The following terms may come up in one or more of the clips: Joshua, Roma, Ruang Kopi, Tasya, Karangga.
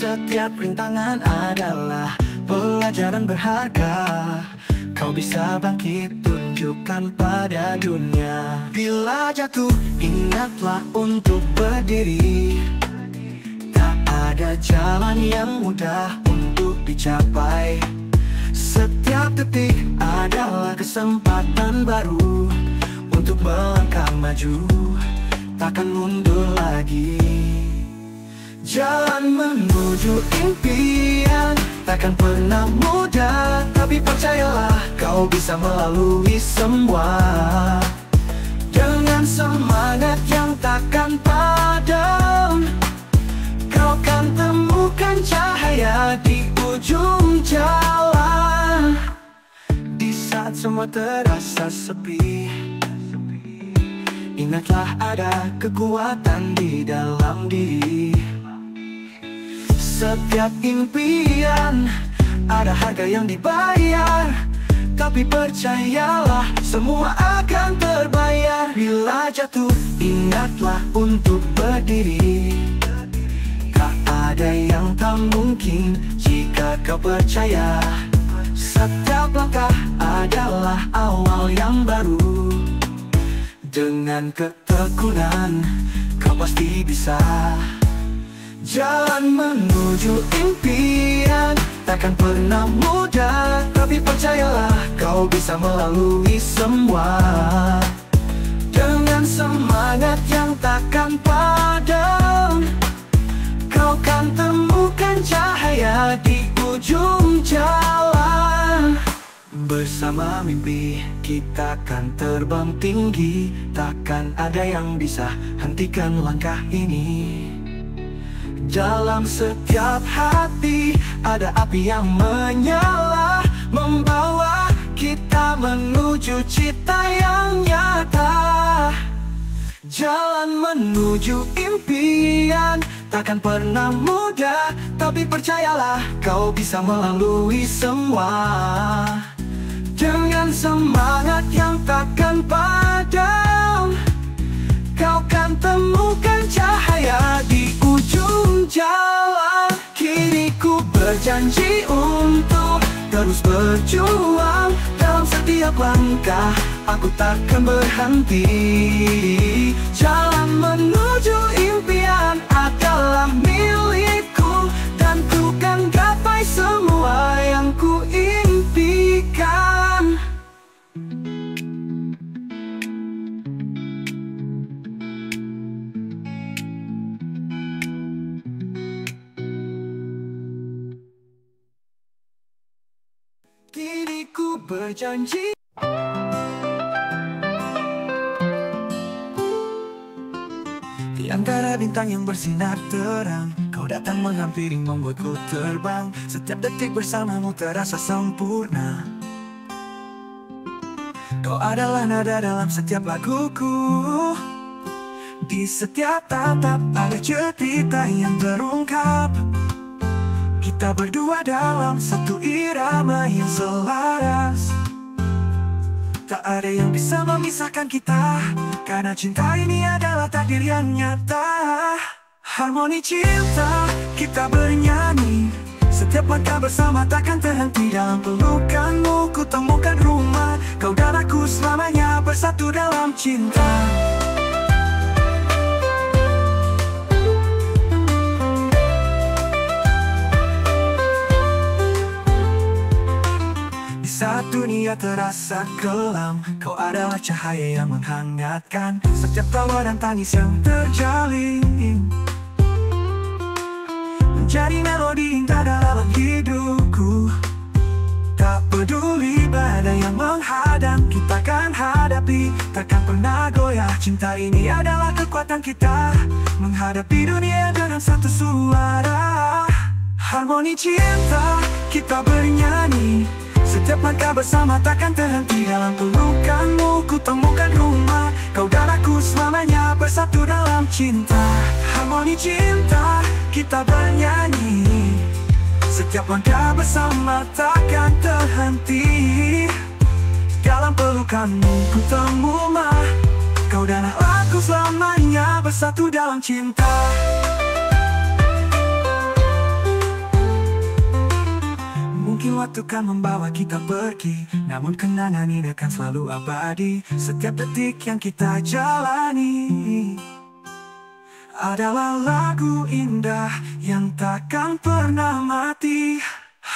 Setiap rintangan adalah pelajaran berharga. Kau bisa bangkit, tunjukkan pada dunia. Bila jatuh, ingatlah untuk berdiri. Tak ada jalan yang mudah untuk dicapai. Setiap detik adalah kesempatan baru untuk melangkah maju, takkan mundur lagi. Jalan menuju impian takkan pernah mudah, tapi percayalah kau bisa melalui semua. Dengan semangat yang takkan padam, kau kan temukan cahaya di ujung jalan. Di saat semua terasa sepi, ingatlah ada kekuatan di dalam diri. Setiap impian ada harga yang dibayar, tapi percayalah semua akan terbayar. Bila jatuh, ingatlah untuk berdiri. Tak ada yang tak mungkin jika kau percaya. Setiap langkah adalah awal yang baru. Dengan ketekunan, kau pasti bisa. Jalan menuju impian takkan pernah mudah, tapi percayalah kau bisa melalui semua. Dengan semangat yang takkan padam, kau kan temukan cahaya di ujung jalan. Bersama mimpi kita kan terbang tinggi, takkan ada yang bisa hentikan langkah ini. Dalam setiap hati ada api yang menyala, membawa kita menuju cita yang nyata. Jalan menuju impian takkan pernah mudah, tapi percayalah kau bisa melalui semua. Dengan semangat yang takkan padam, kau kan temukan cahaya di ujung jalan. Kini ku berjanji untuk terus berjuang. Dalam setiap langkah aku takkan berhenti. Jalan menuju impian adalah milikku, dan ku kan gapai semua yang ku impikan. Ku berjanji. Di antara bintang yang bersinar terang, kau datang menghampiri membuatku terbang. Setiap detik bersamamu terasa sempurna. Kau adalah nada dalam setiap laguku. Di setiap tatap ada cerita yang terungkap. Kita berdua dalam satu irama yang selaras. Tak ada yang bisa memisahkan kita, karena cinta ini adalah takdir yang nyata. Harmoni cinta, kita bernyanyi. Setiap langkah bersama takkan terhenti. Dalam pelukanmu ku temukan rumah. Kau dan aku selamanya bersatu dalam cinta. Saat dunia terasa kelam, kau adalah cahaya yang menghangatkan setiap tawa dan tangis yang terjalin, menjadi melodi indah dalam hidupku. Tak peduli badai yang menghadang, kita akan hadapi, takkan pernah goyah. Cinta ini adalah kekuatan kita, menghadapi dunia dengan satu suara. Harmoni cinta, kita bernyanyi. Setiap langkah bersama takkan terhenti. Dalam pelukanmu ku temukan rumah. Kau dan aku selamanya bersatu dalam cinta. Harmoni cinta, kita bernyanyi. Setiap langkah bersama takkan terhenti. Dalam pelukanmu ku temu mah. Kau dan aku selamanya bersatu dalam cinta. Waktu kan membawa kita pergi, namun kenangan ini akan selalu abadi. Setiap detik yang kita jalani adalah lagu indah yang takkan pernah mati.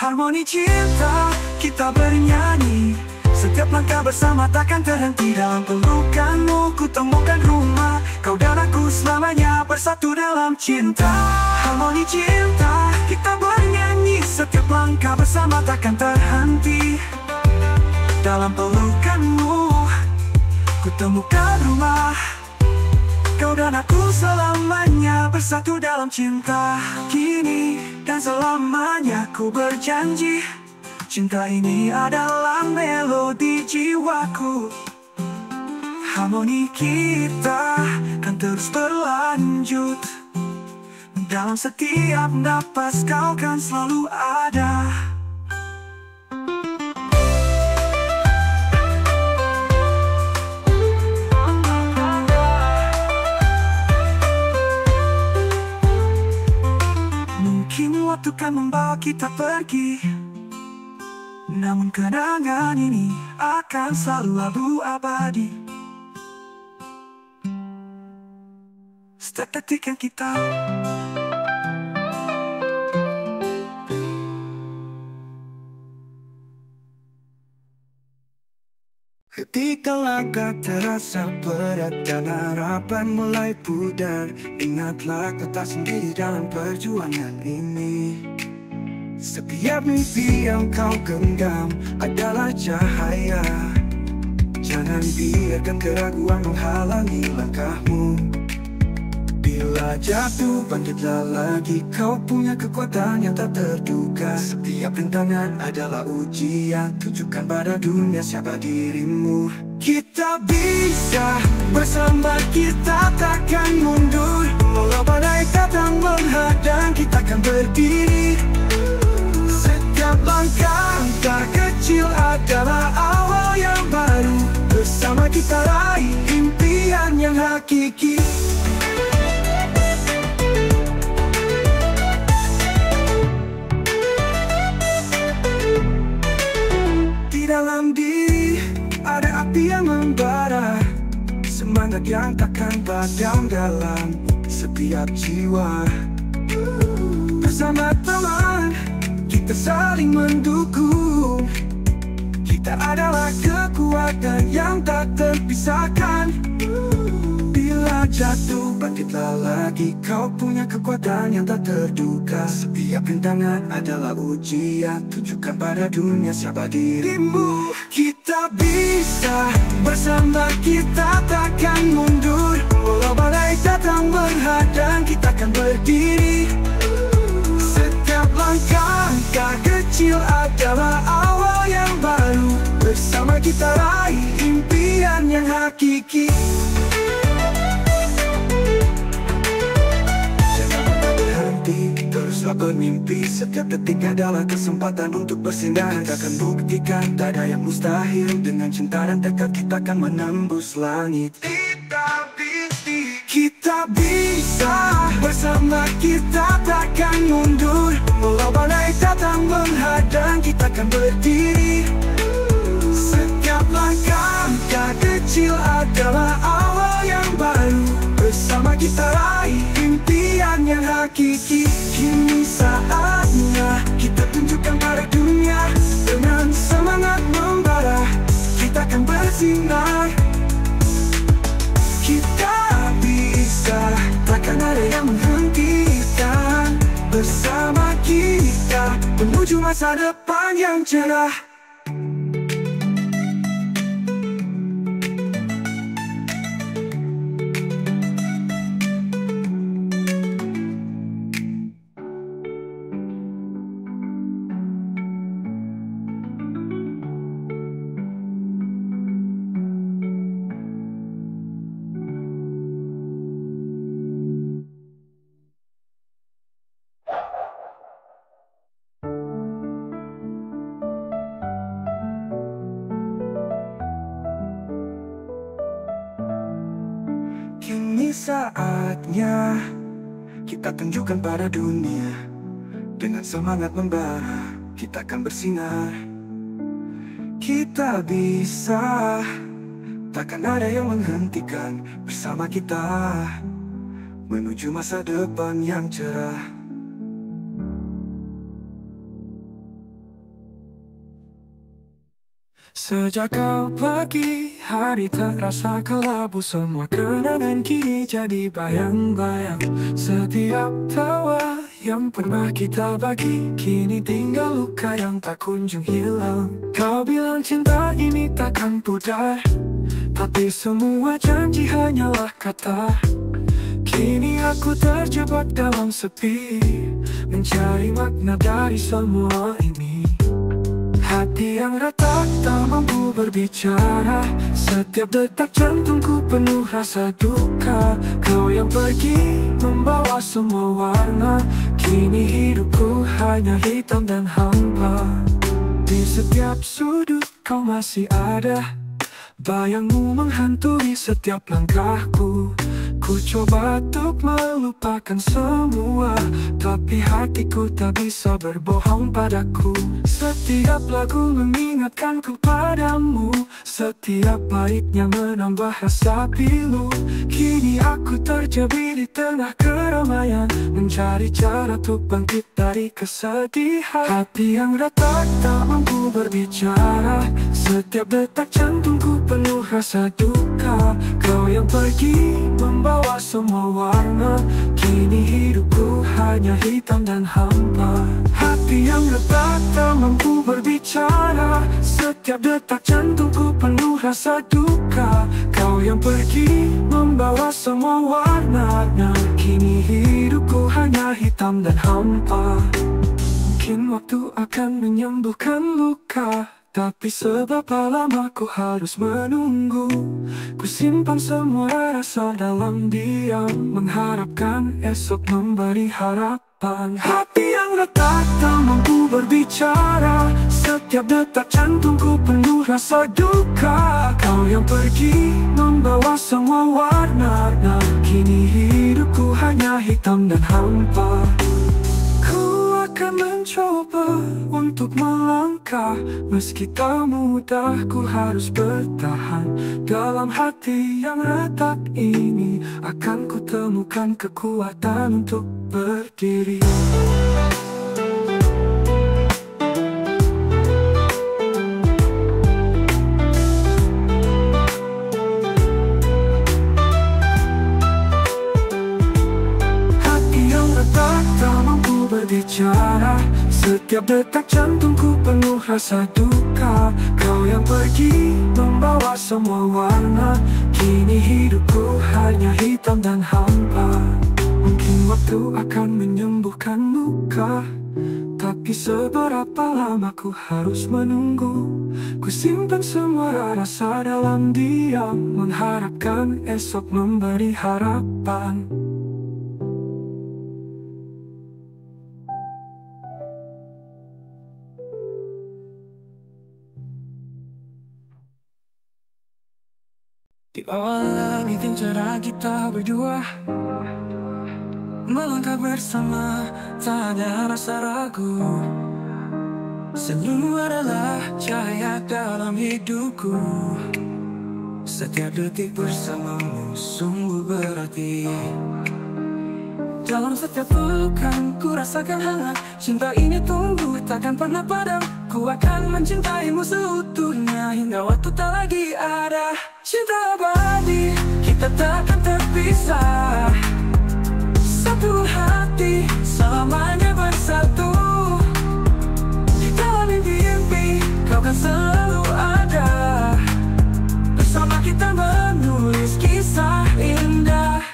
Harmoni cinta kita bernyanyi, setiap langkah bersama takkan terhenti. Dalam pelukanmu ku temukan rumah, kau dan aku selamanya bersatu dalam cinta. Harmoni cinta kita bernyanyi, setiap langkah bersama takkan terhenti. Dalam pelukanmu ku temukan rumah, kau dan aku selamanya bersatu dalam cinta. Kini dan selamanya ku berjanji, cinta ini adalah melodi jiwaku. Harmoni kita kan terus berlanjut, dalam setiap napas kau kan selalu ada. Mungkin waktu kan membawa kita pergi, namun kenangan ini akan selalu abadi. Setiap detik yang kita ketika langkah terasa berat dan harapan mulai pudar, ingatlah kau tak sendiri dalam perjuangan ini. Setiap mimpi yang kau genggam adalah cahaya. Jangan biarkan keraguan menghalangi langkahmu. Bila jatuh, bangkitlah lagi, kau punya kekuatan yang tak terduga. Setiap rintangan adalah ujian, tunjukkan pada dunia siapa dirimu. Kita bisa, bersama kita takkan mundur. Walau badai datang menghadang, kita akan berdiri. Setiap langkah tak kecil adalah awal yang baru. Bersama kita raih impian yang hakiki. Dalam diri ada api yang membara, semangat yang takkan padam dalam setiap jiwa. Bersama teman, kita saling mendukung. Kita adalah kekuatan yang tak terpisahkan. Bila jatuh, bangkitlah lagi, kau punya kekuatan yang tak terduga. Setiap rintangan adalah ujian, tunjukkan pada dunia siapa dirimu. Kita bisa, bersama kita takkan mundur. Walau badai datang menghadang, kita akan berdiri. Setiap langkah kecil adalah awal yang baru. Bersama kita raih impian yang hakiki. Teruslah bermimpi, setiap detik adalah kesempatan untuk bersinar. Kita akan buktikan tak ada yang mustahil. Dengan cinta dan tekad kita akan menembus langit. Kita bisa, bersama kita takkan mundur. Walau badai datang menghadang, kita akan berdiri. Setiap langkah kecil adalah awal yang baru. Bersama kita raih impian yang hakiki. Kini saatnya kita tunjukkan pada dunia, dengan semangat membara kita akan bersinar. Kita bisa, takkan ada yang menghentikan. Bersama kita menuju masa depan yang cerah. Saatnya kita tunjukkan pada dunia, dengan semangat membara kita akan bersinar. Kita bisa, takkan ada yang menghentikan. Bersama kita menuju masa depan yang cerah. Sejak kau pergi, hari terasa kelabu. Semua kenangan kini jadi bayang-bayang. Setiap tawa yang pernah kita bagi, kini tinggal luka yang tak kunjung hilang. Kau bilang cinta ini takkan pudar, tapi semua janji hanyalah kata. Kini aku terjebak dalam sepi, mencari makna dari semua ini. Hati yang retak tak mampu berbicara, setiap detak jantungku penuh rasa duka. Kau yang pergi membawa semua warna, kini hidupku hanya hitam dan hampa. Di setiap sudut kau masih ada, bayangmu menghantui setiap langkahku. Ku coba untuk melupakan semua, tapi hatiku tak bisa berbohong padaku. Setiap lagu mengingatkanku padamu, setiap baiknya menambah rasa pilu. Kini aku terjebak di tengah keramaian, mencari cara untuk bangkit dari kesedihan. Hati yang retak tak mampu berbicara, setiap detak jantungku penuh rasa duka. Kau yang pergi membawa semua warna, kini hidupku hanya hitam dan hampa. Hati yang retak tak mampu berbicara, setiap detak jantungku penuh rasa duka. Kau yang pergi membawa semua warna, kini hidupku hanya hitam dan hampa. Mungkin waktu akan menyembuhkan luka, tapi sebab lama ku harus menunggu. Ku simpan semua rasa dalam diam, mengharapkan esok memberi harapan. Hati yang retak tak mampu berbicara, setiap detak jantungku penuh rasa duka. Kau yang pergi membawa semua warna, kini hidupku hanya hitam dan hampa. Akan mencoba untuk melangkah, meski tak mudah ku harus bertahan. Dalam hati yang retak ini akan ku temukan kekuatan untuk berdiri. Hati yang retak tak mampu berbicara, setiap detak jantungku penuh rasa duka. Kau yang pergi membawa semua warna, kini hidupku hanya hitam dan hampa. Mungkin waktu akan menyembuhkan luka, tapi seberapa lama ku harus menunggu. Ku simpan semua rasa dalam diam, mengharapkan esok memberi harapan. Di awal langit yang cerah kita berdua, melangkah bersama tak ada rasa ragu. Senyum adalah cahaya dalam hidupku, setiap detik bersamamu sungguh berarti. Dalam setiap pelukan ku rasakan hangat, cinta ini tumbuh takkan pernah padam. Ku akan mencintaimu seutuhnya hingga waktu tak lagi ada. Cinta abadi, kita takkan terpisah. Satu hati, selamanya bersatu. Di dalam mimpi, kau kan selalu ada. Bersama kita menulis kisah indah.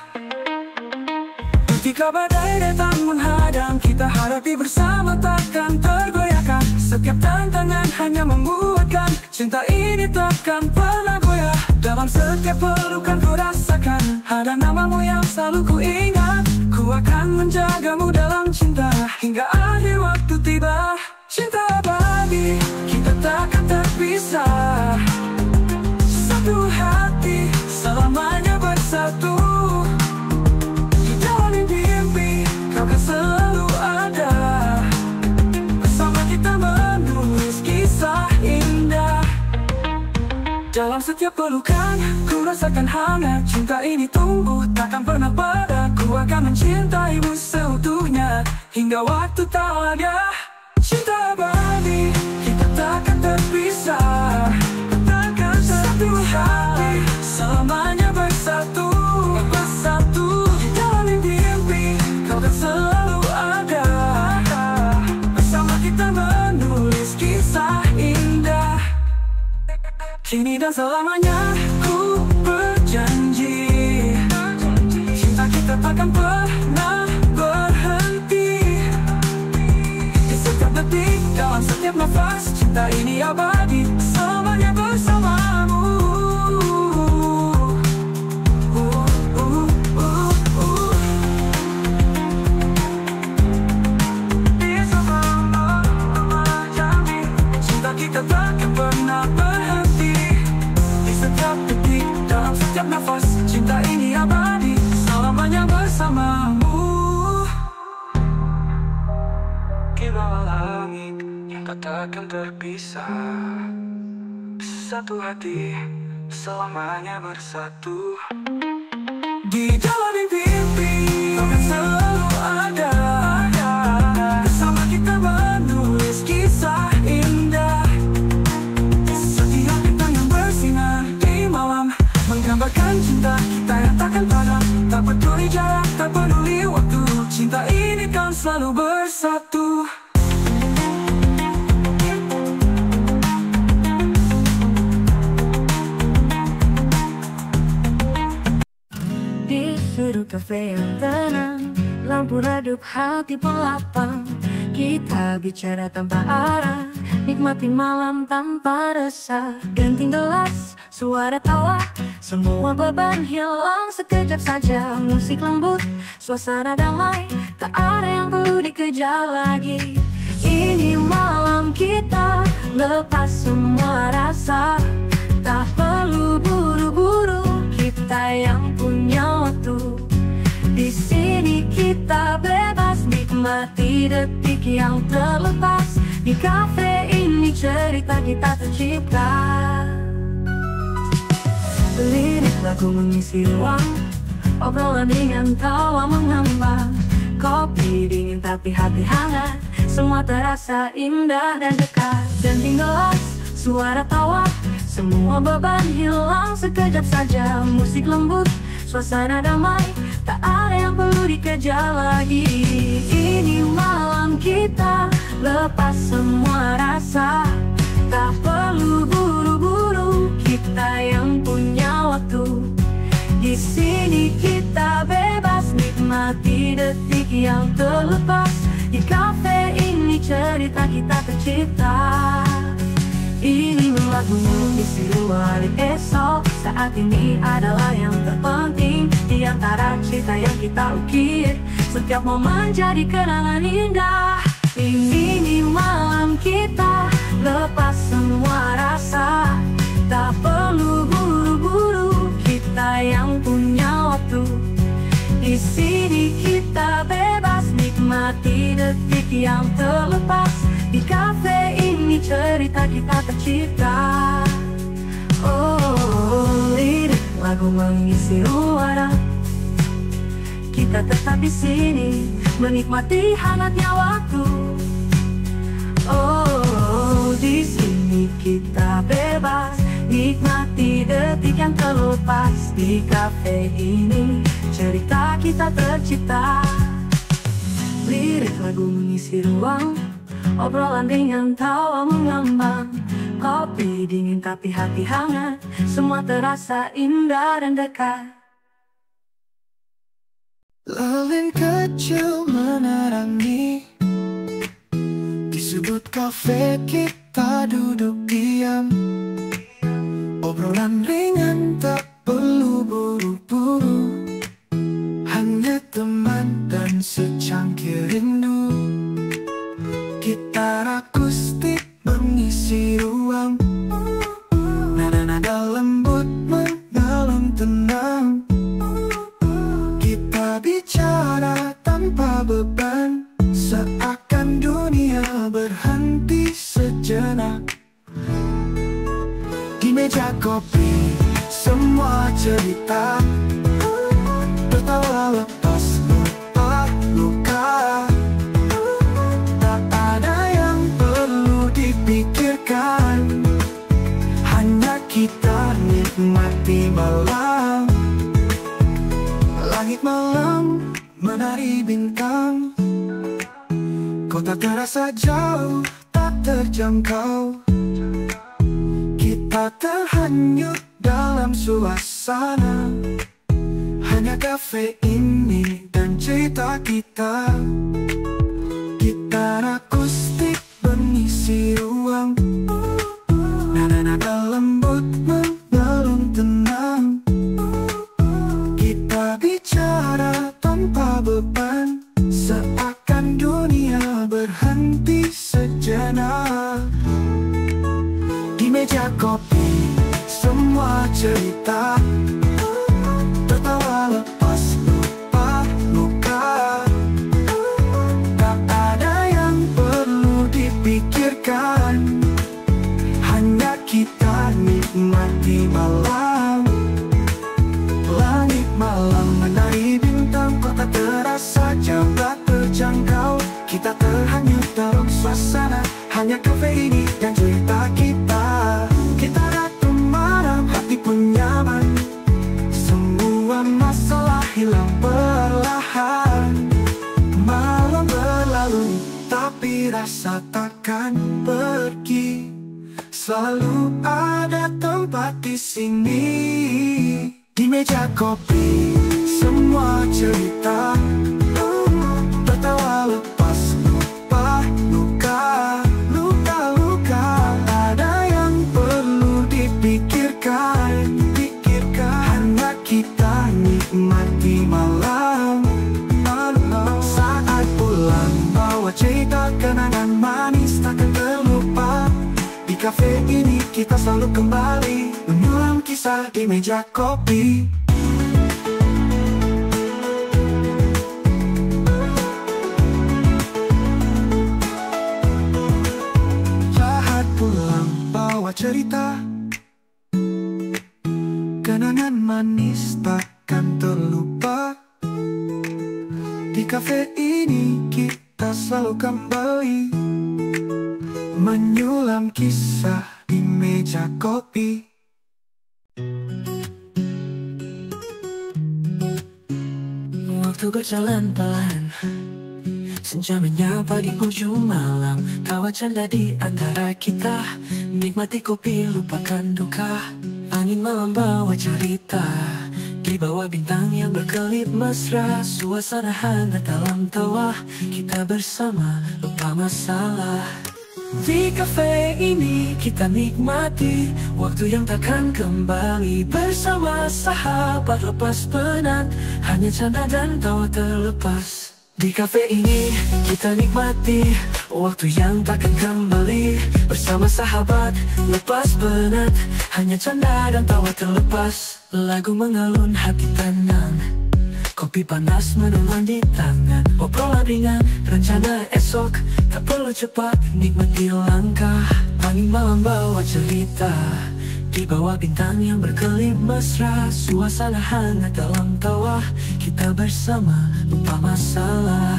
Ketika badai datang menghadang, kita hadapi bersama takkan tergoyahkan. Setiap tantangan hanya membuatkan cinta ini takkan pernah goyah. Dalam setiap pelukan ku rasakan ada namamu yang selalu ku ingat. Ku akan menjagamu dalam cinta hingga akhir waktu tiba. Cinta abadi, kita takkan terpisah. Satu hati, selamanya bersatu. Di dalam mimpi, kau kan selalu ada. Bersama kita Dalam setiap pelukan, ku rasakan hangat. Cinta ini tumbuh, takkan pernah padam. Ku akan mencintaimu seutuhnya, hingga waktu tak ada. Cinta abadi, kita takkan terpisah. Takkan satu hati, selamanya bersatu. Bersatu, di dalam mimpi, kau kan selalu ada. Bersama kita menulis kisah indah. Kini dan selamanya, ku berjanji, cinta kita takkan pernah berhenti. Di setiap detik, dalam setiap nafas, cinta ini abadi, selamanya bersamamu. Cinta kita takkan pernah berhenti. Setiap detik, dalam setiap nafas, cinta ini abadi, selamanya bersamamu. Kilau langit yang takkan terpisah, satu hati, selamanya bersatu. Di dalam mimpi, kau kan selalu ada. Bersama kita menulis kisah indah. Menggambarkan cinta kita yang takkan padam. Tak peduli jarak, tak peduli waktu, cinta ini kan selalu bersatu. Di sudut kafe yang tenang, lampu redup hati pelapang. Kita bicara tanpa arah, nikmatin malam tanpa resah. Genting gelas, suara tawa, semua beban hilang sekejap saja. Musik lembut, suasana damai, tak ada yang perlu dikejar lagi. Ini malam kita, lepas semua rasa. Tak perlu buru-buru, kita yang punya waktu. Di sini kita bebas, nikmati detik yang terlepas. Di kafe ini cerita kita tercipta. Lirik lagu mengisi ruang, obrolan dengan tawa mengembang. Kopi dingin tapi hati hangat, semua terasa indah dan dekat. Dan tinggalas, suara tawa, semua beban hilang sekejap saja. Musik lembut, suasana damai, tak ada yang perlu dikejar lagi. Ini malam kita, lepas semua rasa. Tak perlu buru-buru, kita yang punya waktu. Di sini kita bebas, nikmati detik yang terlepas. Di kafe ini cerita kita tercipta. Ini lagumu isi luar esok. Saat ini adalah yang terpenting, di antara cerita yang kita ukir, setiap momen jadi kenangan indah. Ini malam kita, lepas semua rasa. Tak perlu buru-buru, kita yang punya waktu. Di sini kita bebas, nikmati detik yang terlepas. Di kafe ini cerita kita tercipta. Oh, lirik lagu mengisi ruang, kita tetap di sini, menikmati hangatnya waktu. Oh, di sini kita bebas, nikmati detik yang terlepas. Di kafe ini cerita kita tercipta. Lirik lagu mengisi ruang, obrolan dengan tawa mengambang. Kopi dingin tapi hati hangat, semua terasa indah dan dekat. Lilin kecil menerangi di sudut kafe, kita duduk diam. Obrolan ringan tak perlu buru-buru, hanya teman dan secangkir rindu. Gitar akustik mengisi ruang, nada-nada lembut mendalam tenang. Bicara tanpa beban, seakan dunia berhenti sejenak. Di meja kopi Kau tak terasa jauh, tak terjangkau. Kita terhanyut dalam suasana. Hanya kafe ini dan cerita kita. Gitar akustik mengisi ruang. Nada-nada lembut mengalun tenang. Kita bicara tanpa beban, seakan dunia berhenti sejenak. Di meja kopi, semua cerita tertawa lepas, lupa luka. Tak ada yang perlu dipikirkan, hanya kita nikmati malam. Langit malam menari bintang, kota terasa jauh tak terjangkau. Kita terhanyut dalam suasana, hanya kafe ini dan cerita kita. Kita ratu malam, hati pun nyaman. Semua masalah hilang perlahan. Malam berlalu, tapi rasa takkan pergi. Selalu ada tempat di sini. Di meja kopi, semua cerita tertawa lepas, lupa luka. Ada yang perlu dipikirkan. Hanya kita nikmati malam. Saat pulang bawa cerita kenangan manis takkan terlupa. Di kafe ini kita selalu kembali mengulang kisah di meja kopi. Cerita kenangan manis takkan terlupa. Di kafe ini kita selalu kembali menyulam kisah di meja kopi. Waktu berjalan pelan, senja menyapa di ujung malam. Tawa canda di antara kita, nikmati kopi lupakan duka. Angin malam bawa cerita, di bawah bintang yang berkelip mesra. Suasana hangat dalam tawa, kita bersama lupa masalah. Di kafe ini kita nikmati waktu yang takkan kembali. Bersama sahabat lepas penat, hanya canda dan tawa terlepas. Di kafe ini kita nikmati waktu yang takkan kembali. Bersama sahabat lepas penat, hanya canda dan tawa terlepas. Lagu mengalun hati tenang, kopi panas menemani tangan. Obrolan ringan rencana esok, tak perlu cepat nikmati langkah. Angin malam bawa cerita, di bawah bintang yang berkelip mesra. Suasana hangat dalam tawa, kita bersama lupa masalah.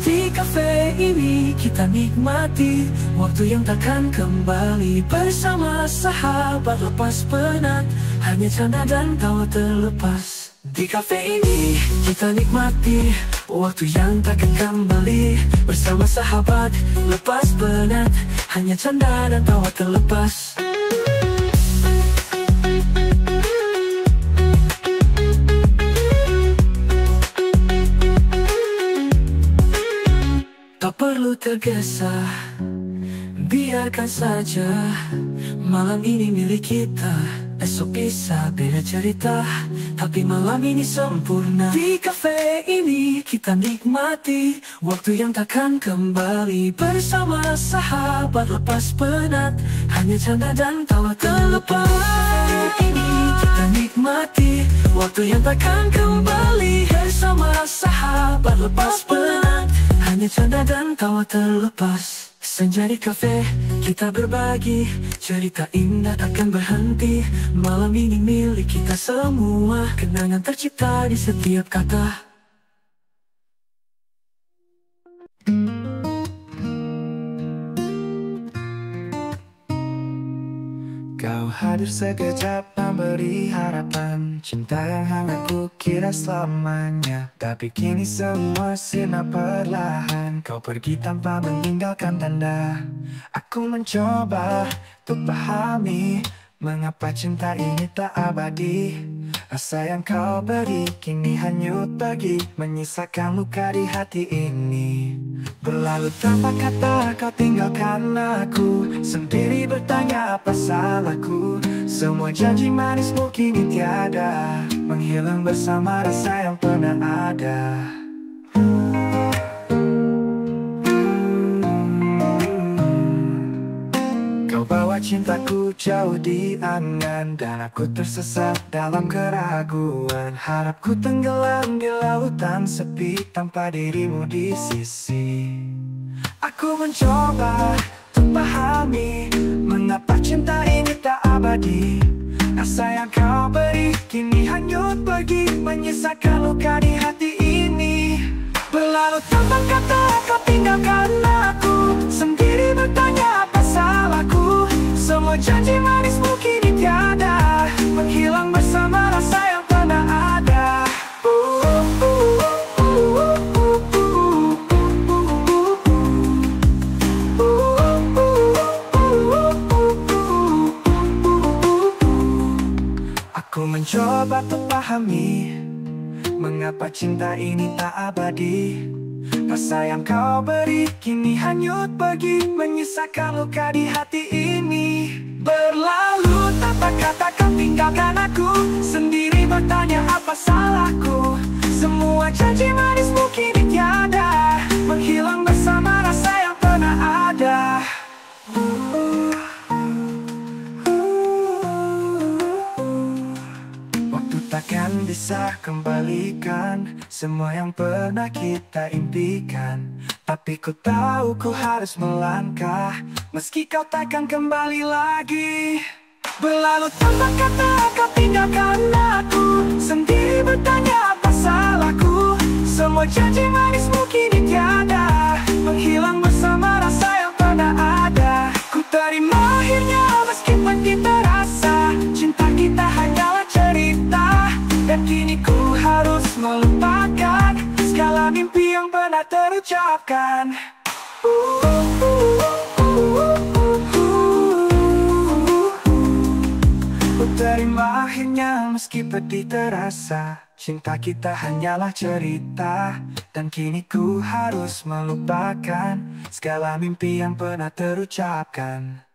Di kafe ini kita nikmati waktu yang takkan kembali. Bersama sahabat lepas penat, hanya canda dan tawa terlepas. Di kafe ini kita nikmati waktu yang takkan kembali. Bersama sahabat lepas penat, hanya canda dan tawa terlepas. Perlu tergesa, biarkan saja. Malam ini milik kita, esok bisa beda cerita, tapi malam ini sempurna. Di kafe ini kita nikmati waktu yang takkan kembali. Bersama sahabat lepas penat, hanya canda dan tawa terlepas. Di kafe ini kita nikmati waktu yang takkan kembali. Bersama sahabat lepas penat, hanya canda dan tawa terlepas. Senja di kafe, kita berbagi cerita indah takkan berhenti. Malam ini milik kita semua, kenangan tercipta di setiap kata. Kau hadir sekejap memberi harapan, cinta yang hangat ku kira selamanya, tapi kini semua sirna perlahan. dan kau pergi tanpa meninggalkan tanda. Aku mencoba untuk pahami mengapa cinta ini tak abadi. Rasa yang kau beri kini hanyut pergi, menyisakan luka di hati ini. Berlalu tanpa kata kau tinggalkan aku, sendiri bertanya apa salahku. Semua janji manismu kini tiada, menghilang bersama rasa yang pernah ada. Kau bawa cintaku jauh di angan, dan aku tersesat dalam keraguan. Harapku tenggelam di lautan sepi tanpa dirimu di sisi. Aku mencoba untuk pahami mengapa cinta ini tak abadi. Rasa yang kau beri kini hanyut pergi, menyisakan luka di hati ini. Berlalu tanpa kata kau tinggalkan aku, sendiri bertanya apa salahku. Semua janji manismu kini tiada, menghilang bersama rasa yang pernah ada. Aku mencoba untuk pahami mengapa cinta ini tak abadi. Rasa yang kau beri kini hanyut pergi, menyisakan luka di hati ini. Berlalu tanpa kata kau tinggalkan aku, sendiri bertanya apa salahku. Semua janji manismu kini tiada, menghilang bersama rasa yang pernah ada. Takkan bisa kembalikan semua yang pernah kita impikan, tapi ku tahu ku harus melangkah meski kau takkan kembali lagi. Berlalu tanpa kata kau tinggalkan aku, sendiri bertanya apa salahku. Semua janji manismu kini tiada, menghilang bersama rasa yang pernah ada. Ku terima akhirnya meskipun kita rasa cinta kita hanyalah cerita. Dan kini ku harus melupakan segala mimpi yang pernah terucapkan. Ku terima akhirnya meski pedih terasa, cinta kita hanyalah cerita. Dan kini ku harus melupakan segala mimpi yang pernah terucapkan.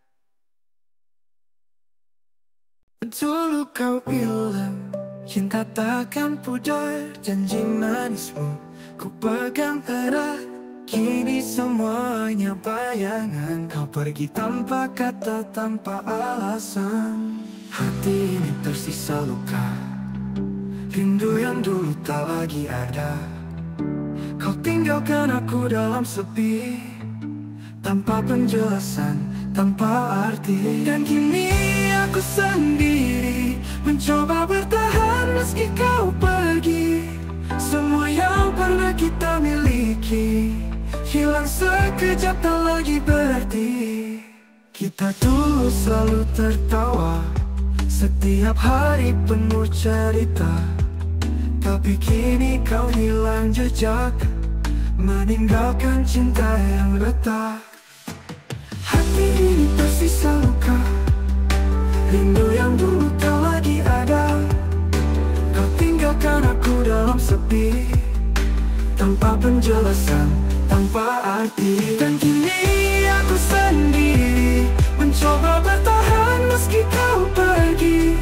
Dulu kau bilang cinta takkan pudar, janji manismu ku pegang erat. Kini semuanya bayangan, kau pergi tanpa kata, tanpa alasan. Hati ini tersisa luka, rindu yang dulu tak lagi ada. Kau tinggalkan aku dalam sepi, tanpa penjelasan, tanpa arti. Dan kini aku sendiri mencoba bertahan meski kau pergi. Semua yang pernah kita miliki hilang sekejap, tak lagi berarti. Kita dulu selalu tertawa, setiap hari penuh cerita. Tapi kini kau hilang jejak, meninggalkan cinta yang retak. Hati ini tersisa luka, rindu yang dulu tak lagi ada. Kau tinggalkan aku dalam sepi, tanpa penjelasan, tanpa arti. Dan kini aku sendiri mencoba bertahan meski kau pergi.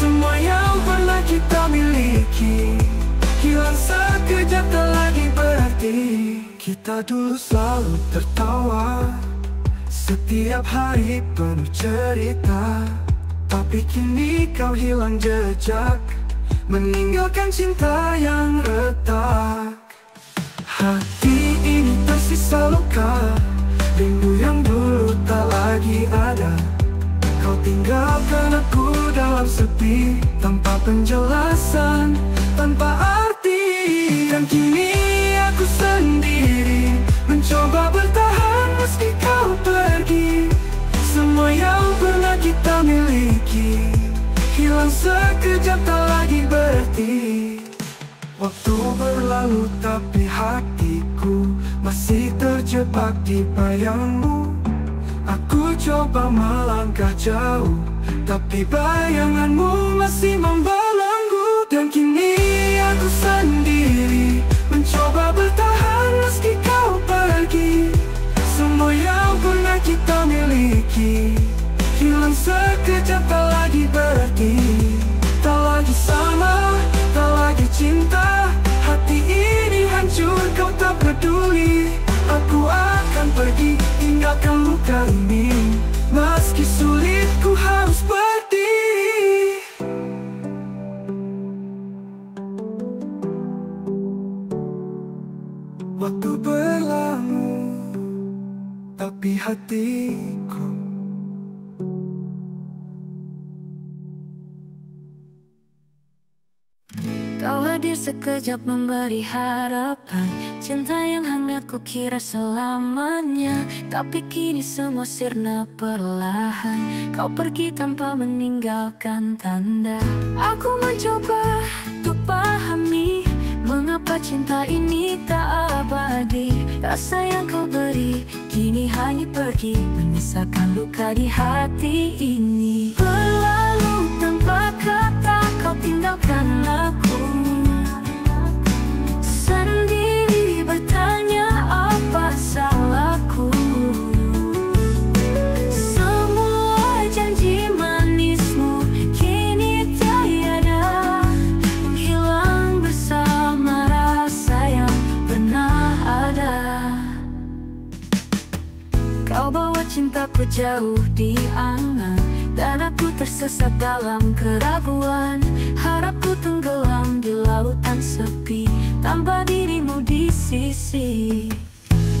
Semua yang pernah kita miliki hilang sekejap, tak lagi berarti. Kita dulu selalu tertawa, setiap hari penuh cerita. Tapi kini kau hilang jejak, meninggalkan cinta yang retak. Hati ini tersisa luka, rindu yang dulu tak lagi ada. Kau tinggalkan aku dalam sepi, tanpa penjelasan, tanpa arti. Dan kini aku sendiri mencoba bertahan meski kau pergi. Semua yang pernah kita miliki hilang sekejap, tak lagi berarti. Waktu berlalu tapi hatiku masih bakti bayangmu. Aku coba melangkah jauh, tapi bayanganmu masih membelenggu. Dan kini aku sendiri mencoba bertahan meski kau pergi. Semua yang pernah kita miliki hilang sekejap, tak lagi berarti. Tak lagi sama, tak lagi cinta. Hati ini hancur, kau tak peduli. Aku akan pergi, tinggalkan luka ini. Meski sulit, ku harus berdiri. Waktu berlalu, tapi hatiku kau hadir sekejap memberi harapan. Cinta yang hangat ku kira selamanya, tapi kini semua sirna perlahan. Kau pergi tanpa meninggalkan tanda. Aku mencoba untuk pahami mengapa cinta ini tak abadi. Rasa yang kau beri kini hanya pergi, menyisakan luka di hati ini. Berlalu tanpa kata, kau tinggalkan aku sendiri. Bertanya apa salahku. Semua janji manismu kini tiada. Hilang bersama rasa yang pernah ada. Kau bawa cintaku jauh di angan, dan aku tersesat dalam keraguan. Harapku tenggelam di lautan sepi tanpa dirimu di sisi.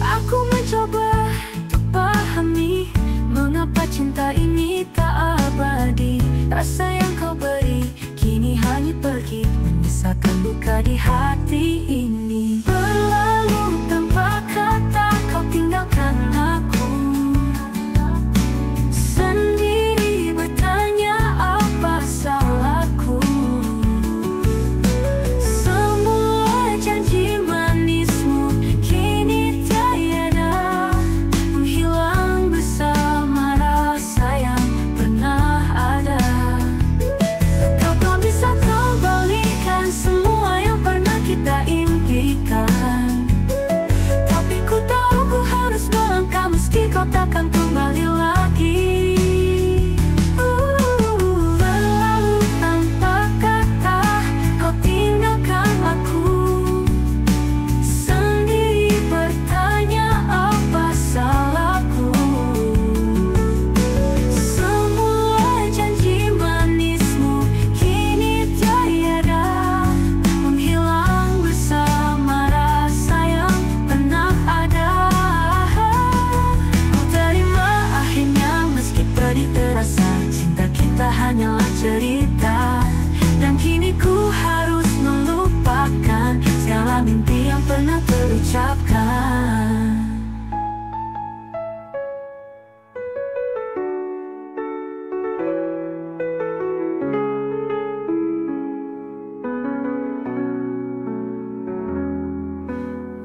Aku mencoba untuk pahami mengapa cinta ini tak abadi. Rasa yang kau beri kini hanya pergi, menyisakan luka di hati ini. Berlalu tanpa kata, kau tinggalkan aku sendiri. Bertanya apa salahku.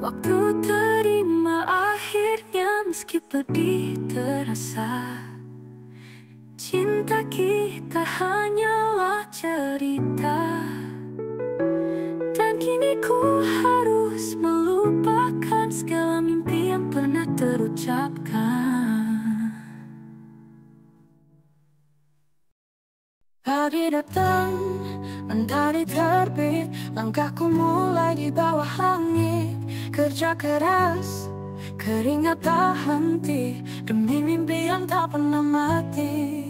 Waktu terima akhirnya, meski pedih terasa. Cinta kita hanyalah cerita. Dan kini ku harus melupakan segala mimpi yang pernah terucapkan. Pagi datang mentari terbit, langkahku mulai di bawah langit. Kerja keras, keringat tak henti, demi mimpi yang tak pernah mati.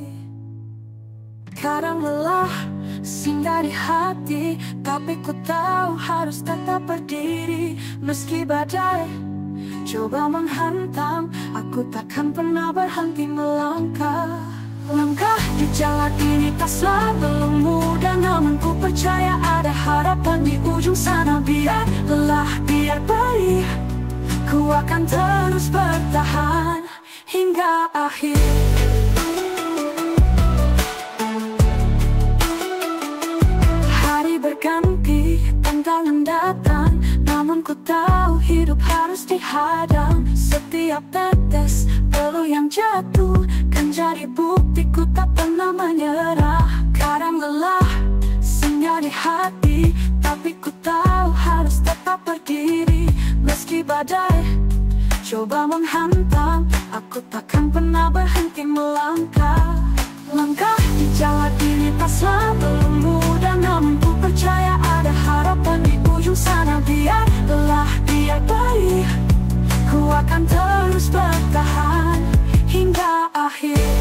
Kadang lelah, sing dari hati, tapi ku tahu harus tetap berdiri. Meski badai coba menghantam, aku takkan pernah berhenti melangkah. Langkah di jalan ini tak selalu mudah, namun ku percaya ada harapan di ujung sana. Biar lelah, biar perih, ku akan terus bertahan hingga akhir. Hari berganti, tantangan datang, namun ku tahu hidup harus dihadang setiap tetes, peluh yang jatuh kan jadi bukti ku tak pernah menyerah. Kadang lelah, senja di hati, tapi ku tahu harus tetap berdiri. Meski badai coba menghantam, aku takkan pernah berhenti melangkah. Langkah di jalan ini tak selalu mudah, namun ku percaya ada harapan di ujung sana. Biar lelah, biar perih, ku akan terus bertahan hingga akhir.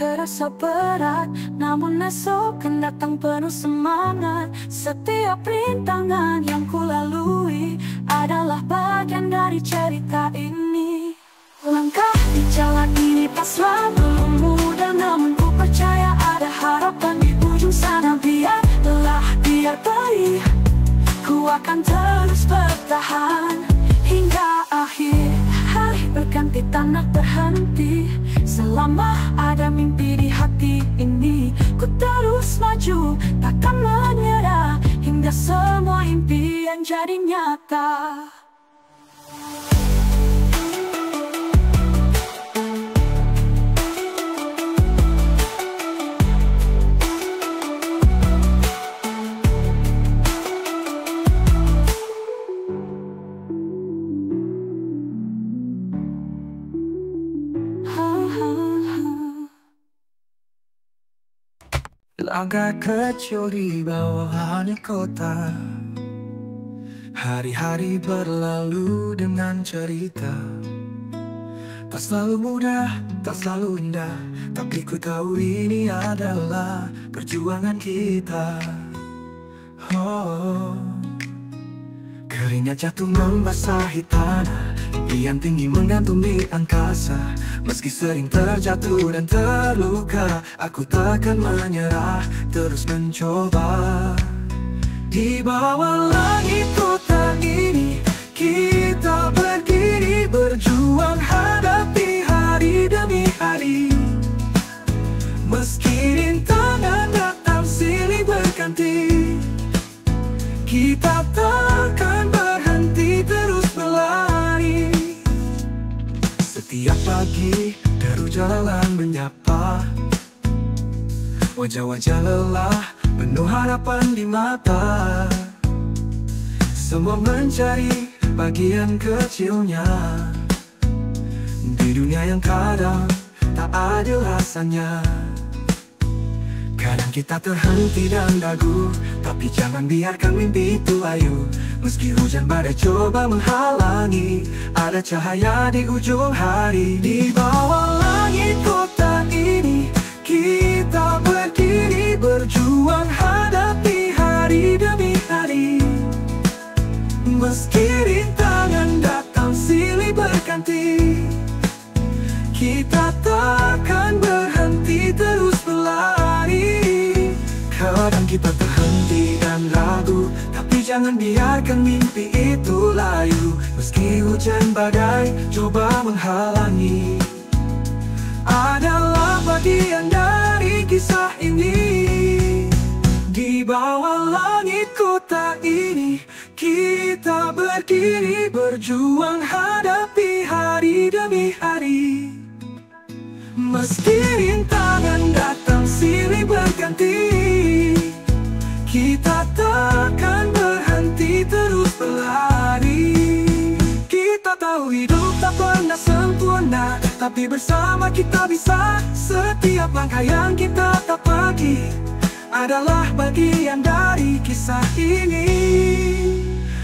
Terasa berat, namun esok akan datang penuh semangat. Setiap rintangan yang kulalui adalah bagian dari cerita ini. Langkah di jalan ini tak selalu mudah, namun ku percaya ada harapan di ujung sana. Biar lelah, biar perih, ku akan terus bertahan hingga akhir. Hari berganti, tanah berhenti, selama ada mimpi di hati ini ku terus maju, takkan menyerah hingga semua impian jadi nyata. Agak kecil di bawahan kota, hari-hari berlalu dengan cerita. Tak selalu mudah, tak selalu indah, tapi ku tahu ini adalah perjuangan kita. Oh, keringat jatuh membasahi tanah, impian tinggi menggantung di angkasa. Meski sering terjatuh dan terluka, aku takkan menyerah, terus mencoba. Di bawah langit kota ini, kita berdiri, berjuang hadapi hari demi hari. Meski rintangan datang silih berganti, kita takkan berhenti, terus berlari. Setiap pagi deru jalanan menyapa, wajah-wajah lelah penuh harapan di mata. Semua mencari bagian kecilnya di dunia yang kadang tak adil rasanya. Kadang kita terhenti dan ragu, tapi jangan biarkan mimpi itu layu. Meski hujan badai coba menghalangi, ada cahaya di ujung hari. Di bawah langit kota ini, kita berdiri, berjuang hadapi hari demi hari. Meski rintangan datang silih berganti, kita takkan berhenti, terus berlari. Kadang kita terhenti dan ragu, tapi jangan biarkan mimpi itu layu. Meski hujan badai coba menghalangi, adalah bagian dari kisah ini. Di bawah langit kota ini, kita berdiri, berjuang hadapi hari demi hari. Meski rintangan datang silih berganti, kita takkan berhenti, terus berlari. Kita tahu hidup tak pernah sempurna, tapi bersama kita bisa. Setiap langkah yang kita tapaki adalah bagian dari kisah ini.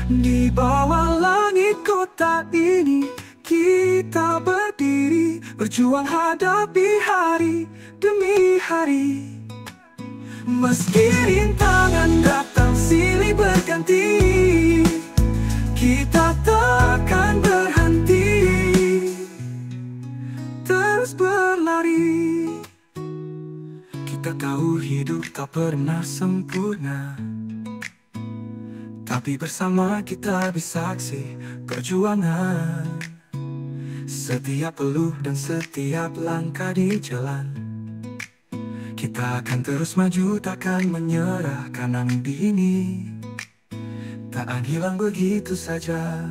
Di bawah langit kota ini, kita berdiri, berjuang hadapi hari demi hari. Meski rintangan datang silih berganti, kita takkan berhenti, terus berlari. Kita tahu hidup tak pernah sempurna, tapi bersama kita bisa aksi perjuangan. Setiap peluh dan setiap langkah di jalan, kita akan terus maju, takkan menyerah, karena mimpi ini tak akan hilang begitu saja.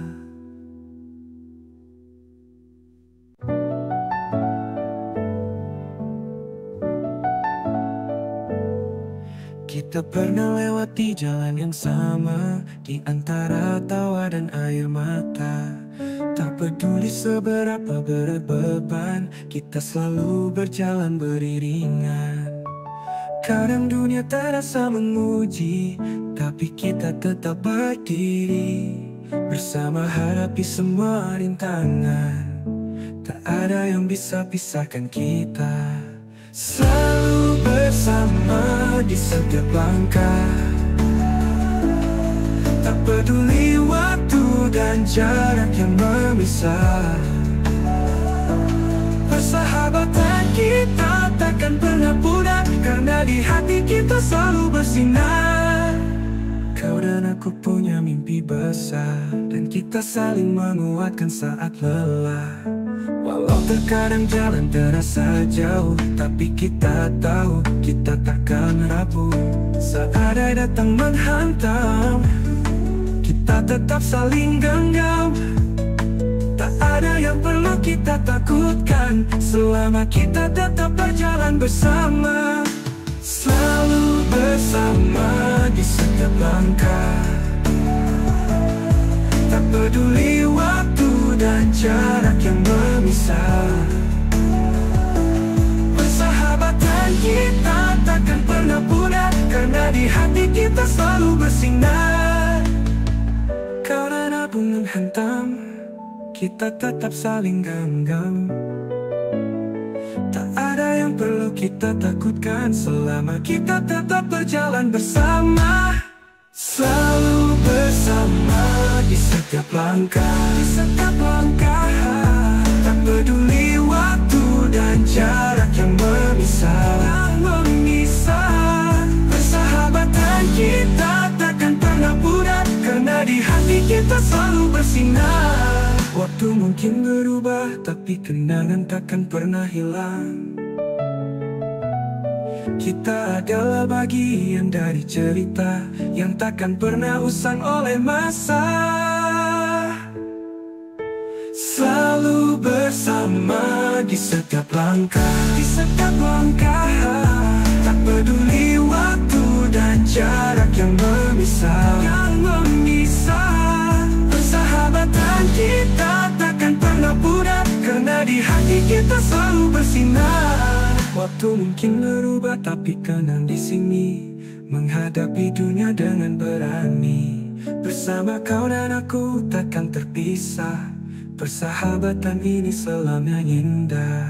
Kita pernah lewati jalan yang sama, di antara tawa dan air mata. Tak peduli seberapa berat beban, kita selalu berjalan beriringan. Kadang dunia terasa menguji, tapi kita tetap berdiri. Bersama hadapi semua rintangan, tak ada yang bisa pisahkan kita. Selalu bersama di setiap langkah, tak peduli waktu dan jarak yang memisah. Persahabatan kita takkan pernah pudar, karena di hati kita selalu bersinar. Kau dan aku punya mimpi besar, dan kita saling menguatkan saat lelah. Walau terkadang jalan terasa jauh, tapi kita tahu kita takkan rapuh. Seadai datang menghantam, kita tetap saling genggam. Tak ada yang perlu kita takutkan, selama kita tetap berjalan bersama. Selalu bersama di setiap langkah, tak peduli waktu dan jarak yang memisah. Persahabatan kita takkan pernah pudar, karena di hati kita selalu bersinar. Kau dan aku menghantam, kita tetap saling genggam. Tak ada yang perlu kita takutkan, selama kita tetap berjalan bersama. Selalu bersama di setiap langkah, tak peduli waktu dan jarak yang memisah. Persahabatan kita takkan pernah pudar, karena di hati kita selalu bersinar. Waktu mungkin berubah, tapi kenangan takkan pernah hilang. Kita adalah bagian dari cerita yang takkan pernah usang oleh masa. Selalu bersama di setiap langkah, tak peduli waktu dan jarak yang memisah. Persahabatan kita takkan pernah pudar, karena di hati kita selalu bersinar. Waktu mungkin berubah, tapi kenang di sini menghadapi dunia dengan berani. Bersama kau dan aku takkan terpisah, persahabatan ini selamanya indah.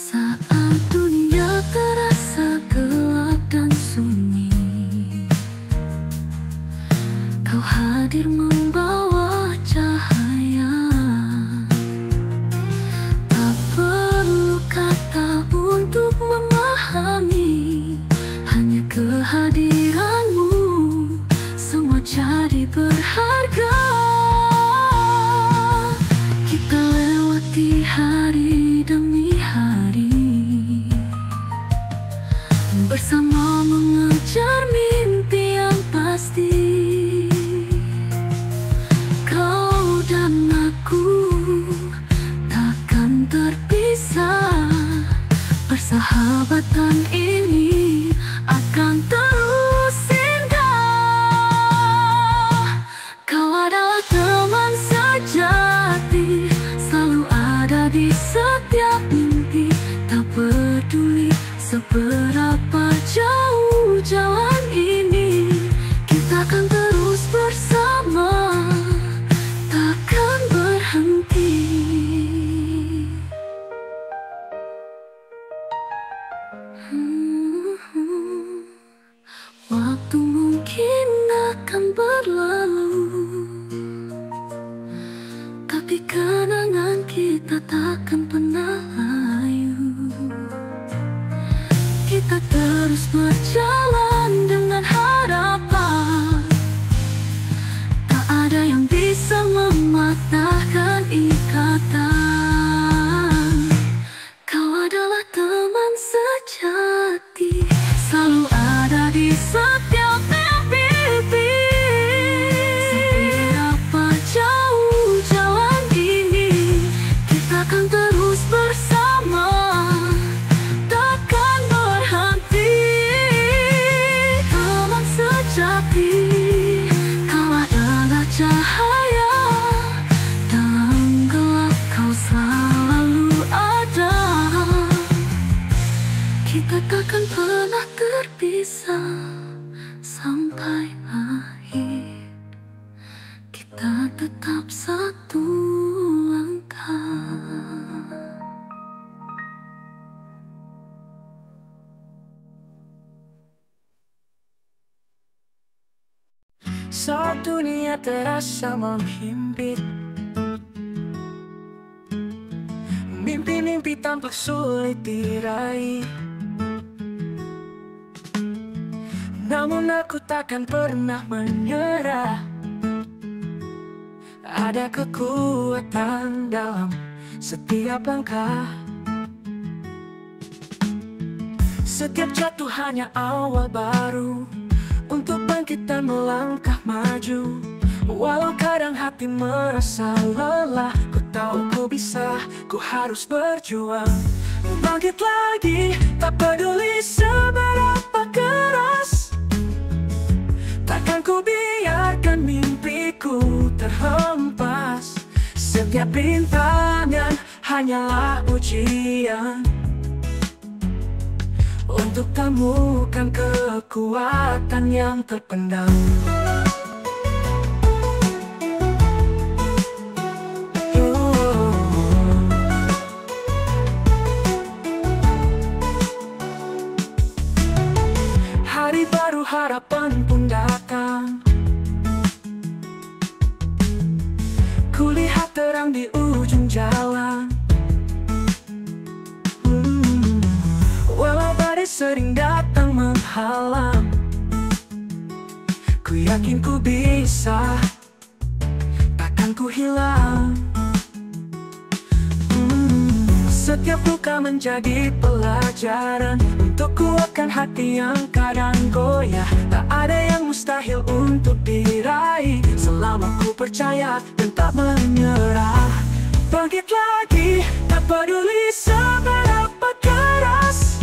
Saat dunia terasa gelap, hadir membawa cahaya. Tak perlu kata untuk memahami, hanya kehadiranmu semua jadi berharga. Kita lewati hari demi hari, bersama mengejar mimpi yang pasti. Kau dan aku takkan terpisah, persahabatan ini akan terus indah. Kau adalah teman sejati, selalu ada di setiap mimpi, tak peduli seberapa jauh jalan ini. Kita akan terus bersama, takkan berhenti. Waktu mungkin akan berlalu, tapi kenangan kita takkan pernah layu. Kita terus berjalan dengan harapan, tak ada yang bisa mematahkan ikatan. Kau adalah teman sejati, selalu ada di setiap mimpi. Seberapa jauh jalan ini, kita akan terus bersama, takkan berhenti. Teman sejati, kau adalah cahaya dalam gelap, kau selalu ada. Kita takkan pernah terpisah sampai akhir. Kita tetap satu langkah. Saat dunia terasa menghimpit, mimpi-mimpi tampak sulit diraih. Namun aku takkan pernah menyerah, ada kekuatan dalam setiap langkah. Setiap jatuh hanya awal baru untuk bangkitan melangkah maju. Walau kadang hati merasa lelah, ku tahu ku bisa, ku harus berjuang. Bangkit lagi, tak peduli seberapa keras. Takkan ku biarkan mimpiku terhempas. Setiap rintangan hanyalah ujian untuk temukan kekuatan yang terpendam. Hari baru harapan pun datang, kulihat terang di ujung jalan. Walau badai sering datang menghalang, ku yakin ku bisa, takkan ku hilang. Setiap luka menjadi pelajaran untuk kuatkan hati yang kadang goyah. Tak ada yang mustahil untuk diraih, selama ku percaya dan tak menyerah. Bangkit lagi, tak peduli seberapa keras.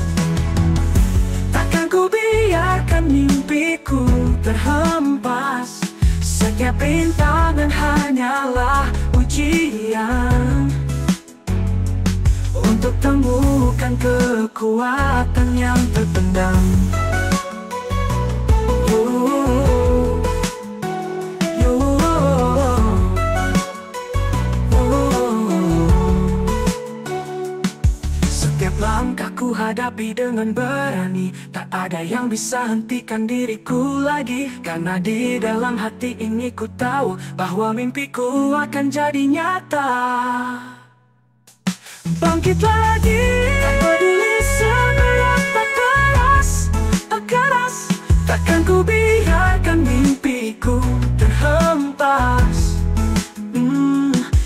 Ku biarkan mimpiku terhempas. Setiap rintangan hanyalah ujian untuk temukan kekuatan yang terpendam. Setiap langkahku hadap hadapi dengan berani. Tak ada yang bisa hentikan diriku lagi, karena di dalam hati ini ku tahu bahwa mimpiku akan jadi nyata. Bangkit lagi, tak peduli seberapa keras, takkan ku biarkan mimpiku terhempas.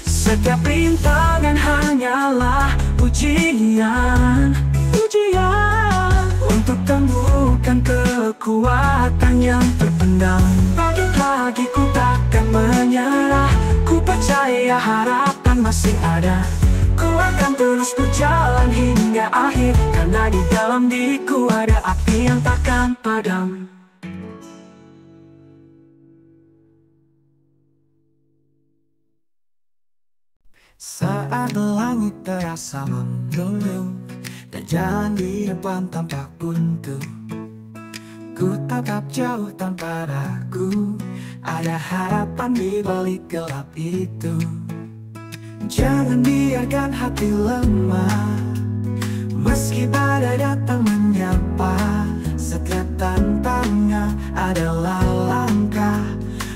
Setiap rintangan hanyalah ujian untuk temukan kekuatan yang terpendam. Pagi-pagi ku takkan menyerah, ku percaya harapan masih ada. Ku akan terus berjalan hingga akhir, karena di dalam diriku ada api yang takkan padam. Saat langit terasa mendung dan jalan di depan tampak buntu, ku tatap jauh tanpa ragu, ada harapan di balik gelap itu. Jangan biarkan hati lemah, meski badai datang menyapa. Setiap tantangan adalah langkah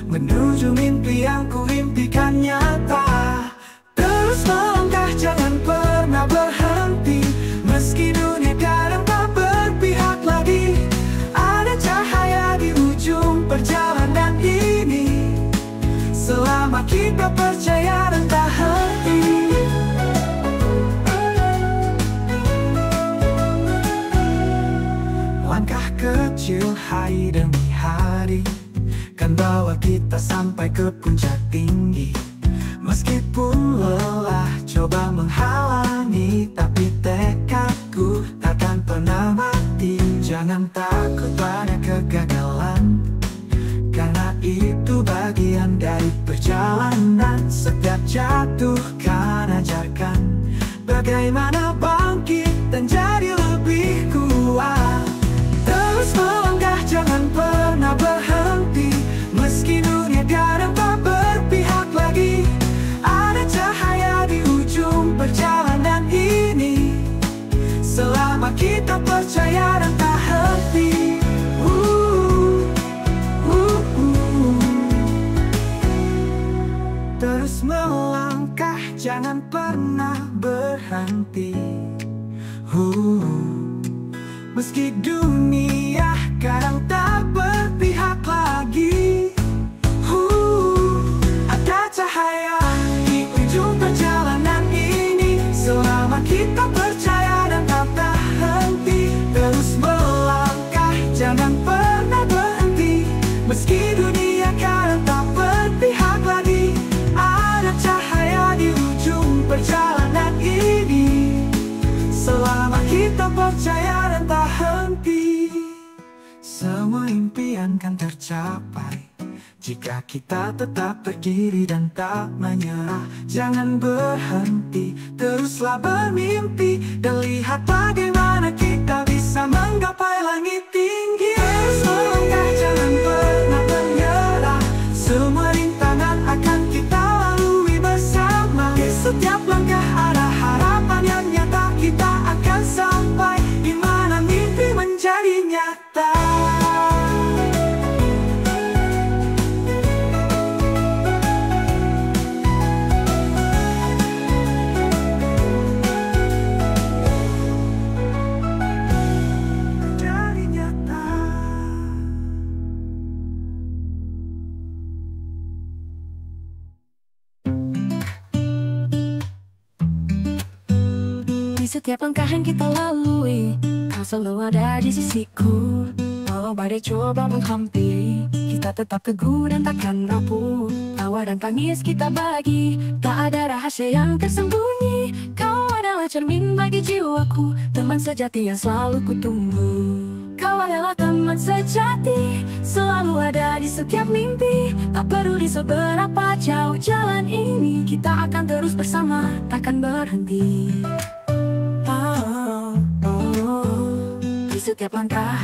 menuju mimpi yang ku impikan nyata. Melangkah, jangan pernah berhenti, meski dunia kadang tak berpihak lagi. Ada cahaya di ujung perjalanan ini, selama kita percaya dan tak henti. Langkah kecil hari demi hari kan bawa kita sampai ke puncak tinggi. Meskipun lelah coba menghalangi, tapi tekadku takkan pernah mati. Jangan takut pada kegagalan, karena itu bagian dari perjalanan. Setiap jatuh kan ajarkan bagaimana bangkit dan jadi lebih kuat. Terus melangkah, jangan pernah berhenti, meski dunia kadang tak berpihak lagi. Cahaya di ujung perjalanan ini, selama kita percaya dan tak henti. Terus melangkah, jangan pernah berhenti. Meski dunia kadang tak berpihak lagi, ada cahaya perjalanan ini, selama kita percaya dan tak henti. Terus melangkah, jangan pernah berhenti, meski dunia kadang tak berpihak lagi. Ada cahaya di ujung perjalanan ini, selama kita percaya dan tak henti. Semua impian kan tercapai jika kita tetap berdiri dan tak menyerah. Jangan berhenti, teruslah bermimpi, dan lihat bagaimana kita bisa menggapai langit tinggi. Terus melangkah, jangan pernah menyerah, semua rintangan akan kita lalui bersama. Di setiap langkah ada harapan yang nyata, kita akan sampai di mana mimpi menjadi nyata. Setiap langkah yang kita lalui, kau selalu ada di sisiku. Walau badai coba menghampiri, kita tetap teguh dan takkan rapuh. Tawa dan tangis kita bagi, tak ada rahasia yang tersembunyi. Kau adalah cermin bagi jiwaku, teman sejati yang selalu kutunggu. Kau adalah teman sejati, selalu ada di setiap mimpi. Tak peduli seberapa jauh jalan ini, kita akan terus bersama, takkan berhenti. Setiap langkah,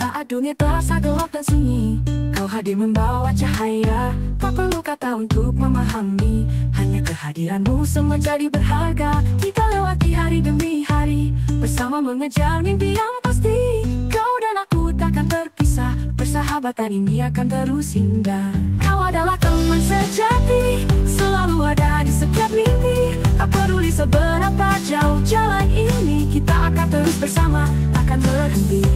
tak dunia terasa gelap dan sunyi. Kau hadir membawa cahaya, tak perlu kata untuk memahami, hanya kehadiranmu semua jadi berharga. Kita lewati hari demi hari, bersama mengejar mimpi yang pasti. Kau dan aku takkan terpisah, persahabatan ini akan terus indah. Kau adalah teman sejati, selalu ada di setiap mimpi. Tak peduli seberapa jauh jalan ini, kita akan terus bersama, takkan berhenti.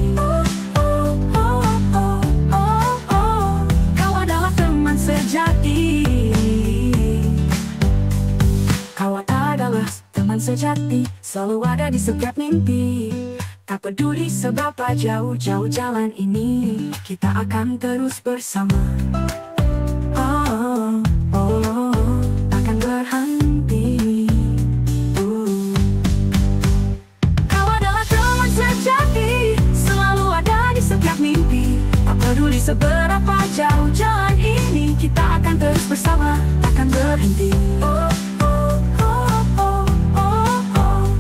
Sejati, kau adalah teman sejati, selalu ada di setiap mimpi. Tak peduli seberapa jauh jalan ini, kita akan terus bersama. Takkan berhenti. Kau adalah teman sejati, selalu ada di setiap mimpi. Tak peduli seberapa jauh jalan ini, kita akan terus bersama, takkan berhenti.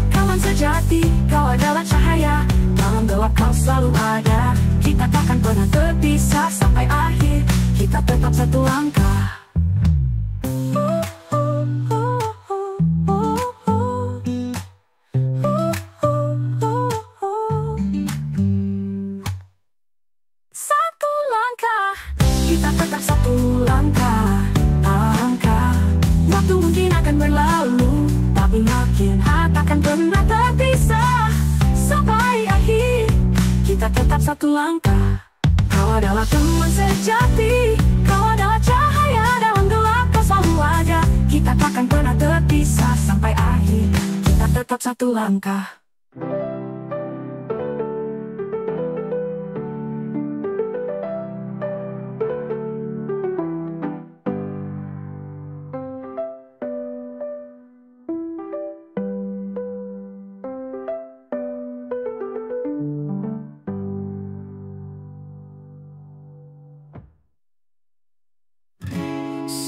Kawan sejati, kau adalah cahaya. Dalam gelap kau selalu ada. Kita takkan pernah terpisah sampai akhir. Kita tetap satu langkah. Satu langkah, kita tetap satu langkah. Langkah, waktu mungkin akan berlalu, tapi makin hati takkan pernah terpisah. Sampai akhir, kita tetap satu langkah. Kau adalah teman sejati, kau adalah cahaya dalam gelap, kau selalu ada. Kita takkan pernah terpisah sampai akhir. Kita tetap satu langkah.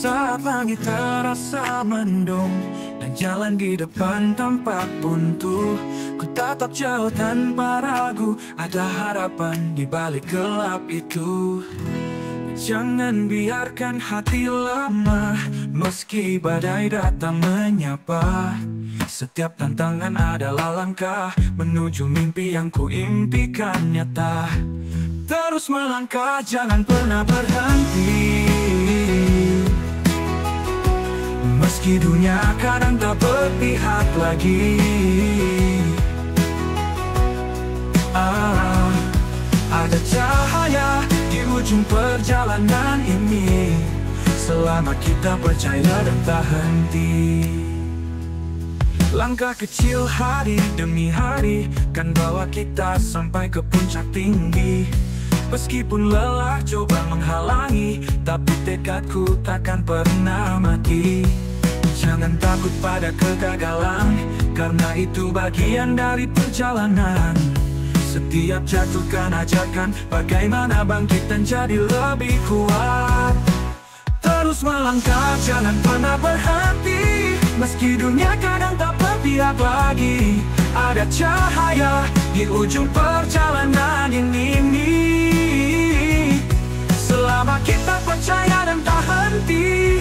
Saat langit terasa mendung dan jalan di depan tampak buntu, ku tatap jauh tanpa ragu, ada harapan di balik gelap itu. Jangan biarkan hati lemah, meski badai datang menyapa. Setiap tantangan adalah langkah menuju mimpi yang ku impikan nyata. Terus melangkah, jangan pernah berhenti. Meski dunia kadang tak berpihak lagi, ada cahaya di ujung perjalanan ini. Selama kita percaya dan tak henti, langkah kecil hari demi hari kan bawa kita sampai ke puncak tinggi. Meskipun lelah coba menghalangi, tapi tekadku takkan pernah mati. Jangan takut pada kegagalan, karena itu bagian dari perjalanan. Setiap jatuh kan ajarkan bagaimana bangkit dan jadi lebih kuat. Terus melangkah, jangan pernah berhenti. Meski dunia kadang tak berpihak lagi, ada cahaya di ujung perjalanan ini. Selama kita percaya dan tak henti,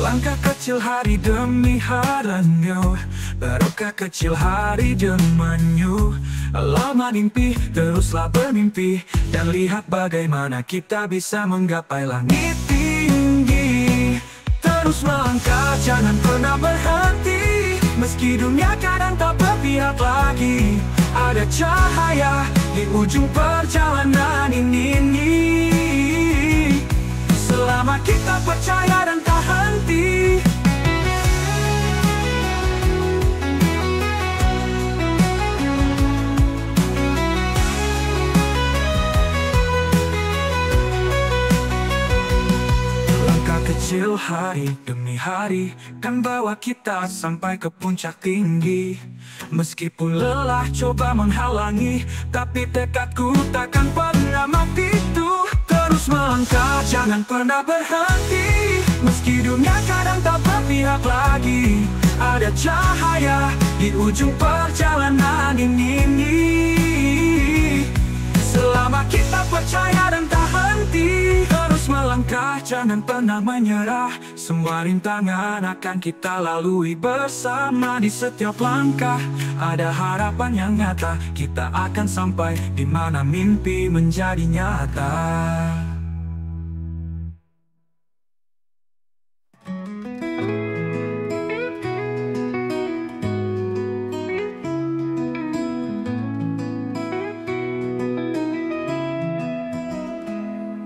langkah kecil hari demi haranyu, barokah kecil hari demanyu. Lama mimpi, teruslah bermimpi, dan lihat bagaimana kita bisa menggapai langit tinggi. Terus melangkah, jangan pernah berhenti. Meski dunia kadang tak berpihak lagi, ada cahaya di ujung perjalanan ini. Selama kita percaya dan tak henti. Langkah kecil hari demi hari kan bawa kita sampai ke puncak tinggi. Meskipun lelah coba menghalangi, tapi tekadku takkan pernah mati tuh. Terus melangkah, jangan pernah berhenti. Meski dunia kadang tak berpihak lagi, ada cahaya di ujung perjalanan ini. Selama kita percaya dan tak henti, Jangan pernah menyerah, semua rintangan akan kita lalui bersama. Di setiap langkah ada harapan yang nyata, kita akan sampai di mana mimpi menjadi nyata.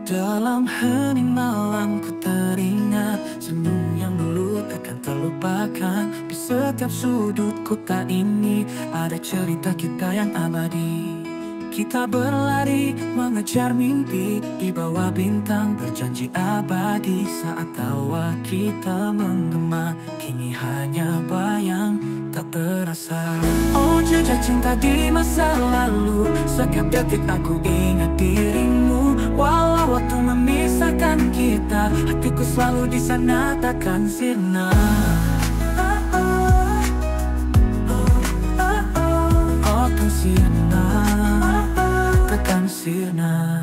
Dalam hening malam ku teringat senyum yang dulu takkan terlupakan. Di setiap sudut kota ini ada cerita kita yang abadi. Kita berlari mengejar mimpi di bawah bintang berjanji abadi. Saat tawa kita menggema, kini hanya bayang tak terasa. Oh jejak cinta di masa lalu, setiap detik aku ingat dirimu. Walau waktu memisahkan kita, hatiku selalu di sana takkan sirna. Oh takkan sirna, takkan sirna.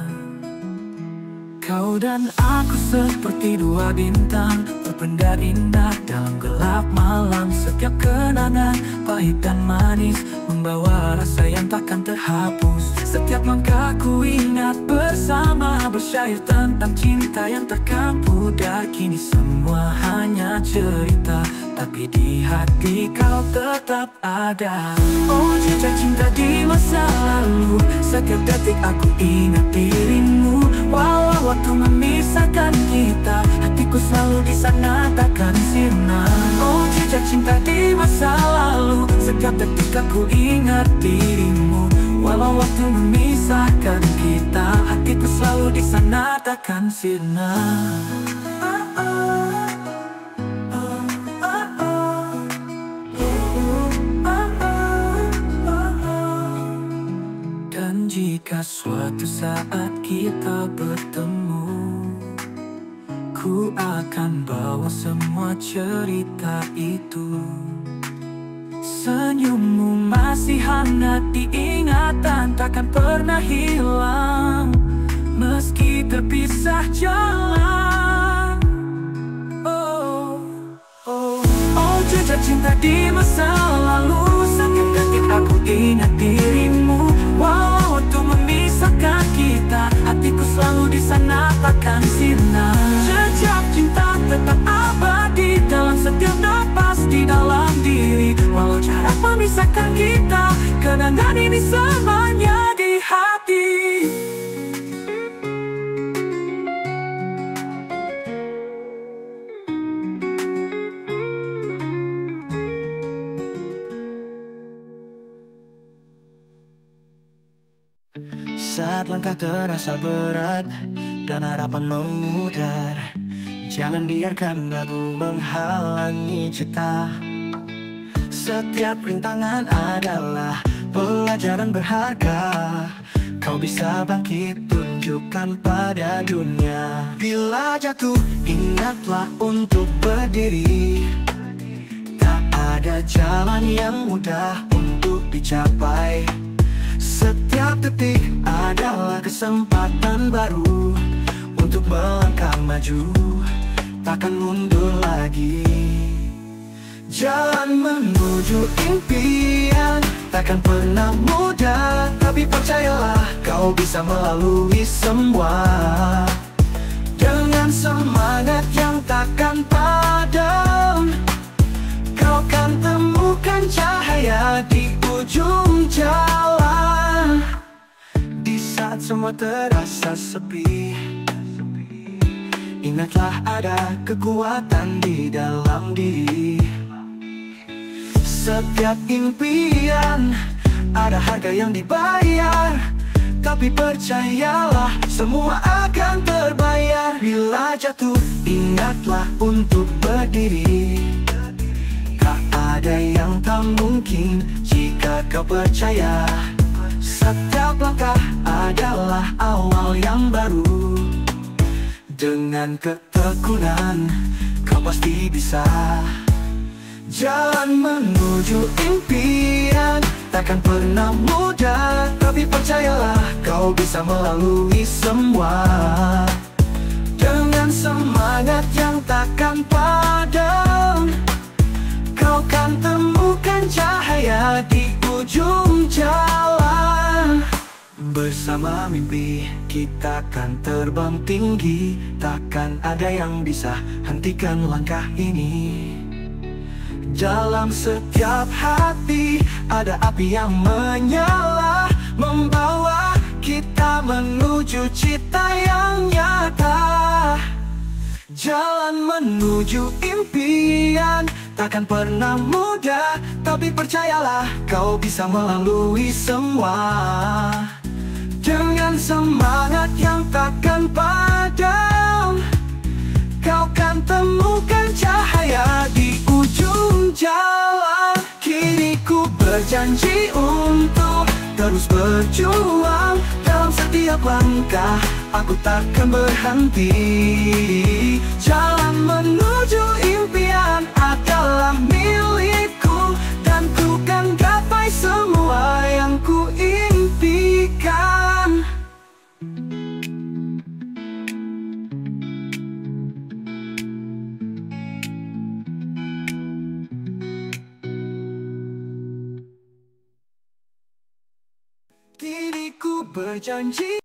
Kau dan aku seperti dua bintang, berpendar indah dalam gelap malam. Setiap kenangan pahit dan manis, membawa rasa yang takkan terhapus. Setiap langkahku ingat bersama, bersyair tentang cinta yang takkan pudar. Kini semua hanya cerita, tapi di hati kau tetap ada. Oh jejak cinta di masa lalu, setiap detik aku ingat dirimu. Walau waktu memisahkan kita, hatiku selalu di sana takkan sirna. Oh jejak cinta di masa lalu, setiap detik aku ingat dirimu. Walau waktu memisahkan kita, hatiku selalu di sana takkan sirna. Jika suatu saat kita bertemu, ku akan bawa semua cerita itu. Senyummu masih hangat di ingatan, takkan pernah hilang meski terpisah jalan. Oh, oh, oh jejak cinta di masa lalu, setiap detik aku ingat dirimu. Wow, memisahkan kita, hatiku selalu di sana takkan sirna. Jejak cinta tetap abadi dalam setiap napas di dalam diri. Walau jarak memisahkan kita, kenangan ini semuanya di hati. Saat langkah terasa berat dan harapan memudar, jangan biarkan ragu menghalangi cita. Setiap rintangan adalah pelajaran berharga. Kau bisa bangkit, tunjukkan pada dunia. Bila jatuh, ingatlah untuk berdiri. Tak ada jalan yang mudah untuk dicapai. Setiap detik adalah kesempatan baru untuk melangkah maju, takkan mundur lagi. Jalan menuju impian takkan pernah mudah, tapi percayalah kau bisa melalui semua. Dengan semangat yang takkan padam, kau kan temukan cahaya di ujung jalan. Saat semua terasa sepi, ingatlah ada kekuatan di dalam diri. Setiap impian ada harga yang dibayar, tapi percayalah semua akan terbayar. Bila jatuh, ingatlah untuk berdiri. Tak ada yang tak mungkin jika kau percaya. Setiap langkah adalah awal yang baru. Dengan ketekunan kau pasti bisa. Jalan menuju impian takkan pernah mudah, tapi percayalah kau bisa melalui semua. Dengan semangat akan padam. Kau kan temukan cahaya di ujung jalan. Bersama mimpi kita kan terbang tinggi. Takkan ada yang bisa hentikan langkah ini. Dalam setiap hati ada api yang menyala, membawa kita menuju cita yang nyata. Jalan menuju impian takkan pernah mudah, tapi percayalah kau bisa melalui semua. Dengan semangat yang takkan padam, kau kan temukan cahaya di ujung jalan. Kini ku berjanji untuk terus berjuang. Dalam setiap langkah aku takkan berhenti. Jalan menuju impian adalah milikku, dan ku kan gapai semua yang ku impikan. Diriku berjanji.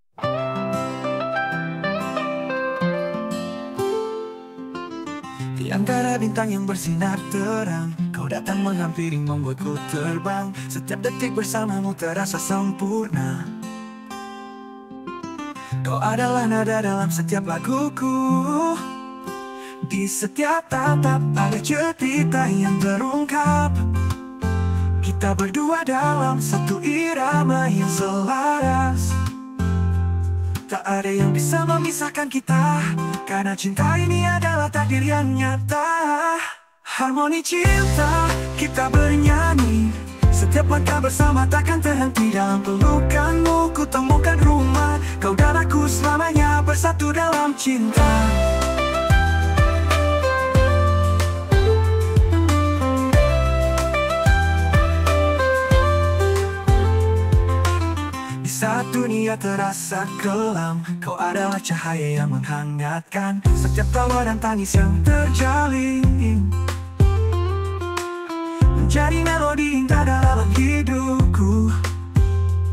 Di antara bintang yang bersinar terang, kau datang menghampiri membuatku terbang. Setiap detik bersamamu terasa sempurna. Kau adalah nada dalam setiap laguku. Di setiap tatap ada cerita yang terungkap. Kita berdua dalam satu irama yang selaras. Tak ada yang bisa memisahkan kita, karena cinta ini adalah takdir yang nyata. Harmoni cinta, kita bernyanyi. Setiap langkah bersama takkan terhenti. Dalam pelukanmu ku temukan rumah. Kau dan aku selamanya bersatu dalam cinta. Saat dunia terasa kelam, kau adalah cahaya yang menghangatkan setiap tawa dan tangis yang terjalin, menjadi melodi indah dalam hidupku.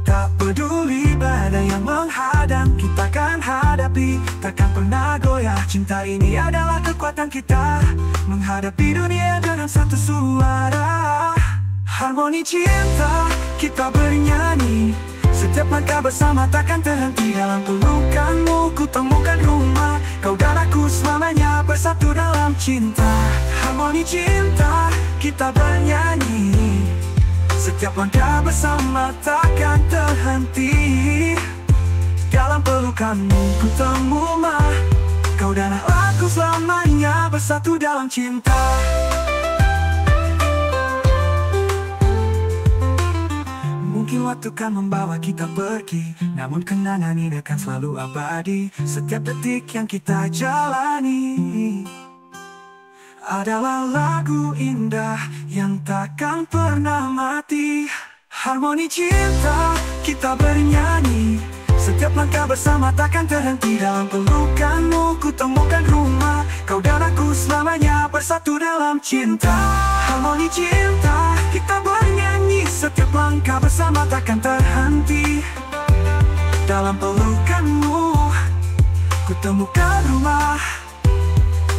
Tak peduli badai yang menghadang, kita akan hadapi, takkan pernah goyah. Cinta ini adalah kekuatan kita, menghadapi dunia dengan satu suara. Harmoni cinta, kita bernyanyi. Setiap langkah bersama takkan terhenti. Dalam pelukanmu ku temukan rumah. Kau dan aku selamanya bersatu dalam cinta. Harmoni cinta, kita bernyanyi. Setiap langkah bersama takkan terhenti. Dalam pelukanmu ku temu mah. Kau dan aku selamanya bersatu dalam cinta. Mungkin waktu kan membawa kita pergi, namun kenangan ini akan selalu abadi. Setiap detik yang kita jalani adalah lagu indah yang takkan pernah mati. Harmoni cinta, kita bernyanyi. Setiap langkah bersama takkan terhenti. Dalam pelukanmu ku temukan rumah. Kau dan aku selamanya bersatu dalam cinta. Harmoni cinta, kita bernyanyi. Setiap langkah bersama takkan terhenti. Dalam pelukanmu ku temukan rumah.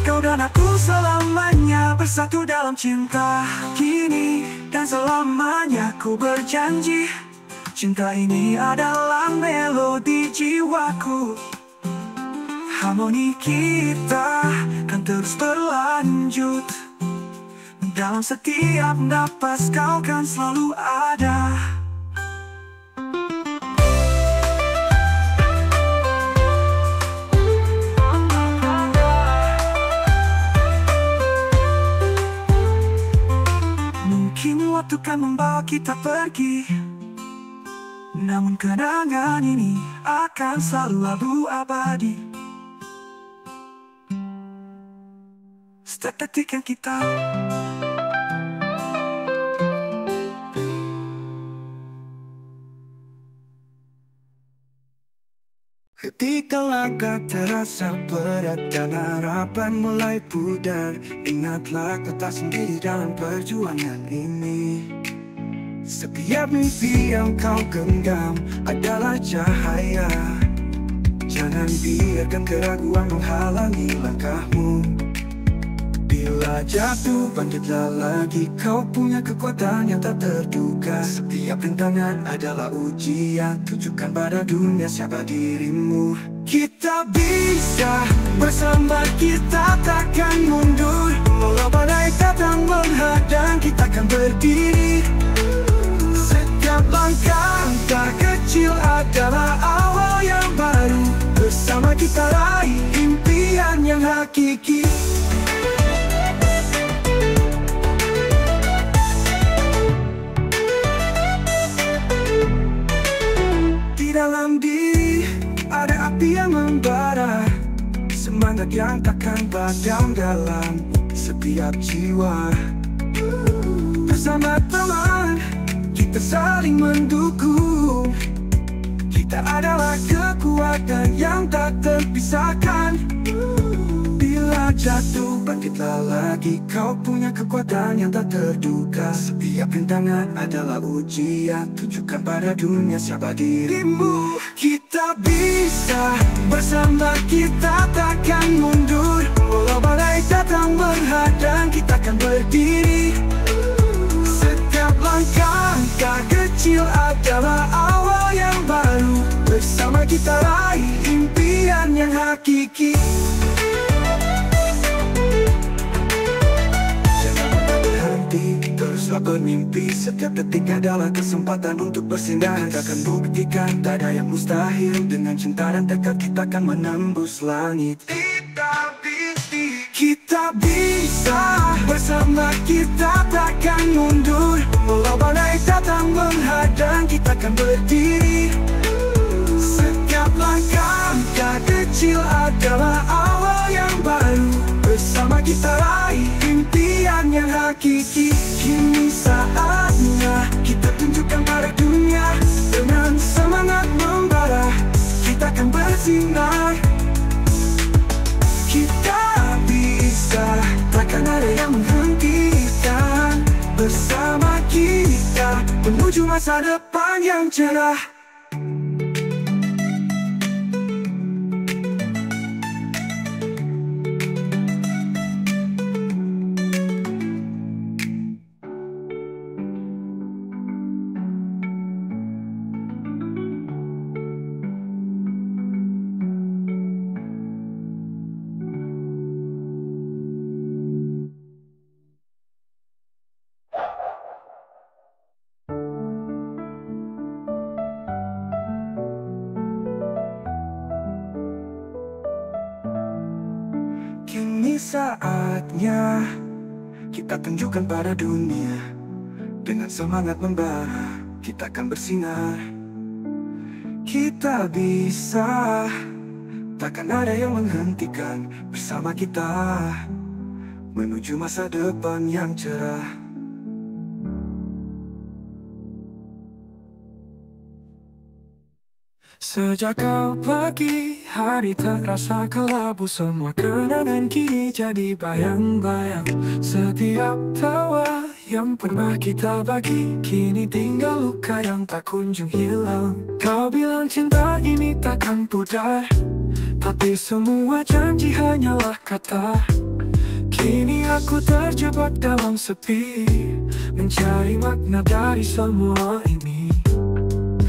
Kau dan aku selamanya bersatu dalam cinta. Kini dan selamanya ku berjanji, cinta ini adalah melodi jiwaku. Harmoni kita kan terus berlanjut. Dalam setiap napas kau kan selalu ada. Mungkin waktu kan membawa kita pergi, namun kenangan ini akan selalu abadi. Setiap detik yang kita ketika langkah terasa berat dan harapan mulai pudar. Ingatlah kata sendiri dalam perjuangan ini. Setiap mimpi yang kau genggam adalah cahaya. Jangan biarkan keraguan menghalangi langkahmu. Bila jatuh, bangkitlah lagi. Kau punya kekuatan yang tak terduga. Setiap rintangan adalah ujian. Tunjukkan pada dunia siapa dirimu. Kita bisa, bersama kita takkan mundur. Walau badai datang menghadang, kita akan berdiri. Setiap langkah tak kecil adalah awal yang baru. Bersama kita raih impian yang hakiki. Dalam diri ada api yang membara, semangat yang takkan padam dalam setiap jiwa. Bersama teman, kita saling mendukung. Kita adalah kekuatan yang tak terpisahkan. Bila jatuh, bangkitlah lagi. Kau punya kekuatan yang tak terduga. Setiap rintangan adalah ujian. Tunjukkan pada dunia siapa dirimu. Kita bisa, bersama kita takkan mundur. Walau badai datang menghadang, kita akan berdiri. Setiap langkah, angka kecil adalah awal yang baru. Bersama kita raih impian yang hakiki. Teruslah bermimpi, setiap detik adalah kesempatan untuk bersindang. Kita akan buktikan, tak ada yang mustahil. Dengan cinta dan tekad kita akan menembus langit. Kita bisa, bersama kita takkan mundur. Walau badai datang menghadang, kita akan berdiri. Setiap langkah tak kecil adalah awal yang baru. Bersama kita raih impian yang hakiki. Kini saatnya kita tunjukkan pada dunia. Dengan semangat membara, kita akan bersinar. Kita bisa, takkan ada yang menghentikan. Bersama kita menuju masa depan yang cerah. Saatnya kita tunjukkan pada dunia. Dengan semangat membara, kita akan bersinar. Kita bisa, takkan ada yang menghentikan. Bersama kita menuju masa depan yang cerah. Sejak kau pergi, hari terasa kelabu. Semua kenangan kini jadi bayang-bayang. Setiap tawa yang pernah kita bagi, kini tinggal luka yang tak kunjung hilang. Kau bilang cinta ini takkan pudar, tapi semua janji hanyalah kata. Kini aku terjebak dalam sepi, mencari makna dari semua ini.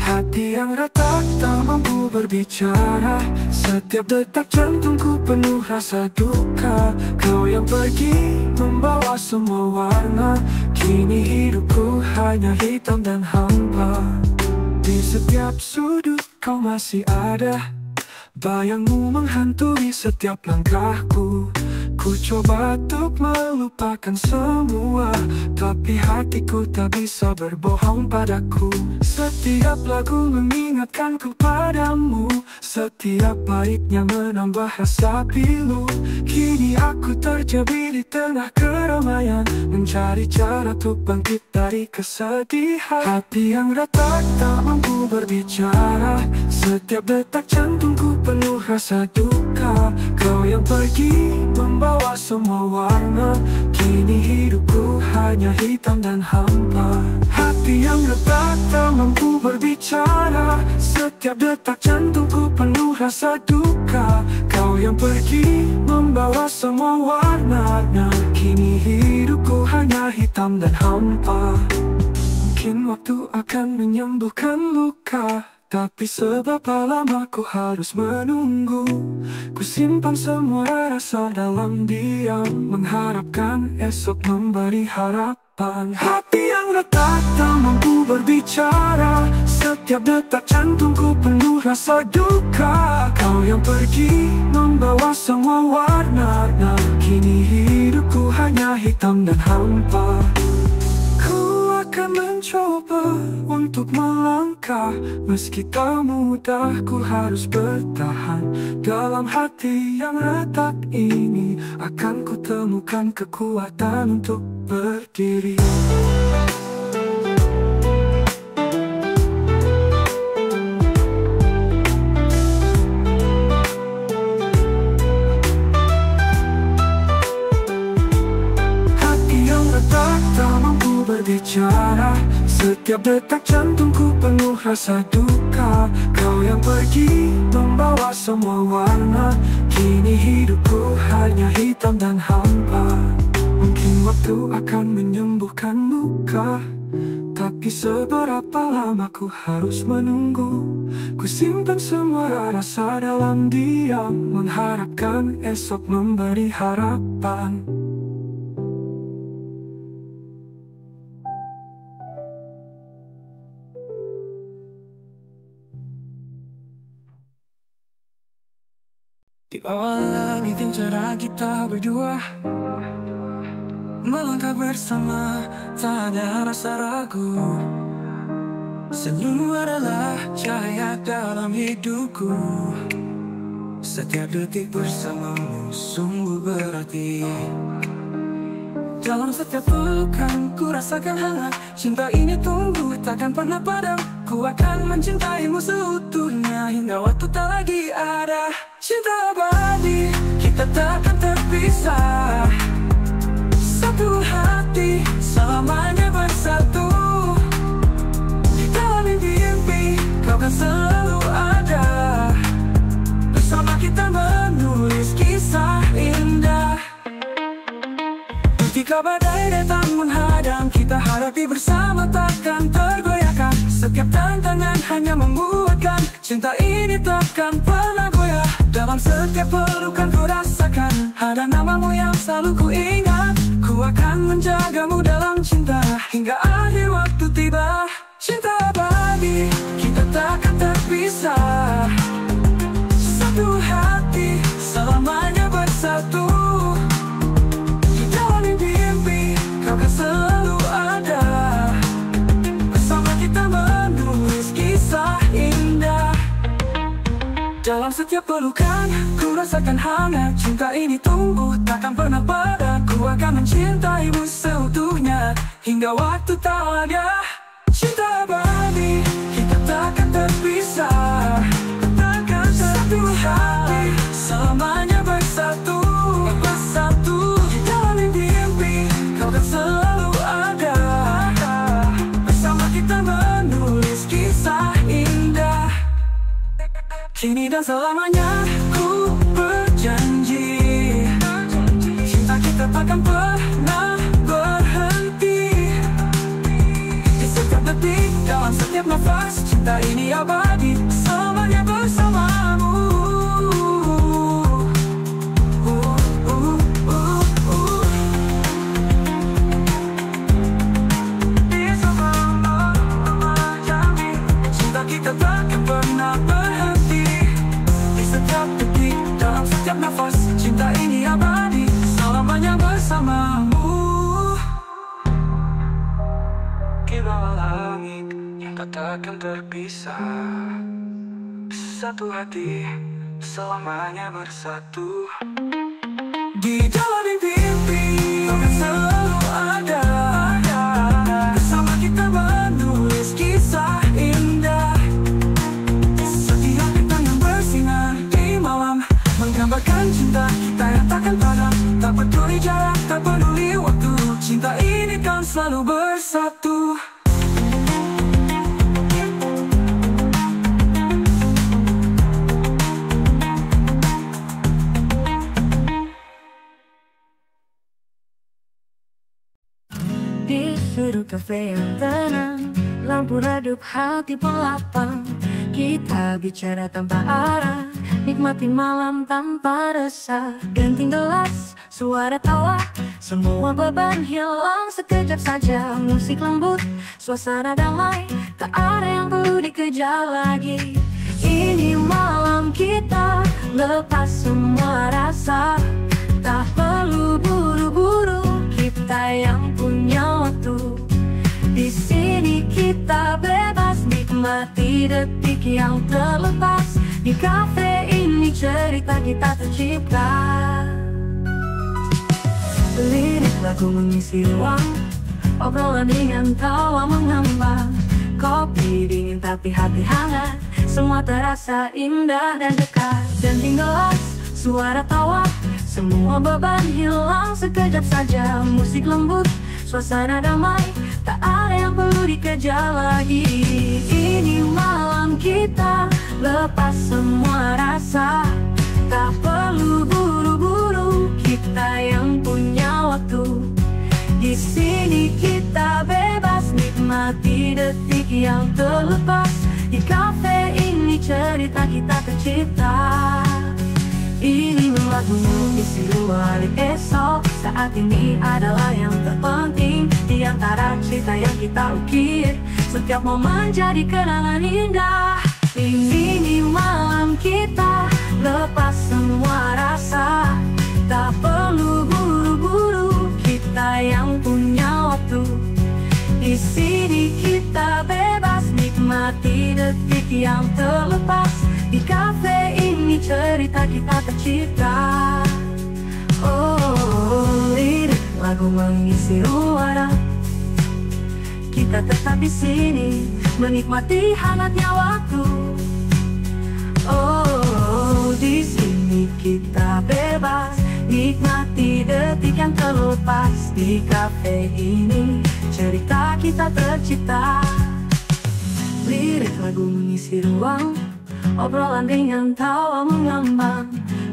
Hati yang retak tak mampu berbicara. Setiap detak jantungku penuh rasa duka. Kau yang pergi membawa semua warna. Kini hidupku hanya hitam dan hampa. Di setiap sudut kau masih ada. Bayangmu menghantui setiap langkahku. Ku coba untuk melupakan semua, tapi hatiku tak bisa berbohong padaku. Setiap lagu mengingatkanku padamu, setiap baiknya menambah rasa pilu. Kini aku terjebak di tengah keramaian, mencari cara untuk bangkit dari kesedihan. Hati yang retak tak mampu berbicara, setiap detak jantungku penuh rasa duka. Kau yang pergi membawa semua warna, kini hidupku hanya hitam dan hampa. Hati yang retak tak mampu berbicara, setiap detak jantungku penuh rasa duka. Kau yang pergi membawa semua warna, kini hidupku hanya hitam dan hampa. Mungkin waktu akan menyembuhkan luka, tapi sebab lama ku harus menunggu. Ku simpan semua rasa dalam diam, mengharapkan esok memberi harapan. Hati yang retak tak mampu berbicara, setiap detak jantungku penuh rasa duka. Kau yang pergi membawa semua warna, kini hidupku hanya hitam dan hampa. Akan mencoba untuk melangkah, meski tak mudah ku harus bertahan. Dalam hati yang retak ini akan kutemukan kekuatan untuk berdiri. Hati yang retak tak mampu berbicara, setiap detak jantungku penuh rasa duka. Kau yang pergi membawa semua warna, kini hidupku hanya hitam dan hampa. Mungkin waktu akan menyembuhkan luka, tapi seberapa lama ku harus menunggu. Ku simpan semua rasa dalam diam, mengharapkan esok memberi harapan. Di awal meeting cerah kita berdua, melangkah bersama tak ada rasa ragu. Senyum adalah cahaya dalam hidupku, setiap detik bersamamu sungguh berarti. Dalam setiap pelukan ku rasakan hangat, cinta ini tunggu takkan pernah padam. Ku akan mencintaimu seutuhnya hingga waktu tak lagi ada. Cinta abadi, kita takkan terpisah, satu hati selamanya bersatu. Di dalam mimpi kau kan selalu ada, bersama kita menulis kisah indah. Jika badai datang menghadang, kita hadapi bersama takkan tergoyahkan. Setiap tantangan hanya menguatkan, cinta ini takkan pernah goyah. Dalam setiap pelukan ku rasakan, ada namamu yang selalu ku ingat. Ku akan menjagamu dalam cinta, hingga akhir waktu tiba. Cinta abadi, kita takkan terpisah, satu hati selamanya bersatu. Selalu ada, bersama kita menulis kisah indah. Dalam setiap pelukan ku rasakan hangat, cinta ini tumbuh takkan pernah padam. Ku akan mencintaimu seutuhnya hingga waktu tak ada. Cinta abadi, kita takkan terpisah, takkan satu hati selamanya bersatu. Selalu ada, bersama kita menulis kisah indah. Kini dan selamanya ku berjanji, cinta kita takkan pernah berhenti. Di setiap detik, dalam setiap nafas, cinta ini abadi, selamanya bersamamu. Kita takkan pernah berhenti, di setiap detik, dalam setiap nafas, cinta ini abadi. kita takkan terpisah. Satu hati selamanya bersatu. Di dalam mimpi akan selalu ada. Bersama kita menulis kisah indah. Setiap bintang yang bersinar di malam menggambarkan cinta kita yang takkan padam. Tak peduli jarak, tak peduli waktu, cinta ini kan selalu bersatu. Kafe yang tenang, lampu redup hati pelapang. Kita bicara tanpa arah, nikmatin malam tanpa resah. Ganti gelas, suara tawa, semua beban hilang sekejap saja. Musik lembut, suasana damai, tak ada yang perlu dikejar lagi. Ini malam kita, lepas semua rasa. Tak perlu buru-buru, kita yang punya waktu. Di sini kita bebas, nikmati detik yang terlepas. Di kafe ini cerita kita tercipta. Lirik lagu mengisi ruang, obrolan dengan tawa mengembang. Kopi dingin tapi hati hangat, semua terasa indah dan dekat. Dan tinggalas, suara tawa, semua beban hilang sekejap saja. Musik lembut, suasana damai, tak ada yang perlu dikejar lagi. Ini malam kita, lepas semua rasa. Tak perlu buru-buru, kita yang punya waktu. Di sini kita bebas, nikmati detik yang terlepas. Di kafe ini cerita kita tercipta. Ini lagu isi luar esok. Saat ini adalah yang terpenting. Di antara cerita yang kita ukir, setiap momen jadi kenangan indah. Ini malam kita, lepas semua rasa. Tak perlu buru-buru, kita yang punya waktu. Di sini kita bebas, nikmati detik yang terlepas. Di kafe ini cerita kita tercipta. Oh, lirik lagu mengisi ruang. Kita tetap di sini menikmati hangatnya waktu. Oh, di sini kita bebas, nikmati detik yang terlepas. Di kafe ini cerita kita tercipta. Lirik lagu mengisi ruang, obrolan dengan tawa mengembang.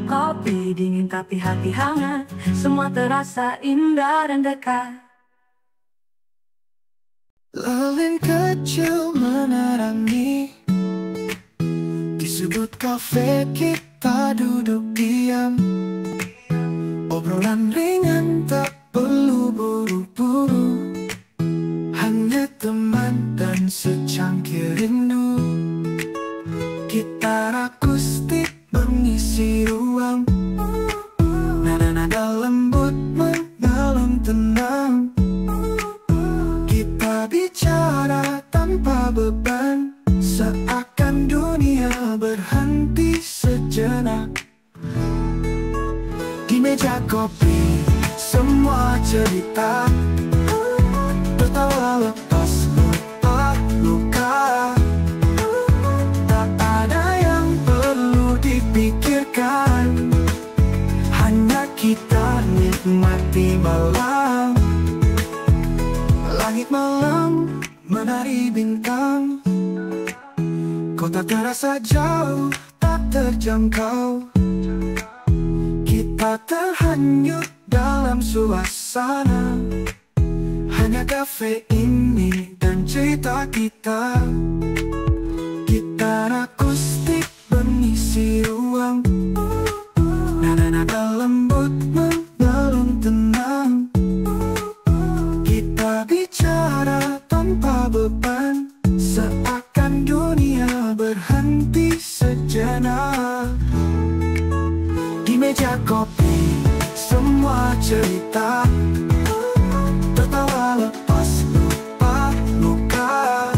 Kopi dingin tapi hati hangat, semua terasa indah dan dekat. Lilin kecil menerangi di sudut kafe. Kita duduk diam, obrolan ringan tak perlu buru-buru. Hanya teman dan secangkir rindu. Gitar akustik mengisi ruang, nada-nada lembut mendalam tenang. Kita bicara tanpa beban, seakan dunia berhenti sejenak. Di meja kopi semua cerita, tertawa lepas lupa luka. Hanya kita nikmati malam. Langit malam menari bintang. Kota terasa jauh, tak terjangkau. Kita terhanyut dalam suasana. Hanya kafe ini dan cerita kita. Gitar akustik mengisi ruang, nada-nada lembut mengalun tenang. Kita bicara tanpa beban, seakan dunia berhenti sejenak. Di meja kopi semua cerita, tertawa lepas lupa luka.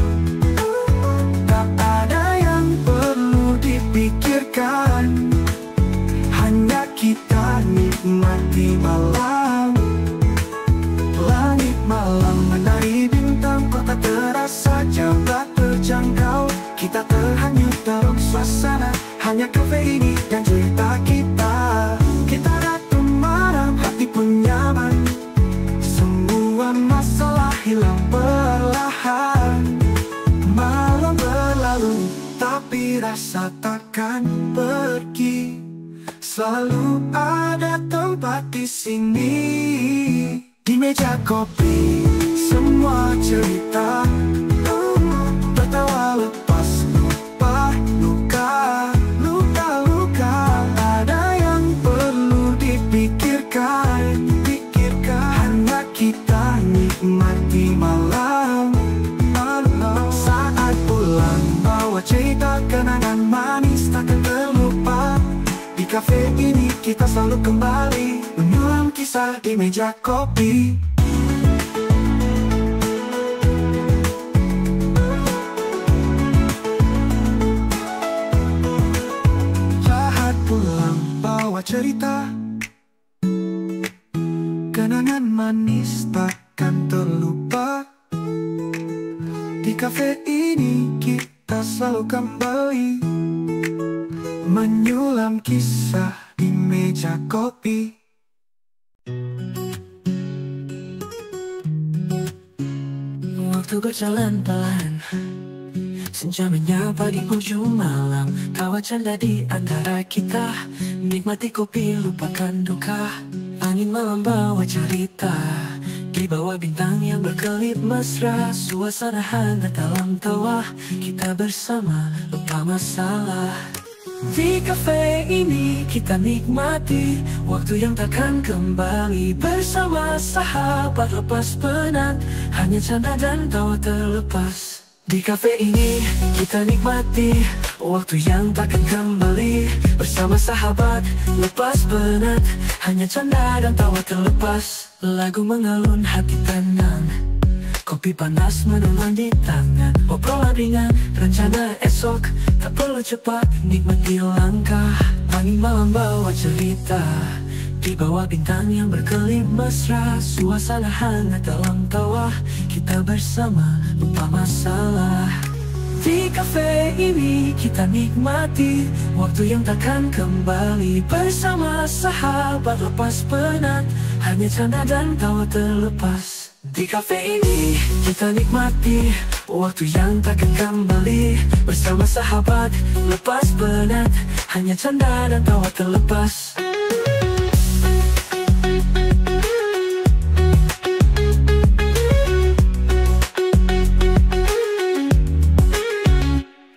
di malam. Langit malam menari bintang, kota terasa jauh tak terjangkau. Kita terhanyut dalam suasana, hanya kafe ini dan cerita kita. Kita datang malam, hati pun nyaman, semua masalah hilang perlahan. Malam berlalu, tapi rasa takkan pergi. Selalu ada tempat di sini, di meja kopi semua cerita, tertawa lepas, lupa luka. Ada yang perlu dipikirkan. Hanya kita nikmati malam. Saat pulang bawa cerita kenangan manis takkan terlupa. Di kafe ini kita selalu kembali menyulam kisah di meja kopi. Saat pulang bawa cerita, kenangan manis takkan terlupa. Di kafe ini kita selalu kembali menyulam kisah di meja kopi. Waktu berjalan pelan, senja menyapa di ujung malam. Tawa canda di antara kita, nikmati kopi lupakan duka. Angin malam bawa cerita, di bawah bintang yang berkelip mesra. Suasana hangat dalam tawa, kita bersama lupa masalah. Di kafe ini kita nikmati waktu yang takkan kembali, bersama sahabat lepas penat, hanya canda dan tawa terlepas. Di kafe ini kita nikmati waktu yang takkan kembali, bersama sahabat lepas penat, hanya canda dan tawa terlepas. Lagu mengalun hati tenang, kopi panas menemani tangan, obrolan ringan, rencana esok tak perlu cepat, nikmati langkah. Angin malam bawa cerita, di bawah bintang yang berkelip mesra. Suasana hangat dalam tawa, kita bersama lupa masalah. Di kafe ini kita nikmati waktu yang takkan kembali, bersama sahabat lepas penat, hanya canda dan tawa terlepas. Di kafe ini kita nikmati waktu yang takkan kembali, bersama sahabat lepas penat, hanya canda dan tawa terlepas.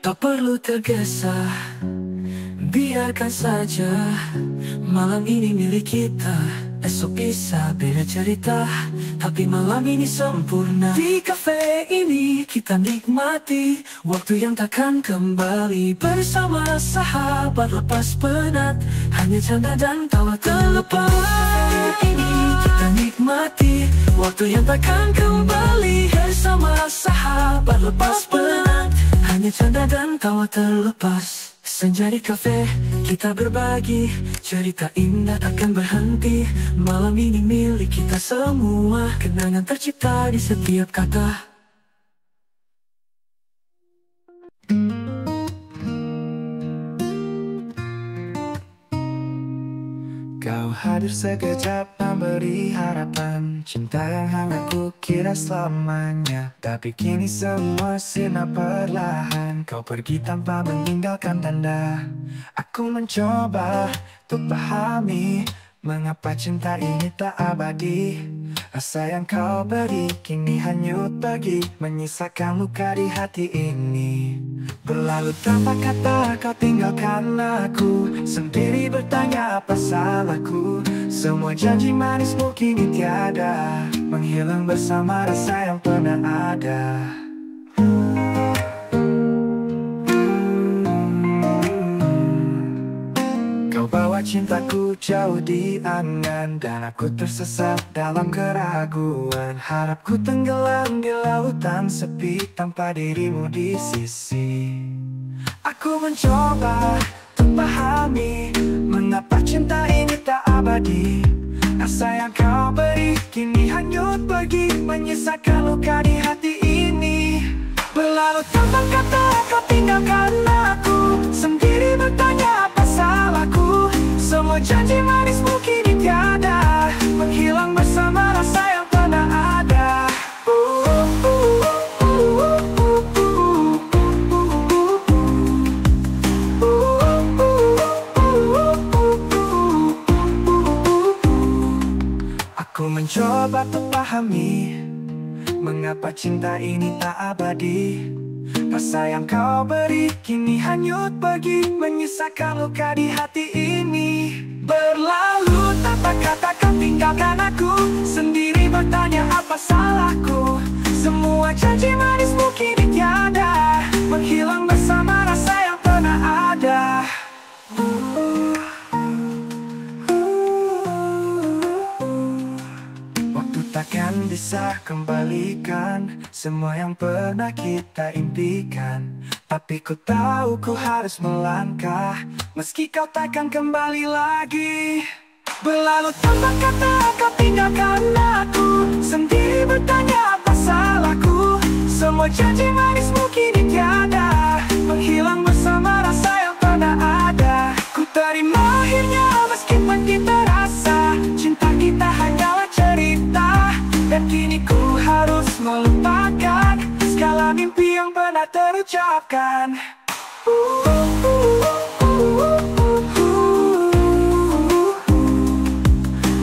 Tak perlu tergesa, biarkan saja, malam ini milik kita. Esok bisa beda cerita, tapi malam ini sempurna. Di kafe ini kita nikmati waktu yang takkan kembali, bersama sahabat lepas penat, hanya canda dan tawa terlepas. Ini kita nikmati waktu yang takkan kembali, bersama sahabat lepas penat, hanya canda dan tawa terlepas. Senja di kafe, kita berbagi cerita indah takkan berhenti. Malam ini milik kita semua, kenangan tercipta di setiap kata. Kau hadir sekejap memberi harapan, cinta yang hangat ku kira selamanya, tapi kini semua sirna perlahan. Kau pergi tanpa meninggalkan tanda. Aku mencoba untuk pahami mengapa cinta ini tak abadi. Rasa yang kau beri kini hanyut pergi, menyisakan luka di hati ini. Berlalu tanpa kata kau tinggalkan aku, sendiri bertanya apa salahku. Semua janji manismu kini tiada, menghilang bersama rasa yang pernah ada. Kau bawa cintaku jauh di angan, dan aku tersesat dalam keraguan. Harapku tenggelam di lautan sepi tanpa dirimu di sisi. Aku mencoba untuk pahami mengapa cinta ini tak abadi. Asa yang kau beri kini hanyut pergi, menyisakan luka di hati ini. Berlalu tanpa kata kau tinggalkan aku, sendiri bertanya apa salahku. Semua janji manismu kini tiada, menghilang bersama rasa yang pernah ada. Aku mencoba untuk pahami mengapa cinta ini tak abadi. Rasa yang kau beri kini hanyut pergi, menyisakan luka di hati ini. Berlalu tanpa kata kau tinggalkan aku, sendiri bertanya apa salahku. Semua janji manismu kini tiada, menghilang bersama rasa yang pernah ada. Takkan bisa kembalikan semua yang pernah kita impikan, tapi ku tahu ku harus melangkah meski kau takkan kembali lagi. Berlalu tanpa kata kau tinggalkan aku, sendiri bertanya apa salahku. Semua janji manismu kini tiada, menghilang bersama rasa yang pernah ada. Ku terima akhirnya meskipun kita rasa cinta kita hanyalah cerita. Dan kini ku harus melupakan segala mimpi yang pernah terucapkan.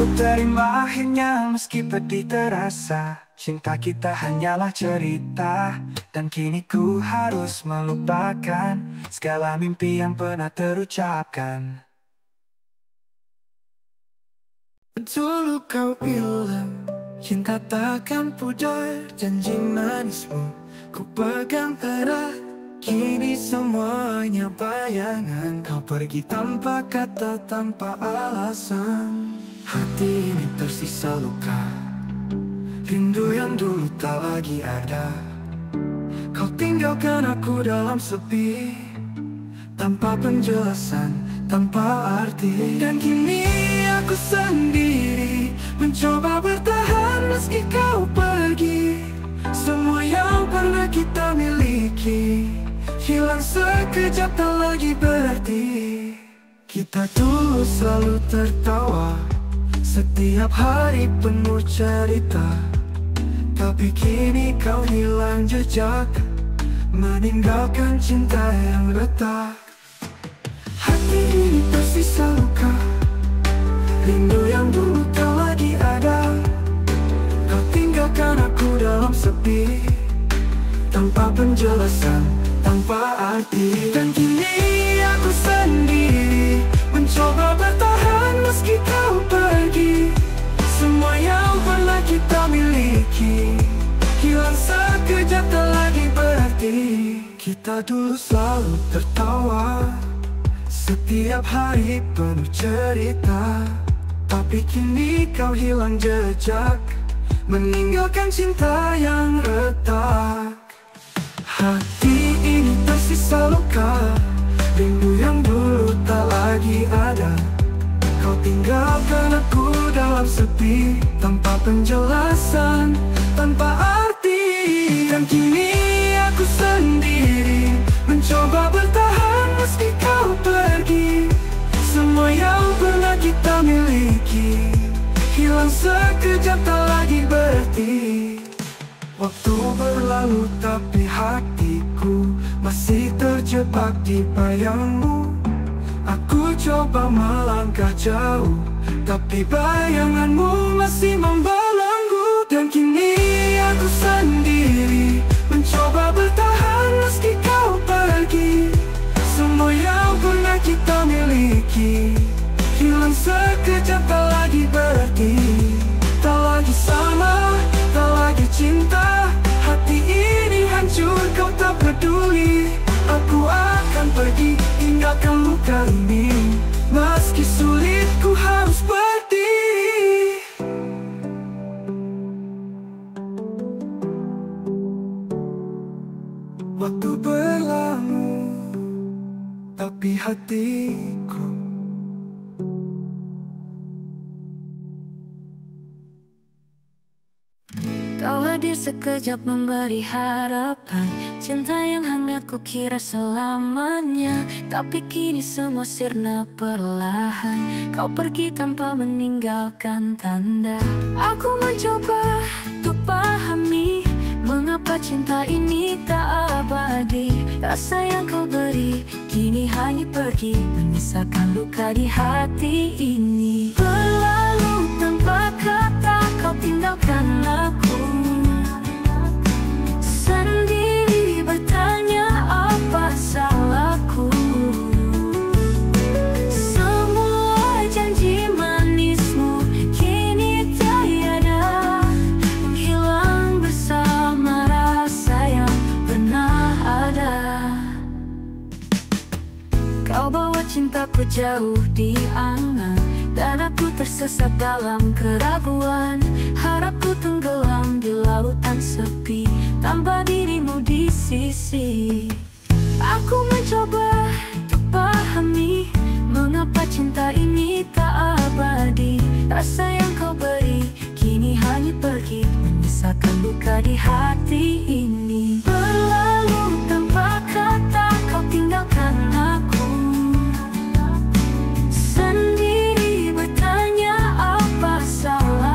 Ku terima akhirnya meski pedih terasa, cinta kita hanyalah cerita. Dan kini ku harus melupakan segala mimpi yang pernah terucapkan. Dulu kau bilang cinta takkan pudar, janji manismu ku pegang erat. Kini semuanya bayangan, kau pergi tanpa kata, tanpa alasan. Hati ini tersisa luka, rindu yang dulu tak lagi ada. Kau tinggalkan aku dalam sepi, tanpa penjelasan, tanpa arti. Dan kini aku sendiri mencoba bertahan meski kau pergi. Semua yang pernah kita miliki hilang sekejap, tak lagi berarti. Kita dulu selalu tertawa, setiap hari penuh cerita. Tapi kini kau hilang jejak, meninggalkan cinta yang retak. Hati ini tersisa luka, rindu yang dulu tak lagi ada. Kau tinggalkan aku dalam sepi, tanpa penjelasan, tanpa arti. Dan kini aku sendiri mencoba bertahan meski kau pergi. Semua yang pernah kita miliki hilang sekejap, tak lagi berarti. Kita dulu selalu tertawa, setiap hari penuh cerita. Tapi kini kau hilang jejak, meninggalkan cinta yang retak. Hati ini tersisa luka, rindu yang dulu tak lagi ada. Kau tinggalkan aku dalam sepi, tanpa penjelasan, tanpa arti. Dan kini aku sendiri mencoba bertahan meski kau pergi. Semua yang pernah kita miliki hilang sekejap, tak lagi berarti. Waktu berlalu tapi hatiku masih terjebak di bayangmu. Aku coba melangkah jauh, tapi bayanganmu masih membelenggu. Dan kini aku sendiri mencoba bertahan meski kau pergi. Semua yang pernah kita miliki hilang sekejap, tak lagi berarti. Tak lagi sama, tak lagi cinta. Hati ini hancur, kau tak peduli. Aku akan pergi, tinggalkan luka ini. Meski sulit, ku harus berdiri. Waktu berlalu tapi hatiku hadir sekejap memberi harapan. Cinta yang hangat kukira selamanya, tapi kini semua sirna perlahan. Kau pergi tanpa meninggalkan tanda. Aku mencoba untuk pahami mengapa cinta ini tak abadi. Rasa yang kau beri kini hanya pergi, menyisakan luka di hati ini. Berlalu tanpa kata kau tinggalkan aku, sendiri bertanya apa salahku. Semua janji manismu kini tiada, hilang bersama rasa yang pernah ada. Kau bawa cintaku jauh di angan, dan aku tersesat dalam keraguan. Harapku tenggelam di lautan sepi tanpa dirimu di sisi. Aku mencoba untuk pahami mengapa cinta ini tak abadi. Rasa yang kau beri kini hanya pergi, menyisakan luka di hati ini. Berlalu tanpa kata kau tinggalkan aku, sendiri bertanya apa salahku.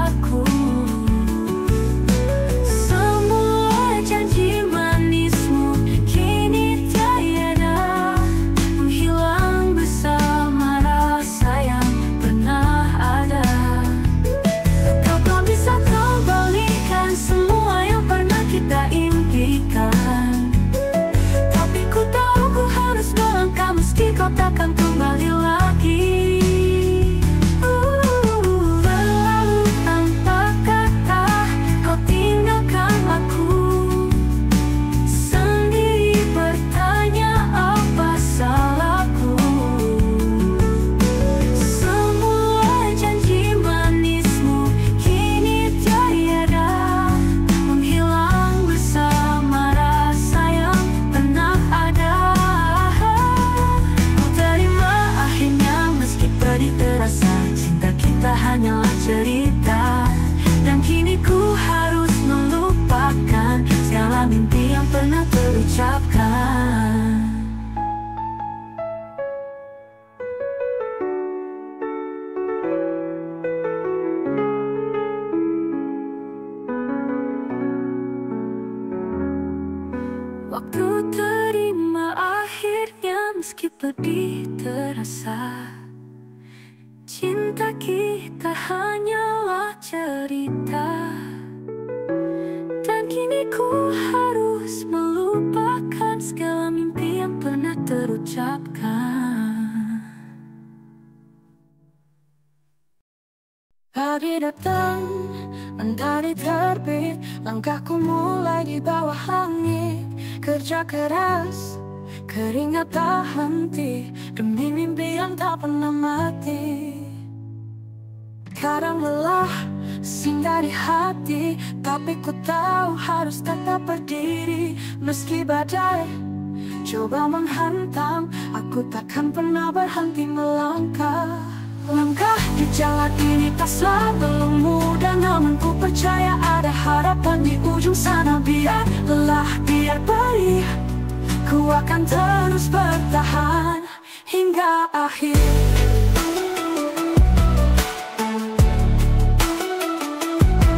Pedih terasa, cinta kita hanyalah cerita. Dan kini ku harus melupakan segala mimpi yang pernah terucapkan. Pagi datang, mentari terbit, langkahku mulai di bawah langit. Kerja keras, keringat tak henti, demi mimpi yang tak pernah mati. Kadang lelah, sing dari hati, tapi ku tahu harus tetap berdiri. Meski badai coba menghantam, aku takkan pernah berhenti melangkah. Langkah di jalan ini tak selalu mudah, namun ku percaya ada harapan di ujung sana. Biar lelah, biar perih, ku akan terus bertahan hingga akhir.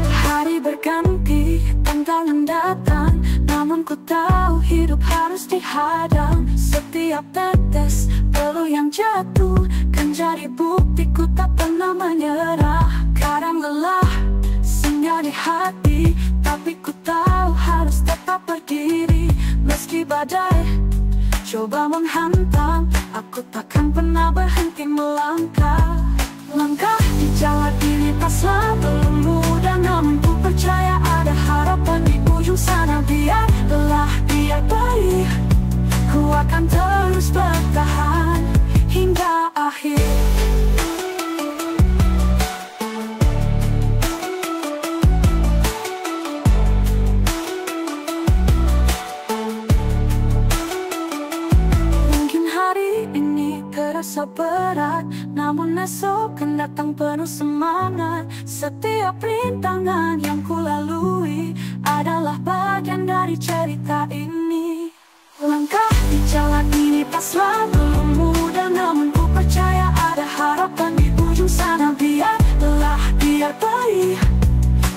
Hari berganti, tantangan datang, namun ku tahu hidup harus dihadang. Setiap tetes peluh yang jatuh kan jadi bukti ku tak pernah menyerah. Kadang lelah, senja di hati, tapi ku tahu harus tetap berdiri. Meski badai coba menghantam, aku takkan pernah berhenti melangkah. Langkah di jalan ini tak selalu mudah, namun ku percaya ada harapan di ujung sana. Biar lelah, biar perih, ku akan terus bertahan hingga akhir. Terasa berat, namun esok akan datang penuh semangat. Setiap rintangan yang kulalui, adalah bagian dari cerita ini. Langkah di jalan ini tak selalu mudah, namun ku percaya ada harapan di ujung sana. Biar lelah, biar perih,